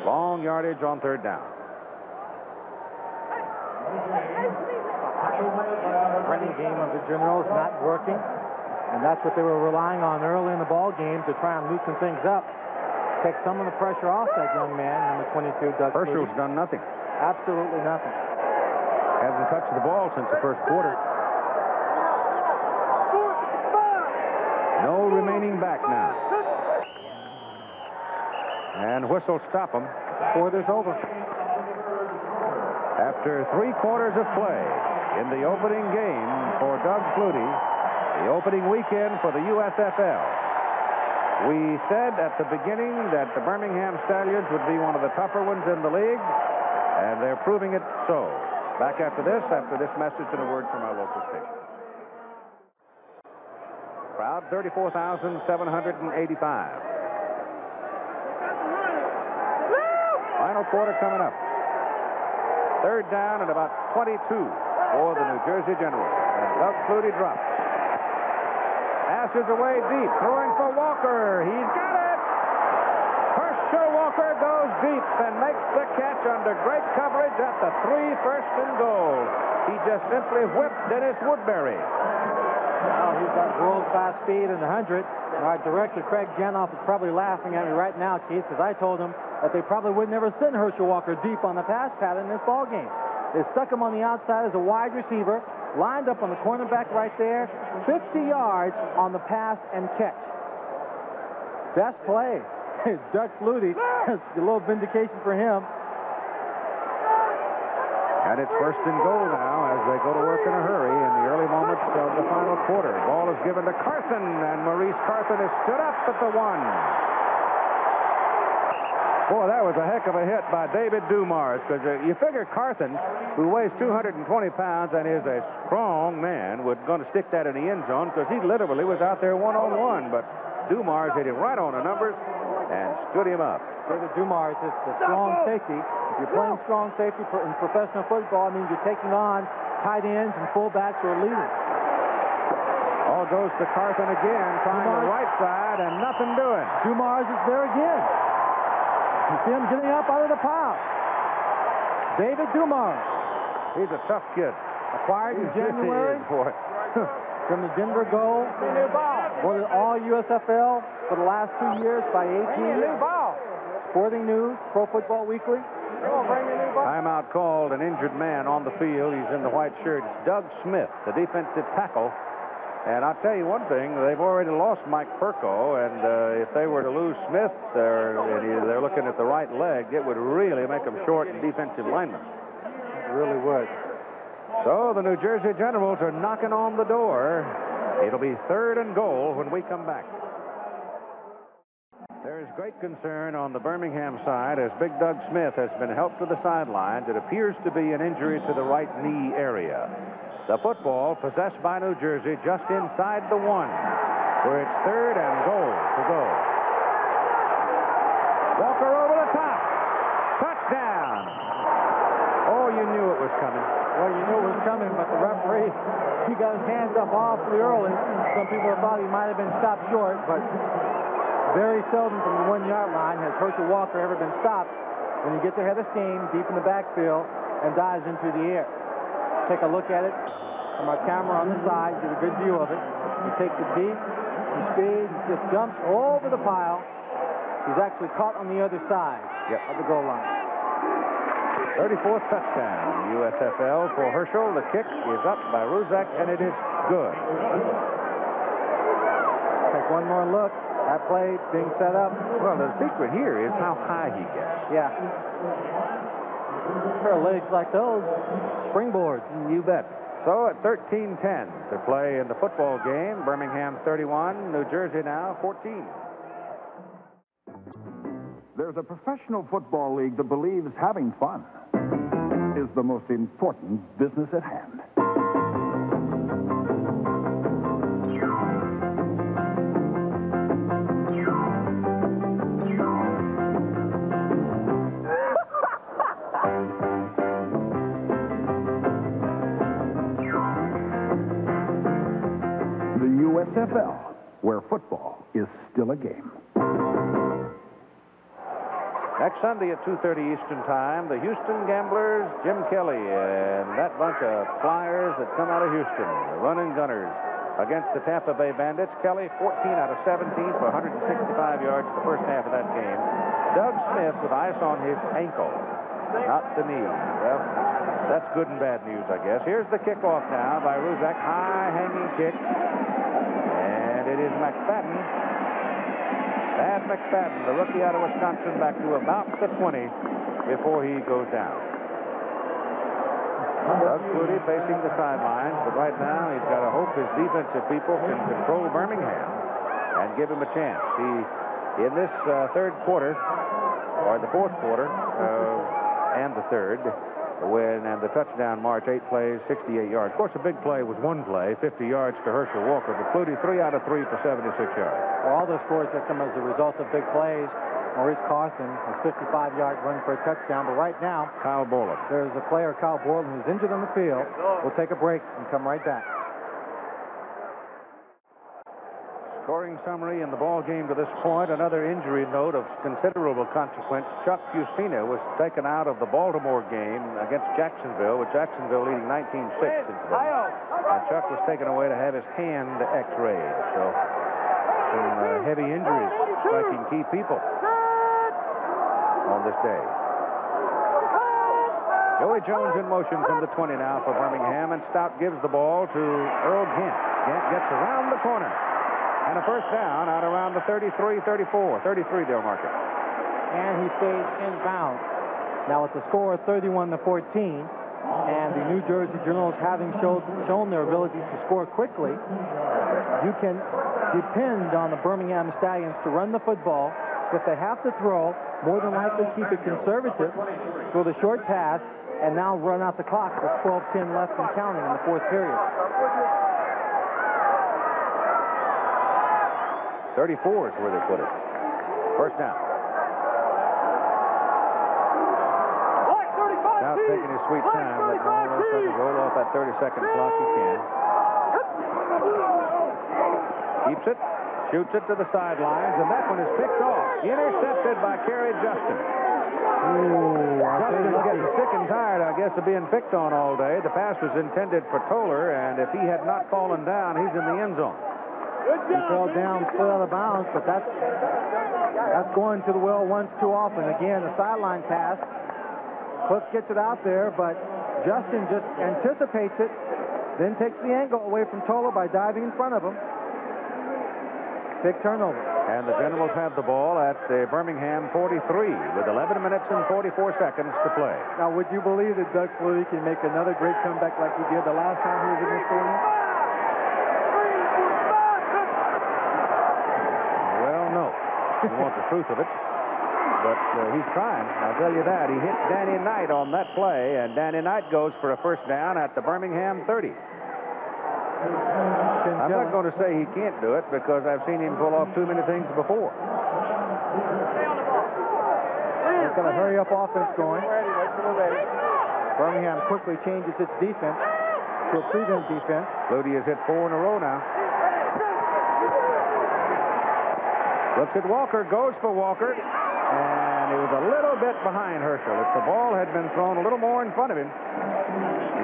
long yardage on third down. The running game of the Generals not working, and that's what they were relying on early in the ball game to try and loosen things up, take some of the pressure off that young man, number twenty-two, Doug Flutie. Herschel's done nothing. Absolutely nothing. Hasn't touched the ball since the first quarter. No remaining back now. And whistle stop him before this over. After three quarters of play in the opening game for Doug Flutie, the opening weekend for the U S F L, we said at the beginning that the Birmingham Stallions would be one of the tougher ones in the league, and they're proving it so. Back after this, after this message and a word from our local station. Crowd, thirty-four thousand seven hundred eighty-five. Final quarter coming up. Third down and about twenty-two for the New Jersey Generals. And Doug Flutie drops. Passes away deep, throwing for Walker. He's got it! Herschel Walker goes deep and makes the catch under great coverage at the three, first and goal. He just simply whipped Dennis Woodbury. Well, he's got world-class speed in the hundred. Our director, Craig Janoff, is probably laughing at me right now, Keith, because I told him that they probably would never send Herschel Walker deep on the pass pattern in this ballgame. They stuck him on the outside as a wide receiver, lined up on the cornerback right there, fifty yards on the pass and catch. Best play. Doug Flutie, a little vindication for him. And it's first and goal now as they go to work in a hurry in the early moments of the final quarter. Ball is given to Carthon, and Maurice Carthon is stood up at the one. Boy, that was a heck of a hit by David Dumars, because uh, you figure Carthon, who weighs two hundred twenty pounds and is a strong man, was going to stick that in the end zone because he literally was out there one-on-one. But Dumars hit him right on the numbers and stood him up. David Dumars is the strong safety. If you're playing strong safety in professional football, it means you're taking on tight ends and fullbacks or leaders. All goes to Carthon again, trying Dumars. The right side, and nothing doing. Dumars is there again. You see him getting up out of the pile. David Dumars. He's a tough kid. Acquired in January from the Denver Gold. Won the All U S F L for the last two years by eighteen. Sporting News, Pro Football Weekly. Timeout called, an injured man on the field. He's in the white shirt. It's Doug Smith, the defensive tackle. And I'll tell you one thing, they've already lost Mike Perko, and uh, if they were to lose Smith, they're, and they're looking at the right leg, it would really make them short in defensive linemen. It really would. So the New Jersey Generals are knocking on the door. It'll be third and goal when we come back. There's great concern on the Birmingham side as Big Doug Smith has been helped to the sideline. It appears to be an injury to the right knee area. The football possessed by New Jersey just inside the one, where it's third and goal to go. Walker over the top. Touchdown. Oh, you knew it was coming. Well, you knew it was coming, but the referee Woodbury. He goes hands up awfully early. Some people thought he might have been stopped short, but very seldom from the one-yard line has Herschel Walker ever been stopped when he gets ahead of steam deep in the backfield and dives into the air. Take a look at it from our camera on the side. Get a good view of it. He takes it deep, he speeds, he just jumps over the pile. He's actually caught on the other side yep. of the goal line. thirty-fourth touchdown, U S F L for Herschel. The kick is up by Ruzak, and it is good. Take one more look. That play being set up. Well, the secret here is how high he gets. Yeah. Her legs like those, springboards. You bet. So at thirteen ten to play in the football game, Birmingham thirty-one, New Jersey now fourteen. There's a professional football league that believes having fun is the most important business at hand. The U S F L, where football is still a game. Next Sunday at two thirty Eastern Time, the Houston Gamblers, Jim Kelly, and that bunch of Flyers that come out of Houston, the running Gunners, against the Tampa Bay Bandits. Kelly, fourteen out of seventeen for one hundred sixty-five yards the first half of that game. Doug Smith with ice on his ankle, not the knee. Well, that's good and bad news, I guess. Here's the kickoff now by Ruzak. High-hanging kick. And it is McFadden. Bad McFadden, the rookie out of Wisconsin, back to about the twenty before he goes down. Doug Flutie facing the sidelines, but right now he's got to hope his defensive people can control Birmingham and give him a chance. He, in this uh, third quarter, or the fourth quarter, uh, and the third, when and the touchdown march, eight plays, sixty-eight yards. Of course, a big play was one play, fifty yards to Herschel Walker, but Flutie three out of three for seventy-six yards. Well, all those scores that come as a result of big plays. Maurice Carthon, a fifty-five-yard run for a touchdown, but right now, Kyle Borland. There's a player, Kyle Borland, who's injured on the field. We'll take a break and come right back. Scoring summary in the ball game to this point. Another injury note of considerable consequence. Chuck Fusina was taken out of the Baltimore game against Jacksonville, with Jacksonville leading nineteen six. And Chuck was taken away to have his hand x-rayed. So some uh, heavy injuries striking key people on this day. Joey Jones in motion from the twenty now for Birmingham, and Stoudt gives the ball to Earl Gant. Gant gets around the corner. And a first down out around the thirty-three, thirty-four. thirty-three, they'll mark it. And he stays in bounds. Now it's a score of thirty-one to fourteen. And the New Jersey Generals, having showed, shown their ability to score quickly, you can depend on the Birmingham Stallions to run the football. If they have to throw, more than likely keep it conservative, throw the short pass, and now run out the clock with twelve ten left and counting in the fourth period. thirty-four is where they put it. First down. Now taking his sweet time, but now trying to roll off that thirty-second clock he can. Keeps it, shoots it to the sidelines, and that one is picked off. Intercepted by Kerry Justin. Ooh, Justin getting sick and tired, I guess, of being picked on all day. The pass was intended for Toller, and if he had not fallen down, he's in the end zone. He fell down, fell out of bounds, but that's that's going to the well once too often. Again, a sideline pass. Cook gets it out there, but Justin just anticipates it, then takes the angle away from Toller by diving in front of him. Big turnover. And the Generals have the ball at the Birmingham forty-three with eleven minutes and forty-four seconds to play. Now, would you believe that Doug Flutie can make another great comeback like he did the last time he was in this tournament? You want the truth of it, but uh, he's trying. I'll tell you that. He hit Danny Knight on that play, and Danny Knight goes for a first down at the Birmingham thirty. I'm not going to say he can't do it, because I've seen him pull off too many things before. He's going to hurry up offense going. Birmingham quickly changes its defense. to a Cleveland defense. Flutie has hit four in a row now. Looks at Walker, goes for Walker, and he was a little bit behind Herschel. If the ball had been thrown a little more in front of him,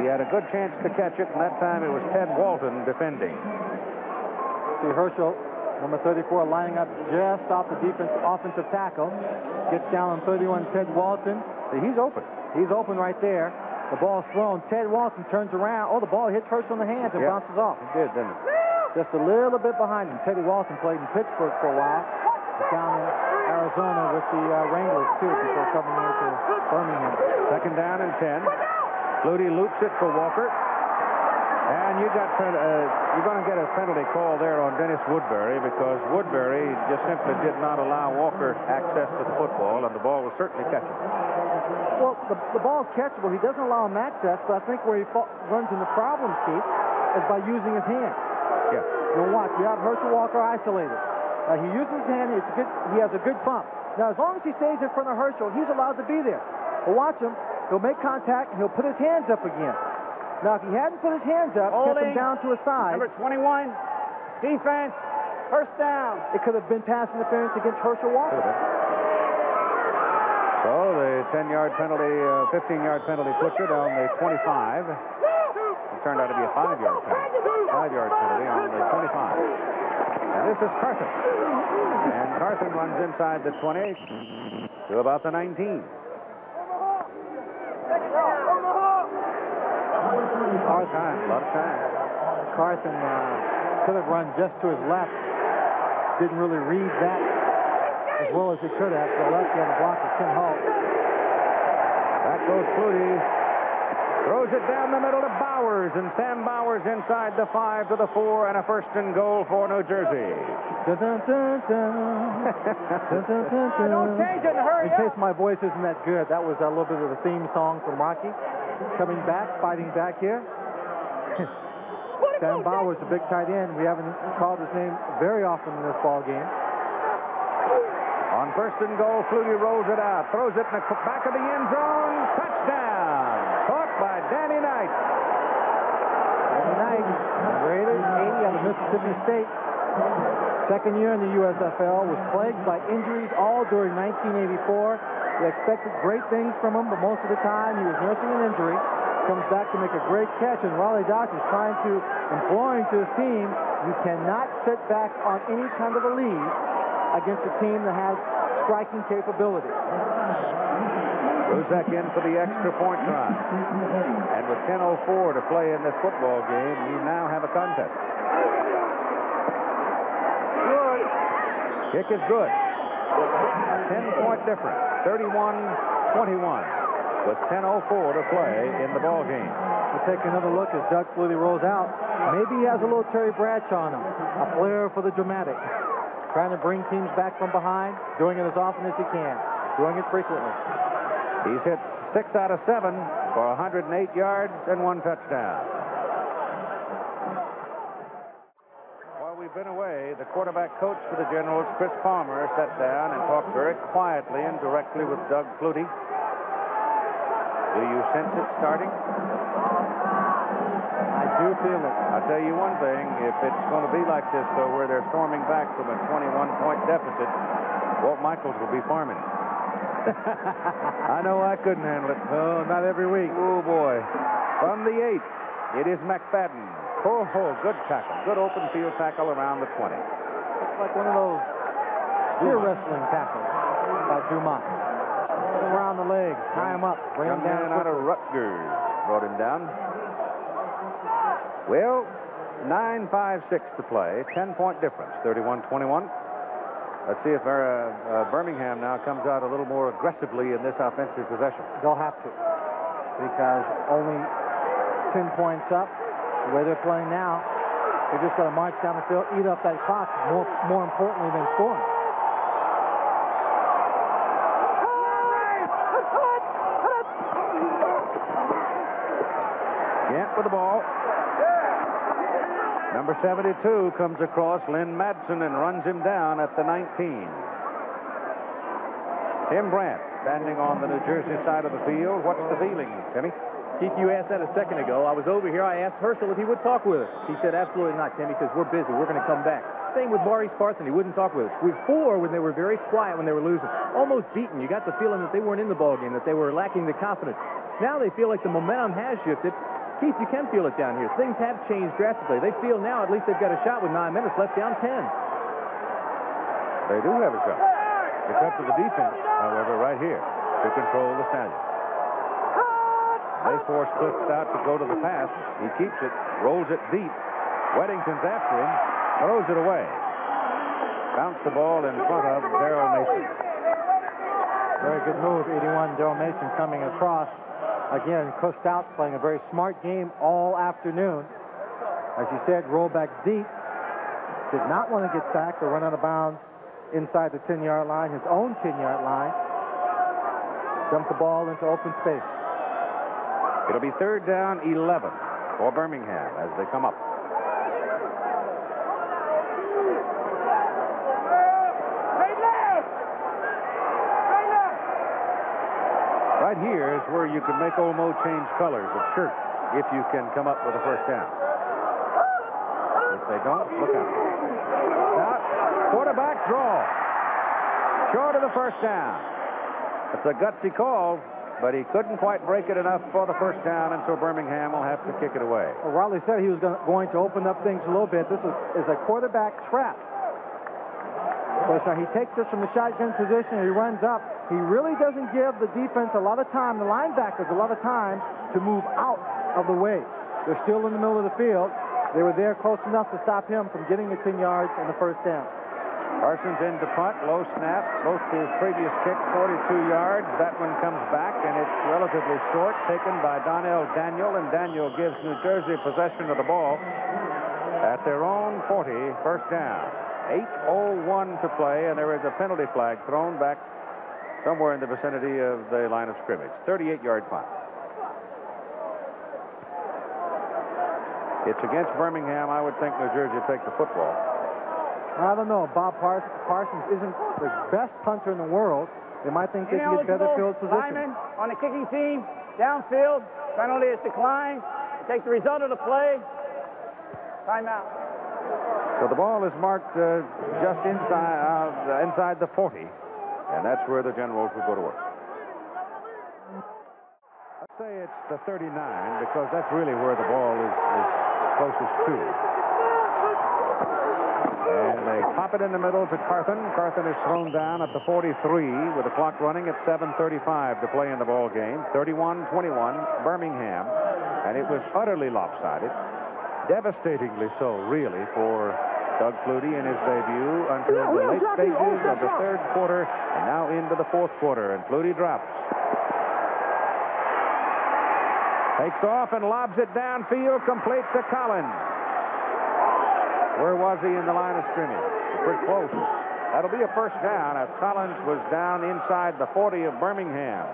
he had a good chance to catch it, and that time it was Ted Walton defending. See Herschel, number thirty-four, lining up just off the defense offensive tackle. Gets down on thirty-one, Ted Walton. See, he's open. He's open right there. The ball's thrown. Ted Walton turns around. Oh, the ball hits Herschel in the hands and yep. bounces off. It did, didn't it? Just a little bit behind him. Teddy Walton played in Pittsburgh for a while. Down in Arizona with the uh, Wranglers, too, before coming here to Birmingham. Second down and ten. Flutie loops it for Walker. And you got, uh, you're going to get a penalty call there on Dennis Woodbury, because Woodbury just simply did not allow Walker access to the football, and the ball was certainly catchable. Well, the, the ball's catchable. He doesn't allow him access, but I think where he runs into problems, Keith, is by using his hand. Yeah. You'll watch. You have Herschel Walker isolated. Uh, he uses his hand. It's a good, he has a good bump. Now, as long as he stays in front of Herschel, he's allowed to be there. But watch him. He'll make contact, and he'll put his hands up again. Now, if he hadn't put his hands up, get him down to his side. Number twenty-one, defense, first down. It could have been pass interference against Herschel Walker. So the ten-yard penalty, fifteen-yard uh, penalty puts it on the twenty-five. It turned out to be a five-yard penalty. Five-yard penalty on the twenty-five. And this is Carthon. And Carthon runs inside the twenty to about the nineteen. Hard time, a lot of time. Carthon uh, could have run just to his left. Didn't really read that as well as he could have. The left hand block of Tim Hull. Back goes Flutie. Throws it down the middle to Bowers, and Sam Bowers inside the five to the four, and a first and goal for New Jersey. Dun, dun, dun, dun. Dun, dun, dun, dun. Don't change it, hurry up. In case my voice isn't that good, that was a little bit of a theme song from Rocky. Coming back, fighting back here. Sam Bowers, a big tight end. We haven't called his name very often in this ball game. On first and goal, Flutie rolls it out, throws it in the back of the end zone. Touchdown! Caught by Danny Knight. Danny Knight, rated eighty out of Mississippi State. Second year in the U S F L, was plagued by injuries all during nineteen eighty-four. They expected great things from him, but most of the time he was nursing an injury. Comes back to make a great catch, and Rollie Dotsch is trying to imploring to his team, you cannot sit back on any kind of a lead against a team that has striking capability. Ruzek in for the extra point try. And with ten oh four to play in this football game, you now have a contest. Good. Kick is good. ten-point difference. thirty-one twenty-one. With ten oh four to play in the ball game. We'll take another look as Doug Flutie rolls out. Maybe he has a little Terry Bradshaw on him. A player for the dramatic. Trying to bring teams back from behind, doing it as often as he can, doing it frequently. He's hit six out of seven for one hundred eight yards and one touchdown. While we've been away, the quarterback coach for the Generals, Chris Palmer, sat down and talked very quietly and directly with Doug Flutie. Do you sense it starting? I do feel it. I'll tell you one thing. If it's going to be like this, though, where they're storming back from a twenty-one point deficit, Walt Michaels will be farming it. I know I couldn't handle it. Oh, not every week. Oh, boy. From the eighth, it is McFadden. Oh, oh, good tackle. Good open field tackle around the twenty. Looks like one of those spear wrestling tackles by Dumont. Around the leg, tie him up, bring him down. Out of Rutgers, brought him down. Well, nine five six to play, ten-point difference, thirty-one twenty-one. Let's see if our, uh, uh, Birmingham now comes out a little more aggressively in this offensive possession. They'll have to, because only ten points up. The way they're playing now, they're just going to march down the field, eat up that clock, more, more importantly than scoring. Gant with the ball. Number seventy-two comes across Lynn Madsen and runs him down at the nineteen. Tim Brant standing on the New Jersey side of the field. What's the feeling, Timmy? Keith, you asked that a second ago. I was over here. I asked Herschel if he would talk with us. He said, absolutely not, Tim, because we're busy. We're going to come back. Same with Maurice Carthon. He wouldn't talk with us. Before, when they were very quiet, when they were losing, almost beaten. You got the feeling that they weren't in the ballgame, that they were lacking the confidence. Now they feel like the momentum has shifted. Keith, you can feel it down here. Things have changed drastically. They feel now at least they've got a shot with nine minutes left, down ten. They do have a shot. It's up to the defense, however, right here to control the stallion. They force Cliff Stoudt to go to the pass. He keeps it, rolls it deep. Weddington's after him, throws it away. Bounced the ball in front of Darrell Mason. Very good move, eighty-one. Darrell Mason coming across. Again, Cliff Stoudt playing a very smart game all afternoon. As you said, roll back deep. Did not want to get sacked or run out of bounds inside the ten-yard line, his own ten-yard line. Dumped the ball into open space. It'll be third down, eleven for Birmingham as they come up. Right here is where you can make Old Mo change colors of shirt if you can come up with a first down. If they don't, look out. Now, quarterback draw. Short of the first down. It's a gutsy call, but he couldn't quite break it enough for the first down, and so Birmingham will have to kick it away. Well, Rollie said he was going to open up things a little bit. This is, is a quarterback trap. So, so he takes this from the shotgun position, he runs up. He really doesn't give the defense a lot of time, the linebackers a lot of time, to move out of the way. They're still in the middle of the field. They were there close enough to stop him from getting the ten yards and the first down. Parsons in to punt, low snap, both his previous kicks, forty-two yards. That one comes back, and it's relatively short, taken by Donnell Daniel, and Daniel gives New Jersey possession of the ball at their own forty, first down. eight oh one to play, and there is a penalty flag thrown back somewhere in the vicinity of the line of scrimmage. thirty-eight yard punt. It's against Birmingham. I would think New Jersey take the football. I don't know. Bob Parsons isn't the best punter in the world. They might think they can get better field position. Lineman on the kicking team, downfield. Penalty is declined. Take the result of the play. Timeout. So the ball is marked uh, just inside uh, inside the forty, and that's where the Generals will go to work. Let's say it's the thirty-nine, because that's really where the ball is, is closest to. And they pop it in the middle to Carthon. Carthon is thrown down at the forty-three with the clock running at seven thirty-five to play in the ball game. thirty-one twenty-one, Birmingham. And it was utterly lopsided. Devastatingly so, really, for Doug Flutie in his debut until the late stages of the third quarter and now into the fourth quarter. And Flutie drops. Takes off and lobs it downfield, complete to Collins. Where was he in the line of scrimmage? Pretty close. That'll be a first down as Collins was down inside the forty of Birmingham.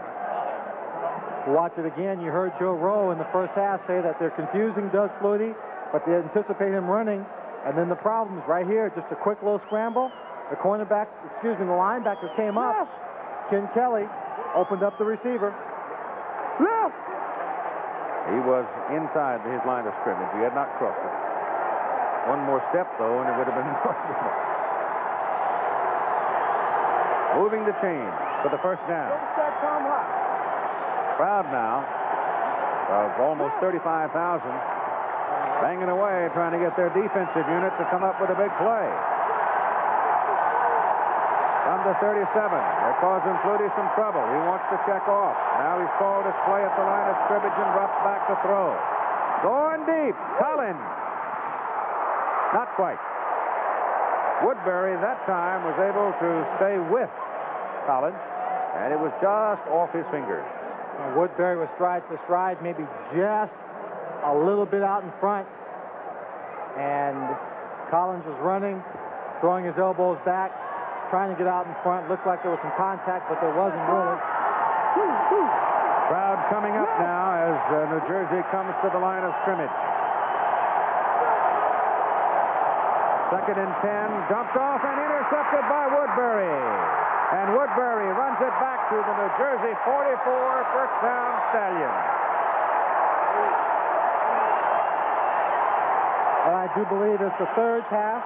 Watch it again. You heard Joe Rowe in the first half say that they're confusing Doug Flutie, but they anticipate him running. And then the problem's right here, just a quick little scramble. The cornerback, excuse me, the linebacker came up. Ken Kelly opened up the receiver. He was inside his line of scrimmage. He had not crossed it. One more step, though, and it would have been possible. Moving the chains for the first down. Crowd now of almost thirty-five thousand banging away, trying to get their defensive unit to come up with a big play. Down to thirty-seven. They're causing Flutie some trouble. He wants to check off. Now he's called his play at the line of scrimmage and drops back to throw. Going deep. Collins. Not quite. Woodbury that time was able to stay with Collins, and it was just off his fingers. And Woodbury was stride to stride, maybe just a little bit out in front, and Collins was running, throwing his elbows back, trying to get out in front. Looked like there was some contact, but there wasn't really. Crowd coming up now as uh, New Jersey comes to the line of scrimmage. Second and ten, dumped off and intercepted by Woodbury. And Woodbury runs it back to the New Jersey forty-four, first down Stallion. And I do believe it's the third half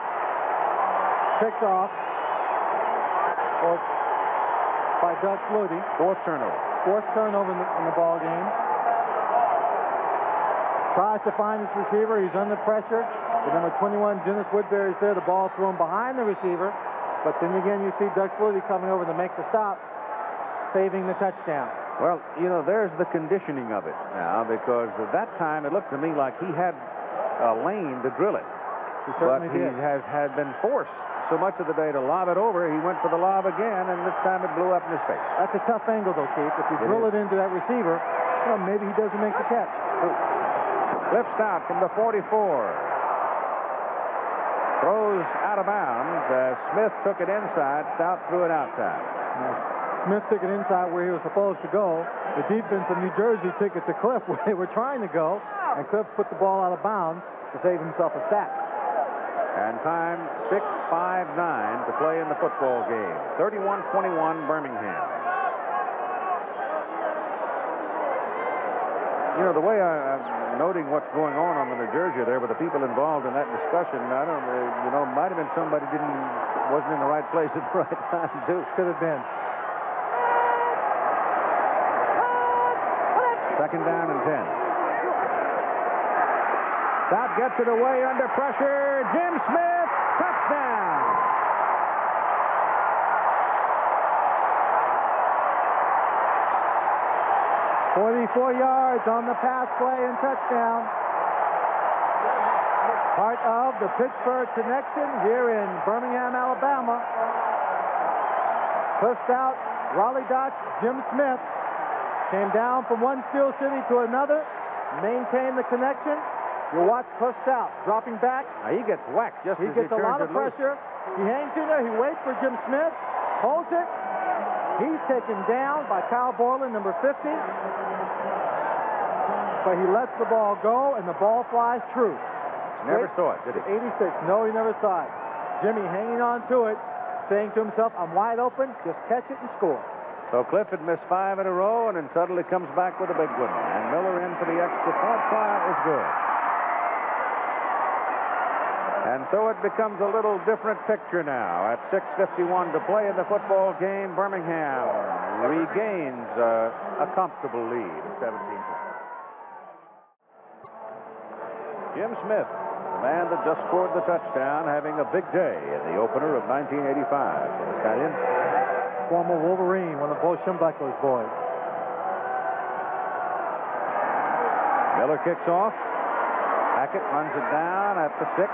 picked off or by Doug Flutie. Fourth turnover. Fourth turnover in the, in the ball game. Tries to find his receiver. He's under pressure. The number twenty-one, Dennis Woodbury, is there. The ball thrown behind the receiver. But then again, you see Doug Flutie coming over to make the stop, saving the touchdown. Well, you know, there's the conditioning of it now, because at that time it looked to me like he had a lane to drill it. He certainly but he did. has had been forced so much of the day to lob it over. He went for the lob again, and this time it blew up in his face. That's a tough angle, though, Keith. If you it drill is. it into that receiver, well, maybe he doesn't make the catch. Cliff Stoudt from the forty-four. Throws out of bounds. Uh, Smith took it inside. Stoudt threw it outside. Now, Smith took it inside where he was supposed to go. The defense of New Jersey took it to Cliff where they were trying to go. And Cliff put the ball out of bounds to save himself a sack. And time six five nine to play in the football game. thirty-one twenty-one Birmingham. You know, the way I, I'm noting what's going on on the New Jersey there with the people involved in that discussion, I don't, you know, might have been somebody didn't, wasn't in the right place at the right time, too. Could have been. Second down and ten. That gets it away under pressure. Jim Smith, touchdown. forty-four yards on the pass play and touchdown. Part of the Pittsburgh connection here in Birmingham, Alabama. Pushed out, Rollie Dotsch, Jim Smith. Came down from one steel city to another. Maintained the connection. You watch pushed out, dropping back. Now he gets whacked just he as gets he gets a lot of pressure. Loose. He hangs in there. He waits for Jim Smith. Holds it. He's taken down by Kyle Borland, number fifty. But he lets the ball go, and the ball flies true. Never Wait, saw it, did he? eighty-six. No, he never saw it. Jimmy hanging on to it, saying to himself, I'm wide open. Just catch it and score. So Cliff had missed five in a row, and then suddenly comes back with a big one. And Miller in for the extra point. Five is good. And so it becomes a little different picture now. At six fifty-one to play in the football game, Birmingham regains uh, a comfortable lead of seventeen. Jim Smith, the man that just scored the touchdown, having a big day in the opener of nineteen eighty-five. The Italian, former Wolverine, one of Bo Schembechler's boys. Miller kicks off. Hackett runs it down at the six.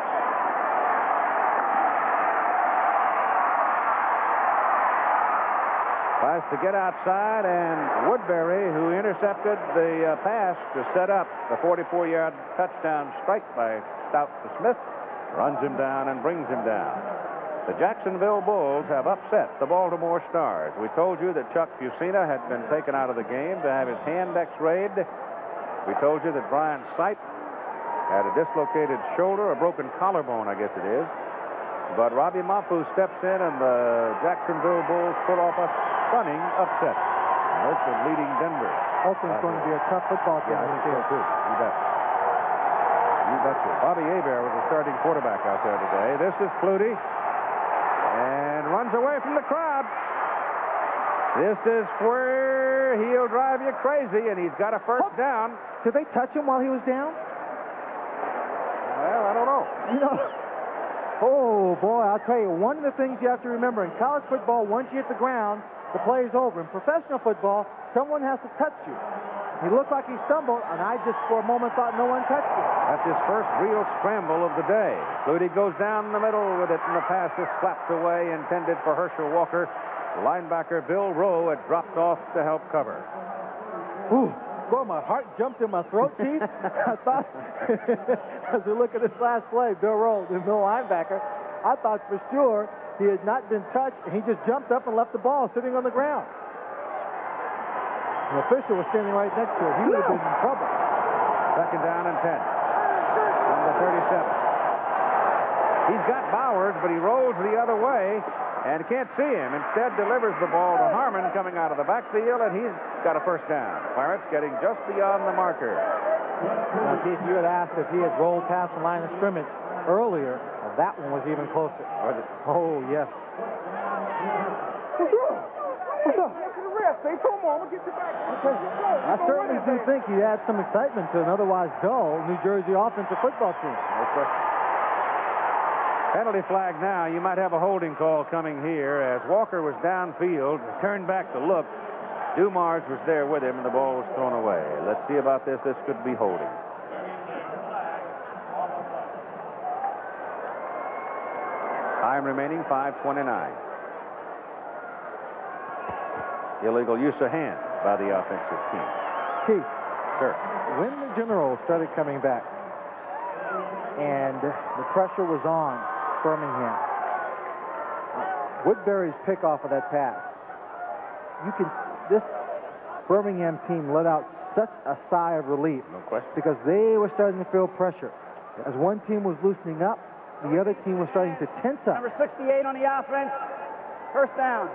Tries to get outside, and Woodbury, who intercepted the uh, pass to set up the forty-four-yard touchdown strike by Stoudt to Smith, runs him down and brings him down. The Jacksonville Bulls have upset the Baltimore Stars. We told you that Chuck Fusina had been taken out of the game to have his hand x-rayed. We told you that Brian Sipe had a dislocated shoulder, a broken collarbone, I guess it is. But Robbie Mapu steps in, and the Jacksonville Bulls pull off a stunning upset. And Oakland leading Denver. Oakland's going to be a tough football game. Yeah, I think so too. You bet. You betcha. Bobby Hebert was the starting quarterback out there today. This is Flutie, and runs away from the crowd. This is where he'll drive you crazy, and he's got a first oh. down. Did they touch him while he was down? Well, I don't know. You know. Oh, boy, I'll tell you, one of the things you have to remember in college football, once you hit the ground, the play's over. In professional football, someone has to touch you. He looked like he stumbled, and I just for a moment thought no one touched him. That's his first real scramble of the day. Flutie goes down the middle with it, and the pass is slapped away, intended for Herschel Walker. Linebacker Bill Rowe had dropped off to help cover. Whew. Boy, my heart jumped in my throat, Keith. I thought, as we look at this last play, Bill Rowe, the middle linebacker, I thought for sure he had not been touched, and he just jumped up and left the ball sitting on the ground. The official was standing right next to him. He would have been in trouble. Second down and ten. Number thirty-seven. He's got Bowers, but he rolls the other way, and can't see him. Instead, delivers the ball to Harmon coming out of the backfield, and he's got a first down. Pirates getting just beyond the marker. Now, Keith, you had asked if he had rolled past the line of scrimmage earlier. Well, that one was even closer. Was it? Oh, yes. What's up? What's up? Say, come on, we'll get you back. Okay. I certainly do think he adds some excitement to an otherwise dull New Jersey offensive football team. Penalty flag now. You might have a holding call coming here as Walker was downfield, turned back to look. Dumars was there with him, and the ball was thrown away. Let's see about this. This could be holding. Time remaining, five twenty-nine. Illegal use of hand by the offensive team. Keith, sure. When the Generals started coming back and the pressure was on Birmingham, Woodbury's pickoff of that pass, you can, this Birmingham team let out such a sigh of relief. No question. Because they were starting to feel pressure. As one team was loosening up, the other team was starting to tense up. Number sixty-eight on the offense, first down.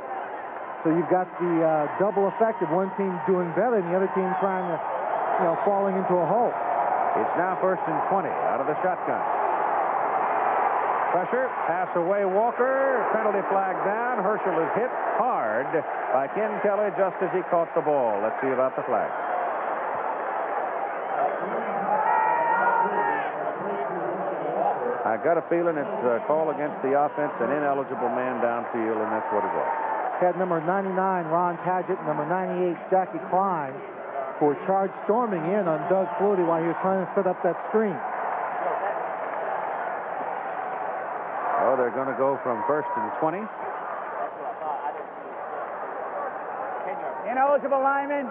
So you've got the uh, double effect of one team doing better and the other team trying to, you know, falling into a hole. It's now first and twenty out of the shotgun. Pressure, pass away, Walker. Penalty flag down. Herschel is hit hard by Ken Kelly just as he caught the ball. Let's see about the flag. I got a feeling it's a call against the offense, an ineligible man downfield, and that's what it was. Had number ninety-nine, Ron Padgett, number ninety-eight, Jackie Klein, for charge storming in on Doug Flutie while he was trying to set up that screen. Oh, they're going to go from first and twenty. Ineligible lineman,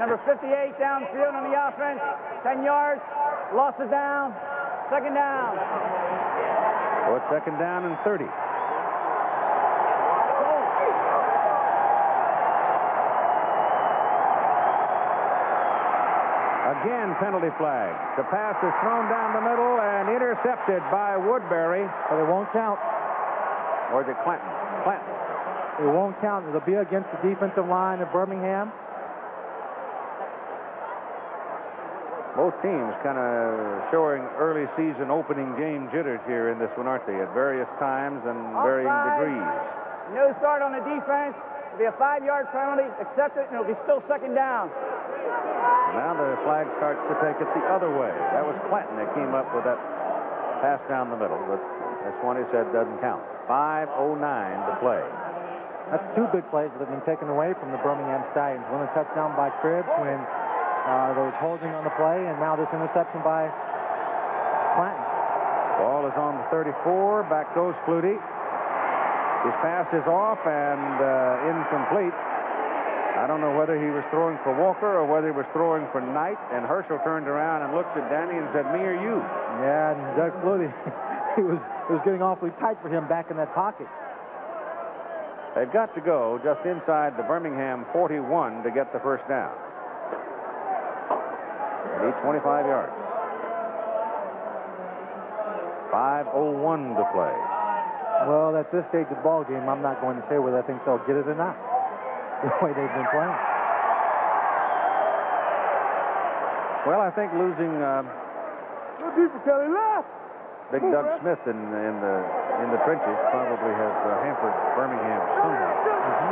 number fifty-eight, downfield on the offense, ten yards, lost the down, second down. Well, second down and thirty. Again, penalty flag. The pass is thrown down the middle and intercepted by Woodbury. But it won't count. Or is it Clanton? Clanton. It won't count. It'll be against the defensive line of Birmingham. Both teams kind of showing early season opening game jitters here in this one, aren't they? At various times and varying degrees. No start on the defense. It'll be a five-yard penalty. Accept it, and it'll be still second down. Now the flag starts to take it the other way. That was Clanton that came up with that pass down the middle, but this one he said doesn't count. five oh nine to play. That's two big plays that have been taken away from the Birmingham Stallions. One a touchdown by Cribbs when uh, there was holding on the play, and now this interception by Clanton. Ball is on the thirty-four. Back goes Flutie. His pass is off and uh, incomplete. I don't know whether he was throwing for Walker or whether he was throwing for Knight, and Herschel turned around and looked at Danny and said, me or you? Yeah, and Doug Flutie, he was, it was getting awfully tight for him back in that pocket. They've got to go just inside the Birmingham forty-one to get the first down. They need twenty-five yards. five oh one to play. Well, at this stage of the ball game, I'm not going to say whether I think they'll get it or not. The way they've been playing. Well, I think losing um, Big Doug Smith in, in the in the trenches probably has uh, hampered Birmingham somewhat. Mm-hmm.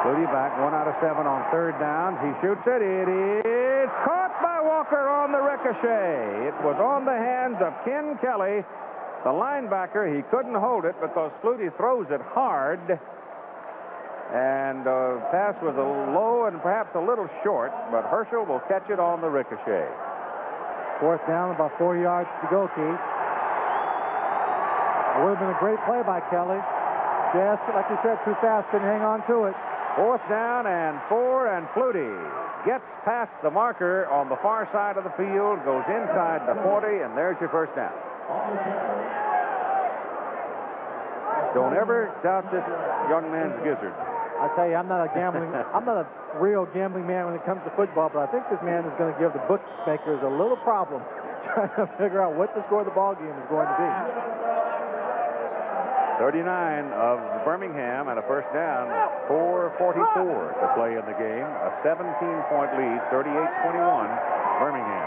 Flutie back, one out of seven on third downs. He shoots it. It is caught by Walker on the ricochet. It was on the hands of Ken Kelly, the linebacker. He couldn't hold it because Flutie throws it hard. And the uh, pass was a low and perhaps a little short, but Herschel will catch it on the ricochet. Fourth down, about four yards to go, Keith. It would have been a great play by Kelly. Just, like you said, too fast, didn't hang on to it. Fourth down and four, and Flutie gets past the marker on the far side of the field, goes inside the forty, and there's your first down. Don't ever doubt this young man's gizzard. I tell you, I'm not a gambling, I'm not a real gambling man when it comes to football, but I think this man is going to give the bookmakers a little problem trying to figure out what the score of the ball game is going to be. thirty-nine of Birmingham and a first down. four forty-four to play in the game. A seventeen point lead, thirty-eight twenty-one, Birmingham.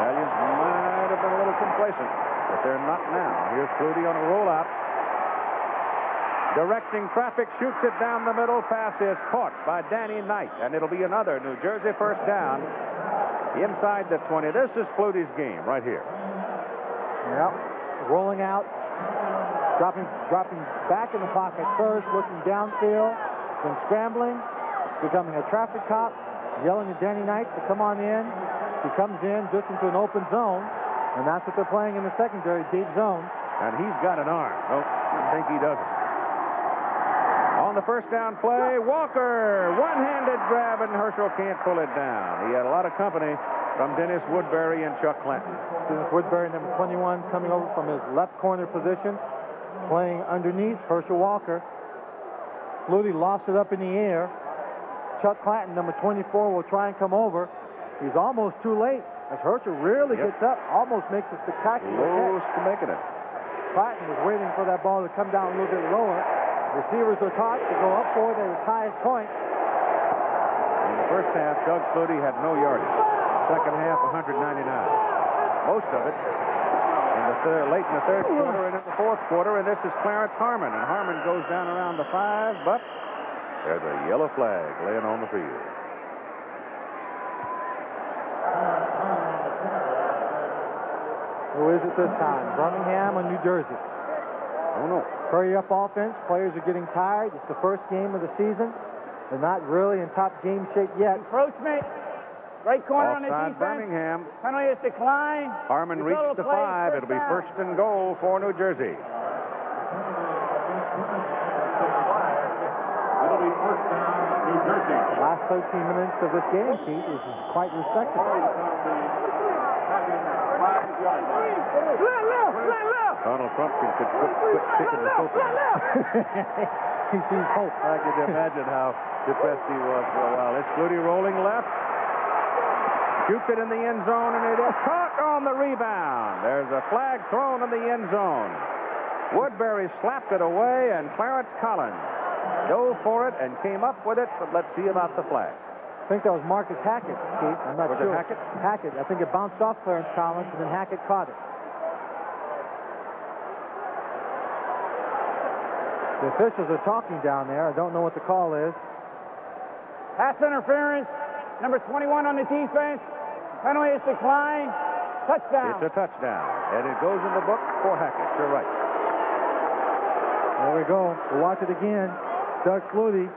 Italians might have been a little complacent, but they're not now. Here's Flutie on a rollout. Directing traffic, shoots it down the middle. Pass is caught by Danny Knight, and it'll be another New Jersey first down inside the twenty. This is Flutie's game right here. Yep. Rolling out, dropping, dropping back in the pocket first, looking downfield, then scrambling, becoming a traffic cop, yelling at Danny Knight to come on in. He comes in just into an open zone, and that's what they're playing in the secondary, deep zone. And he's got an arm. Nope, I think he doesn't. On the first down play, Walker, one-handed grab, and Herschel can't pull it down. He had a lot of company from Dennis Woodbury and Chuck Clanton. Dennis Woodbury, number twenty-one, coming over from his left corner position, playing underneath Herschel Walker. Flutie lost it up in the air. Chuck Clanton, number twenty-four, will try and come over. He's almost too late, as Herschel really yep. gets up, almost makes a spectacular close to making it. Clanton was waiting for that ball to come down a little bit lower. Receivers are taught to go up for their highest point. In the first half, Doug Flutie had no yardage. Second half, one hundred ninety-nine. Most of it in the third, late in the third quarter and in the fourth quarter. And this is Clarence Harmon. And Harmon goes down around the five, but there's a yellow flag laying on the field. Who is it this time? Birmingham or New Jersey? I don't know. Hurry up offense. Players are getting tired. It's the first game of the season. They're not really in top game shape yet. Encroachment. Right corner offside on the defense. Birmingham. Penalty is declined. Harmon reached the five. It'll be first and goal for New Jersey. It'll be first down, New Jersey. The last thirteen minutes of this game, Pete, is quite respectable. Donald Trump can quit picking the soap. He sees hope. I can imagine how depressed he was for a while. It's Flutie rolling left. Shoots it in the end zone, and it is caught on the rebound. There's a flag thrown in the end zone. Woodbury slapped it away, and Clarence Collins dove for it and came up with it, but let's see about the flag. I think that was Marcus Hackett, Pete. I'm not was sure. Was it Hackett? Hackett. I think it bounced off Clarence Collins, and then Hackett caught it. The officials are talking down there. I don't know what the call is. Pass interference. Number twenty-one on the defense. Penalty is declined. Touchdown. It's a touchdown. And it goes in the book for Hackett. You're right. There we go. We'll watch it again. Doug Flutie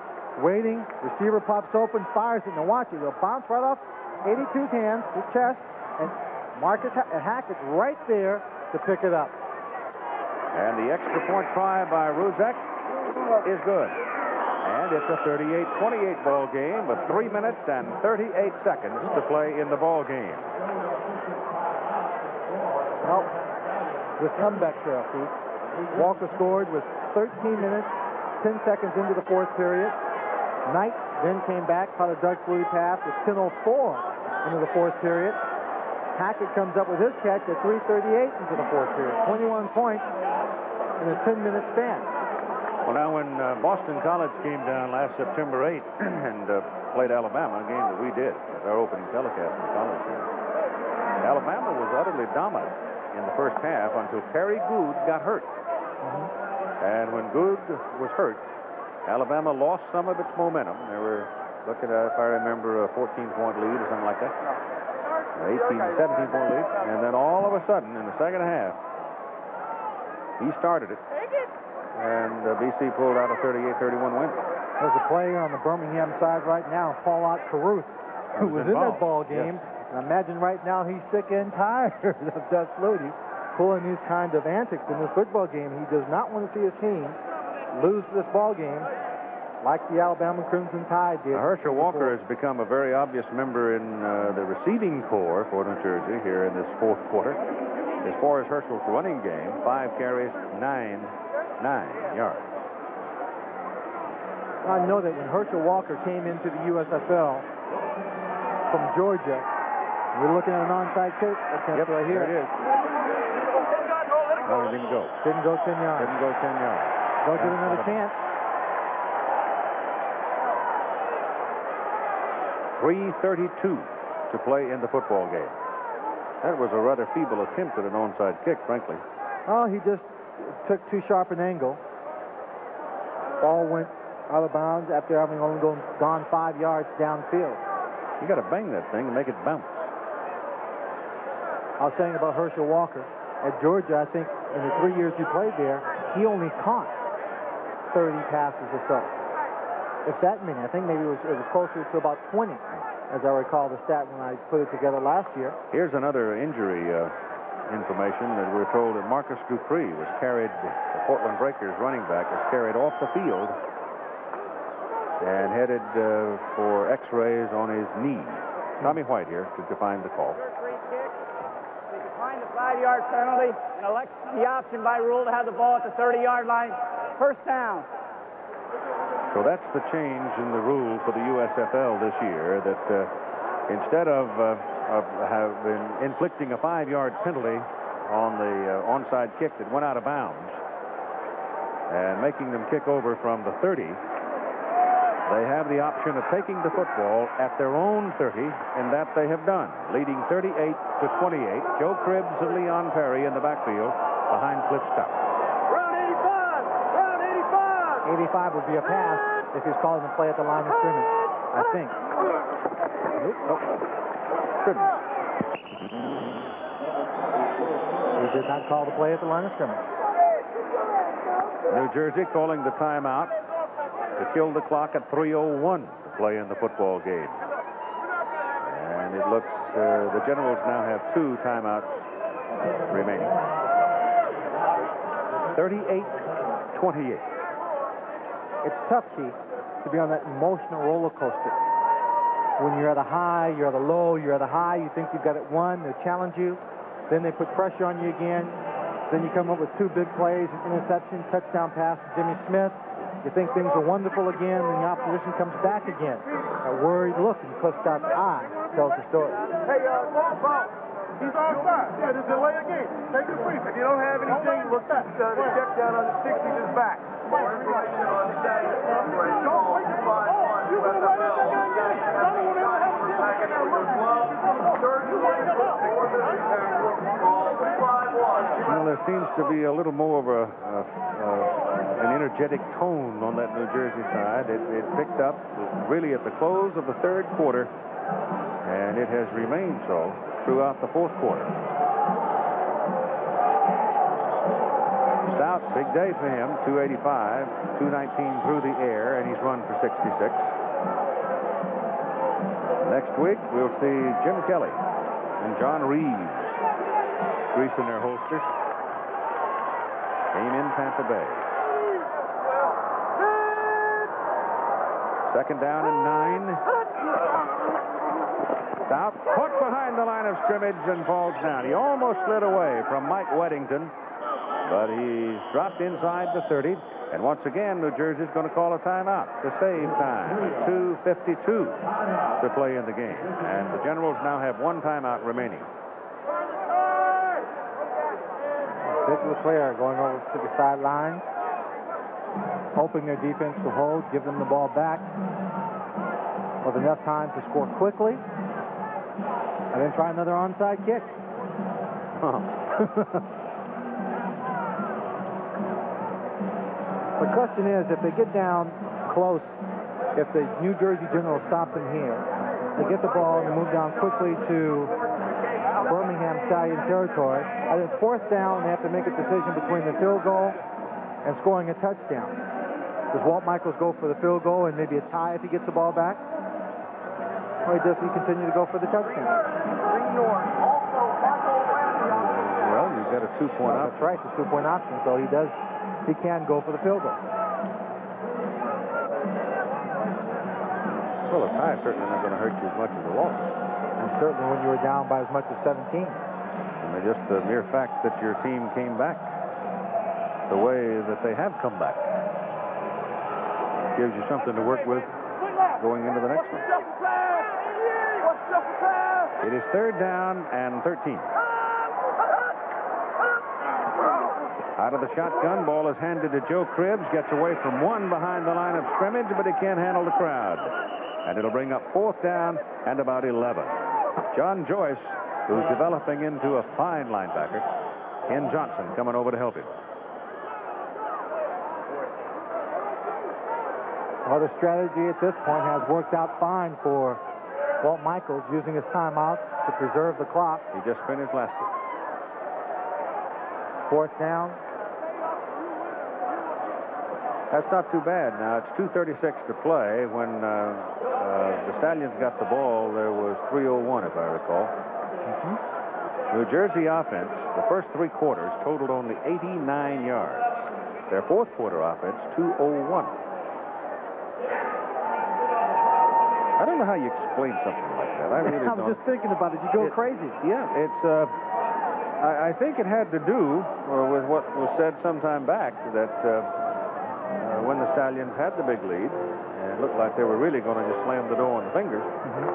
waiting. Receiver pops open. Fires it. Now watch it. It'll bounce right off eighty-two's hands, his chest. And Marcus Hackett right there to pick it up. And the extra point try by Ruzek is good. And it's a thirty-eight twenty-eight ball game with three minutes and thirty-eight seconds to play in the ball game. Well, this comeback trail, Pete. Walker scored with thirteen minutes, ten seconds into the fourth period. Knight then came back, caught a Doug Flutie pass with ten oh four into the fourth period. Hackett comes up with his catch at three thirty-eight into the fourth period. twenty-one points in a ten minute span. Well, now, when uh, Boston College came down last September eighth and uh, played Alabama, a game that we did as our opening telecast in college game, Alabama was utterly dominant in the first half until Perry Good got hurt. Mm-hmm. And when Good was hurt, Alabama lost some of its momentum. They were looking at, if I remember, a fourteen point lead or something like that. eighteen, seventeen point lead, and then all of a sudden in the second half, he started it, and uh, B C pulled out a thirty-eight thirty-one win. There's a player on the Birmingham side right now, Fallout Carruth, who was, was in that ball game. Yes. And imagine right now he's sick and tired of Doug Flutie pulling these kind of antics in this football game. He does not want to see his team lose this ball game, like the Alabama Crimson Tide did. Now, Herschel Walker has become a very obvious member in uh, the receiving corps for New Jersey here in this fourth quarter. As far as Herschel's running game, five carries, nine, nine yards. I know that when Herschel Walker came into the U S F L from Georgia, we're looking at an onside kick attempt. Yep, right here. It is. Oh, it didn't go. Didn't go ten yards. Didn't go ten yards. Go give another chance. three thirty-two to play in the football game. That was a rather feeble attempt at an onside kick, frankly. Oh, he just took too sharp an angle. Ball went out of bounds after having only gone five yards downfield. You got to bang that thing and make it bounce. I was saying about Herschel Walker. At Georgia, I think in the three years he played there, he only caught thirty passes or so. If that many, I think maybe it was, it was closer to about twenty, as I recall the stat when I put it together last year. Here's another injury uh, information that we're told that Marcus Dupree was carried, the Portland Breakers running back, was carried off the field and headed uh, for X-rays on his knee. Tommy White here to define the call. Five-yard penalty and elect the option by rule to have the ball at the thirty-yard line. First down. So that's the change in the rule for the U S F L this year, that uh, instead of, uh, of have been inflicting a five-yard penalty on the uh, onside kick that went out of bounds and making them kick over from the thirty, they have the option of taking the football at their own thirty, and that they have done, leading thirty-eight to twenty-eight. Joe Cribbs and Leon Perry in the backfield behind Cliff Stoudt. Round eighty-five! Round eighty-five! eighty-five would be a pass if he's calling the play at the line of scrimmage, I think. Oh. Cribbs. He did not call the play at the line of scrimmage. New Jersey calling the timeout to kill the clock at three oh one to play in the football game. And it looks uh, the Generals now have two timeouts remaining. thirty-eight twenty-eight. It's tough, Keith, to be on that emotional roller coaster. When you're at a high, you're at a low, you're at a high, you think you've got it won, they challenge you, then they put pressure on you again, then you come up with two big plays, an interception, touchdown pass to Jimmy Smith. You think things are wonderful again, and the opposition comes back again. A worried look in Cliff Stout's eye tells the story. Hey, uh, ball, ball. He's outside. Yeah, there's a delay again. Take the free. If you don't have anything, look back. Uh, the check down on the sixties is back. More information on the day. Don't wait to find one. You can write it down again. I don't want to have a deal. Back into your glove. Third, you want to look. They want to look. Well, there seems to be a little more of a... Uh, uh, an energetic tone on that New Jersey side. It, it picked up really at the close of the third quarter, and it has remained so throughout the fourth quarter. Stoudt, big day for him, two eighty-five, two nineteen through the air, and he's run for sixty-six. Next week, we'll see Jim Kelly and John Reeves greasing their holsters. Game in Tampa Bay. Second down and nine. Stoudt put behind the line of scrimmage and falls down. He almost slid away from Mike Weddington, but he's dropped inside the thirty. And once again, New Jersey's going to call a timeout to save time. two fifty-two to play in the game. And the Generals now have one timeout remaining. Dick LeClaire going over to the sideline, hoping their defense to hold, give them the ball back with enough time to score quickly, and then try another onside kick. Huh. The question is, if they get down close, if the New Jersey General stops them here, they get the ball and they move down quickly to Birmingham Stallion territory, and then fourth down, they have to make a decision between the field goal and scoring a touchdown. Does Walt Michaels go for the field goal and maybe a tie if he gets the ball back? Or does he continue to go for the touchdown? Well, you've got a two-point well, option. That's right, it's a two-point option, so he does, he can go for the field goal. Well, a tie certainly not going to hurt you as much as a loss. And certainly when you were down by as much as seventeen. I mean, just the mere fact that your team came back the way that they have come back gives you something to work with going into the next one. It is third down and thirteen. Out of the shotgun, ball is handed to Joe Cribbs. Gets away from one behind the line of scrimmage, but he can't handle the crowd. And it'll bring up fourth down and about eleven. John Joyce, who's developing into a fine linebacker. Ken Johnson coming over to help him. Well, the strategy at this point has worked out fine for Walt Michaels, using his timeout to preserve the clock. He just finished last week. Fourth down. That's not too bad. Now it's two thirty-six to play. When uh, uh, the Stallions got the ball, there was three oh one, if I recall. Mm-hmm. New Jersey offense, the first three quarters totaled only eighty-nine yards. Their fourth quarter offense, two oh one. I don't know how you explain something like that. I really I'm don't. I'm just thinking about it. You go it, crazy. Yeah, it's. Uh, I think it had to do with what was said sometime back, that uh, uh, when the Stallions had the big lead, it looked like they were really going to just slam the door on the fingers. Mm-hmm.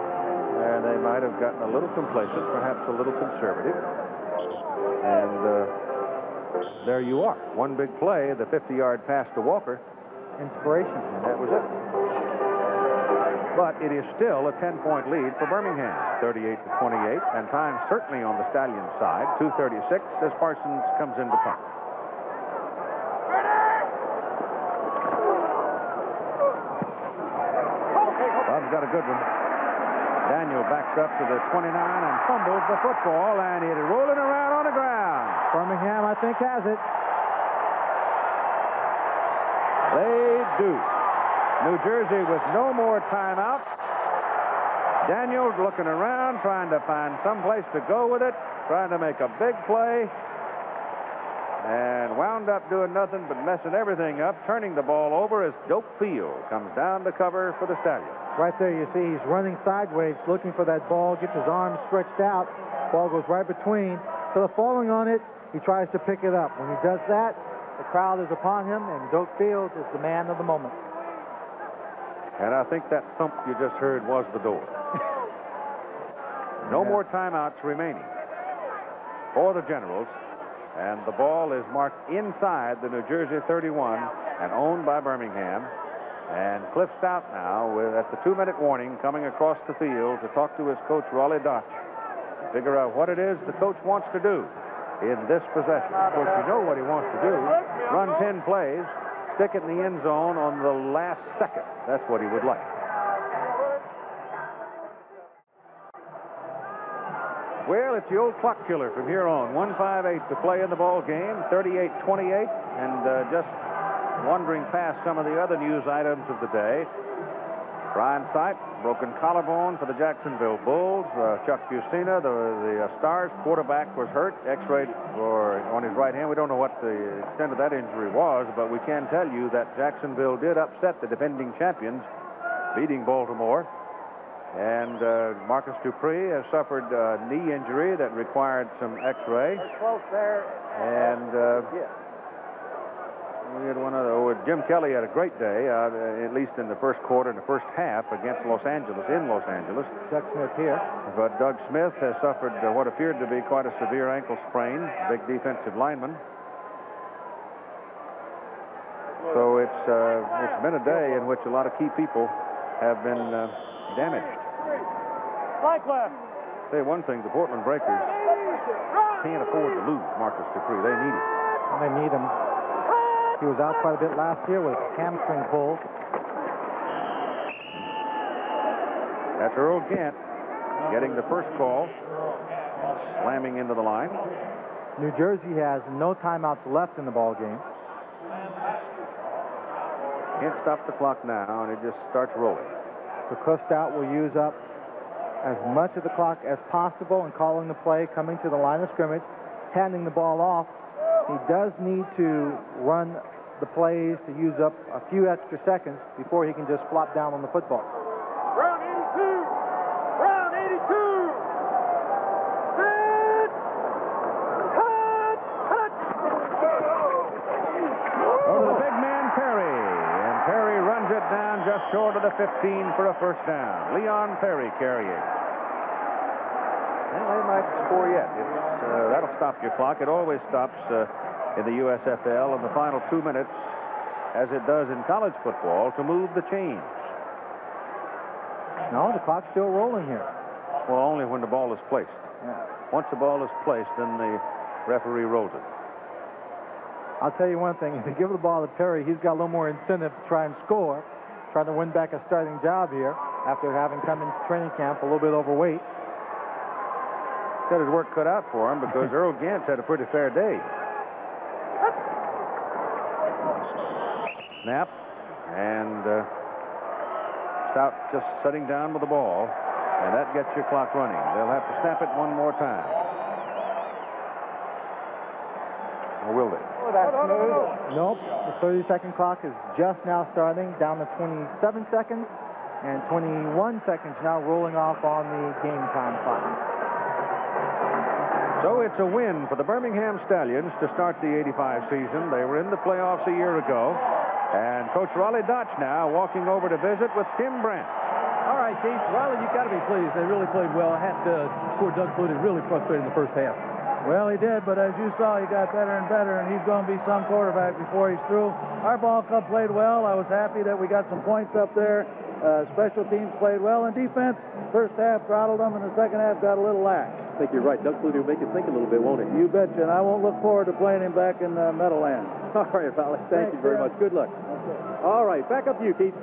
And they might have gotten a little complacent, perhaps a little conservative. And uh, there you are. One big play, the fifty-yard pass to Walker. Inspiration. And that was it. But it is still a ten-point lead for Birmingham, thirty-eight to twenty-eight, and time certainly on the Stallions' side. two thirty-six as Parsons comes in to punt. Bob's got a good one. Daniel backs up to the twenty-nine and fumbles the football, and it is rolling around on the ground. Birmingham, I think, has it. They do. New Jersey with no more timeouts. Daniel looking around, trying to find some place to go with it, trying to make a big play, and wound up doing nothing but messing everything up, turning the ball over as Dope Field comes down to cover for the Stallions. Right there you see he's running sideways, looking for that ball, gets his arms stretched out, ball goes right between. So the falling on it, he tries to pick it up. When he does that, the crowd is upon him, and Dope Field is the man of the moment. And I think that thump you just heard was the door. No yeah. more timeouts remaining for the Generals. And the ball is marked inside the New Jersey thirty-one and owned by Birmingham. And Cliff Stoudt now with, at the two-minute warning, coming across the field to talk to his coach, Rollie Dotsch, to figure out what it is the coach wants to do in this possession. Of course, you know what he wants to do. Run ten plays. Stick it in the end zone on the last second. That's what he would like. Well, it's the old clock killer from here on. one fifty-eight to play in the ball game, thirty-eight twenty-eight, and uh, just wandering past some of the other news items of the day. Brian Sipe, broken collarbone for the Jacksonville Bulls. Uh, Chuck Fusina, the, the uh, Stars quarterback, was hurt. X-rayed or on his right hand. We don't know what the extent of that injury was, but we can tell you that Jacksonville did upset the defending champions, beating Baltimore. And uh, Marcus Dupree has suffered a knee injury that required some X-ray. Close there. And uh, yeah. We had one other. Oh, Jim Kelly had a great day, uh, at least in the first quarter and the first half against Los Angeles, in Los Angeles. Doug Smith here. But Doug Smith has suffered uh, what appeared to be quite a severe ankle sprain, big defensive lineman. So it's, uh, it's been a day in which a lot of key people have been uh, damaged. I'll say one thing, the Portland Breakers can't afford to lose Marcus Dupree. They need him. They need him. He was out quite a bit last year with hamstring pull. That's Earl Gant getting the first call, slamming into the line. New Jersey has no timeouts left in the ball game. Can't stop the clock now, and it just starts rolling. So Cliff Stoudt will use up as much of the clock as possible in calling the play, coming to the line of scrimmage, handing the ball off. He does need to run the plays to use up a few extra seconds before he can just flop down on the football. Round eighty-two! Round eighty-two! Sit! Cut! Cut! Over the big man, Perry. And Perry runs it down just short of the fifteen for a first down. Leon Perry carrying. Well, they might set score yet. It's, uh, that'll stop your clock. It always stops uh, in the U S F L in the final two minutes, as it does in college football, to move the chains. No, the clock's still rolling here. Well, only when the ball is placed. Yeah. Once the ball is placed, then the referee rolls it. I'll tell you one thing. If you give the ball to Perry, he's got a little more incentive to try and score, trying to win back a starting job here after having come into training camp a little bit overweight. Got his work cut out for him, because Earl Gant had a pretty fair day. Snap, and uh, Stoudt just sitting down with the ball, and that gets your clock running. They'll have to snap it one more time. Or will they? Oh, that's no, no, no, no. Nope. The thirty second clock is just now starting, down to twenty-seven seconds, and twenty-one seconds now rolling off on the game time clock. So it's a win for the Birmingham Stallions to start the eighty-five season. They were in the playoffs a year ago. And Coach Rollie Dotsch now walking over to visit with Tim Brant. All right, Keith. Rollie, you've got to be pleased. They really played well. I had to score Doug Flutie really frustrated in the first half. Well, he did, but as you saw, he got better and better, and he's going to be some quarterback before he's through. Our ball club played well. I was happy that we got some points up there. Uh, special teams played well, and defense, first half throttled them, and the second half got a little lax. I think you're right. Doug Flutie will make you think a little bit, won't he? You betcha, and I won't look forward to playing him back in the Meadowlands. All right, Rollie. Thank Thanks, you very yeah. much. Good luck. All right, back up to you, Keith.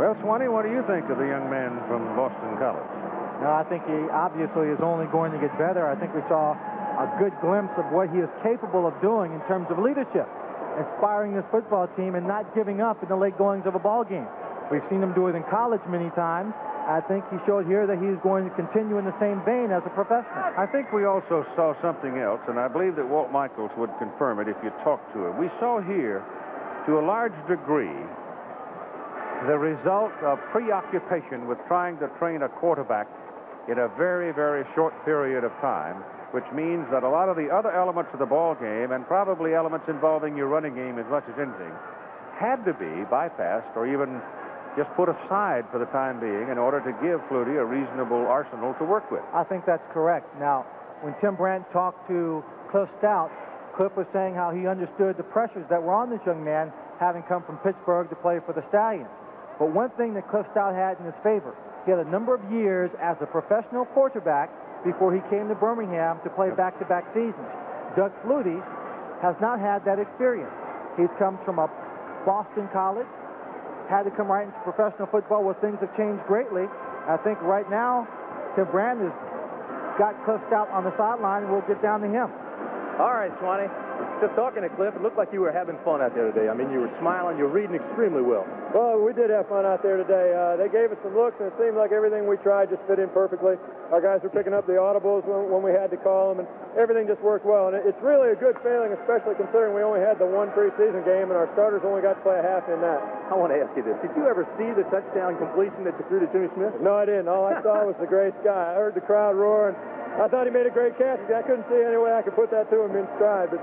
Well, Swanee, what do you think of the young man from Boston College? No, I think he obviously is only going to get better. I think we saw a good glimpse of what he is capable of doing in terms of leadership, inspiring this football team and not giving up in the late goings of a ball game. We've seen him do it in college many times. I think he showed here that he's going to continue in the same vein as a professional. I think we also saw something else, and I believe that Walt Michaels would confirm it if you talk to him. We saw here, to a large degree, the result of preoccupation with trying to train a quarterback in a very, very short period of time, which means that a lot of the other elements of the ball game, and probably elements involving your running game as much as anything, had to be bypassed or even just put aside for the time being in order to give Flutie a reasonable arsenal to work with. I think that's correct. Now, when Tim Brant talked to Cliff Stoudt, Cliff was saying how he understood the pressures that were on this young man, having come from Pittsburgh to play for the Stallions. But one thing that Cliff Stoudt had in his favor, he had a number of years as a professional quarterback before he came to Birmingham to play back-to-back seasons. Doug Flutie has not had that experience. He's come from a Boston College, had to come right into professional football where things have changed greatly. I think right now, Tim Brant has got Cliff Stoudt on the sideline, and we'll get down to him. All right, Swanee. Just talking to Cliff, it looked like you were having fun out there today. I mean, you were smiling, you were reading extremely well. Well, we did have fun out there today. Uh, they gave us some looks, and it seemed like everything we tried just fit in perfectly. Our guys were picking up the audibles when, when we had to call them, and everything just worked well. And it's really a good feeling, especially considering we only had the one preseason game, and our starters only got to play a half in that. I want to ask you this. Did you ever see the touchdown completion that you threw to Jimmy Smith? No, I didn't. All I saw was the great guy. I heard the crowd roar, and I thought he made a great catch. I couldn't see any way I could put that to him in stride, but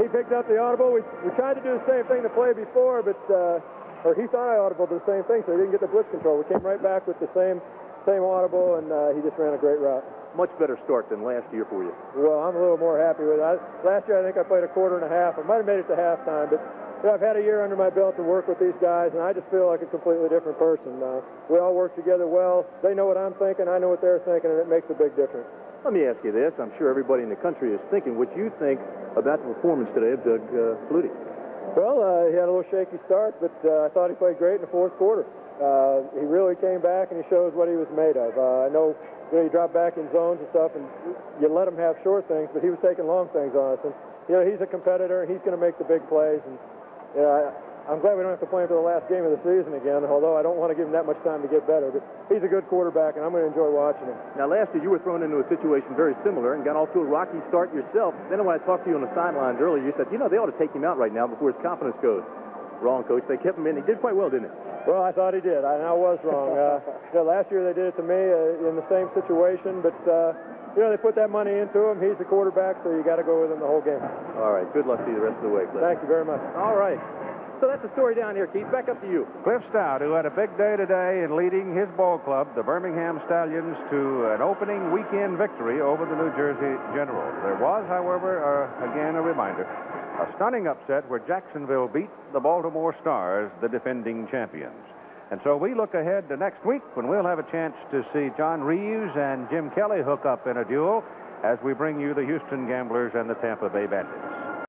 he picked up the audible. We, we tried to do the same thing to play before, but uh, or he thought I audible did the same thing, so he didn't get the blitz control. We came right back with the same same audible, and uh, he just ran a great route. Much better start than last year for you. Well, I'm a little more happy with it. I, last year, I think I played a quarter and a half. I might have made it to halftime, but you know, I've had a year under my belt to work with these guys, and I just feel like a completely different person. Uh, we all work together well. They know what I'm thinking. I know what they're thinking, and it makes a big difference. Let me ask you this. I'm sure everybody in the country is thinking what you think about the performance today of Doug uh, Flutie. Well, uh, he had a little shaky start, but uh, I thought he played great in the fourth quarter. Uh, he really came back, and he shows what he was made of. Uh, I know, you know, he dropped back in zones and stuff, and you let him have short things, but he was taking long things on us. And, you know, he's a competitor, and he's going to make the big plays. And, you know, I, I'm glad we don't have to play him for the last game of the season again, although I don't want to give him that much time to get better. But he's a good quarterback, and I'm going to enjoy watching him. Now, last year, you were thrown into a situation very similar and got off to a rocky start yourself. Then when I talked to you on the sidelines earlier, you said, you know, they ought to take him out right now before his confidence goes. Wrong, Coach. They kept him in. He did quite well, didn't he? Well, I thought he did, and I was wrong. Uh, you know, last year, they did it to me uh, in the same situation, but, uh, you know, they put that money into him. He's the quarterback, so you got to go with him the whole game. All right. Good luck to you the rest of the way, Cliff. Thank you very much. All right. So that's the story down here, Keith. Back up to you. Cliff Stoudt, who had a big day today in leading his ball club, the Birmingham Stallions, to an opening weekend victory over the New Jersey Generals. There was, however, uh, again a reminder, a stunning upset where Jacksonville beat the Baltimore Stars, the defending champions. And so we look ahead to next week when we'll have a chance to see John Reeves and Jim Kelly hook up in a duel as we bring you the Houston Gamblers and the Tampa Bay Bandits.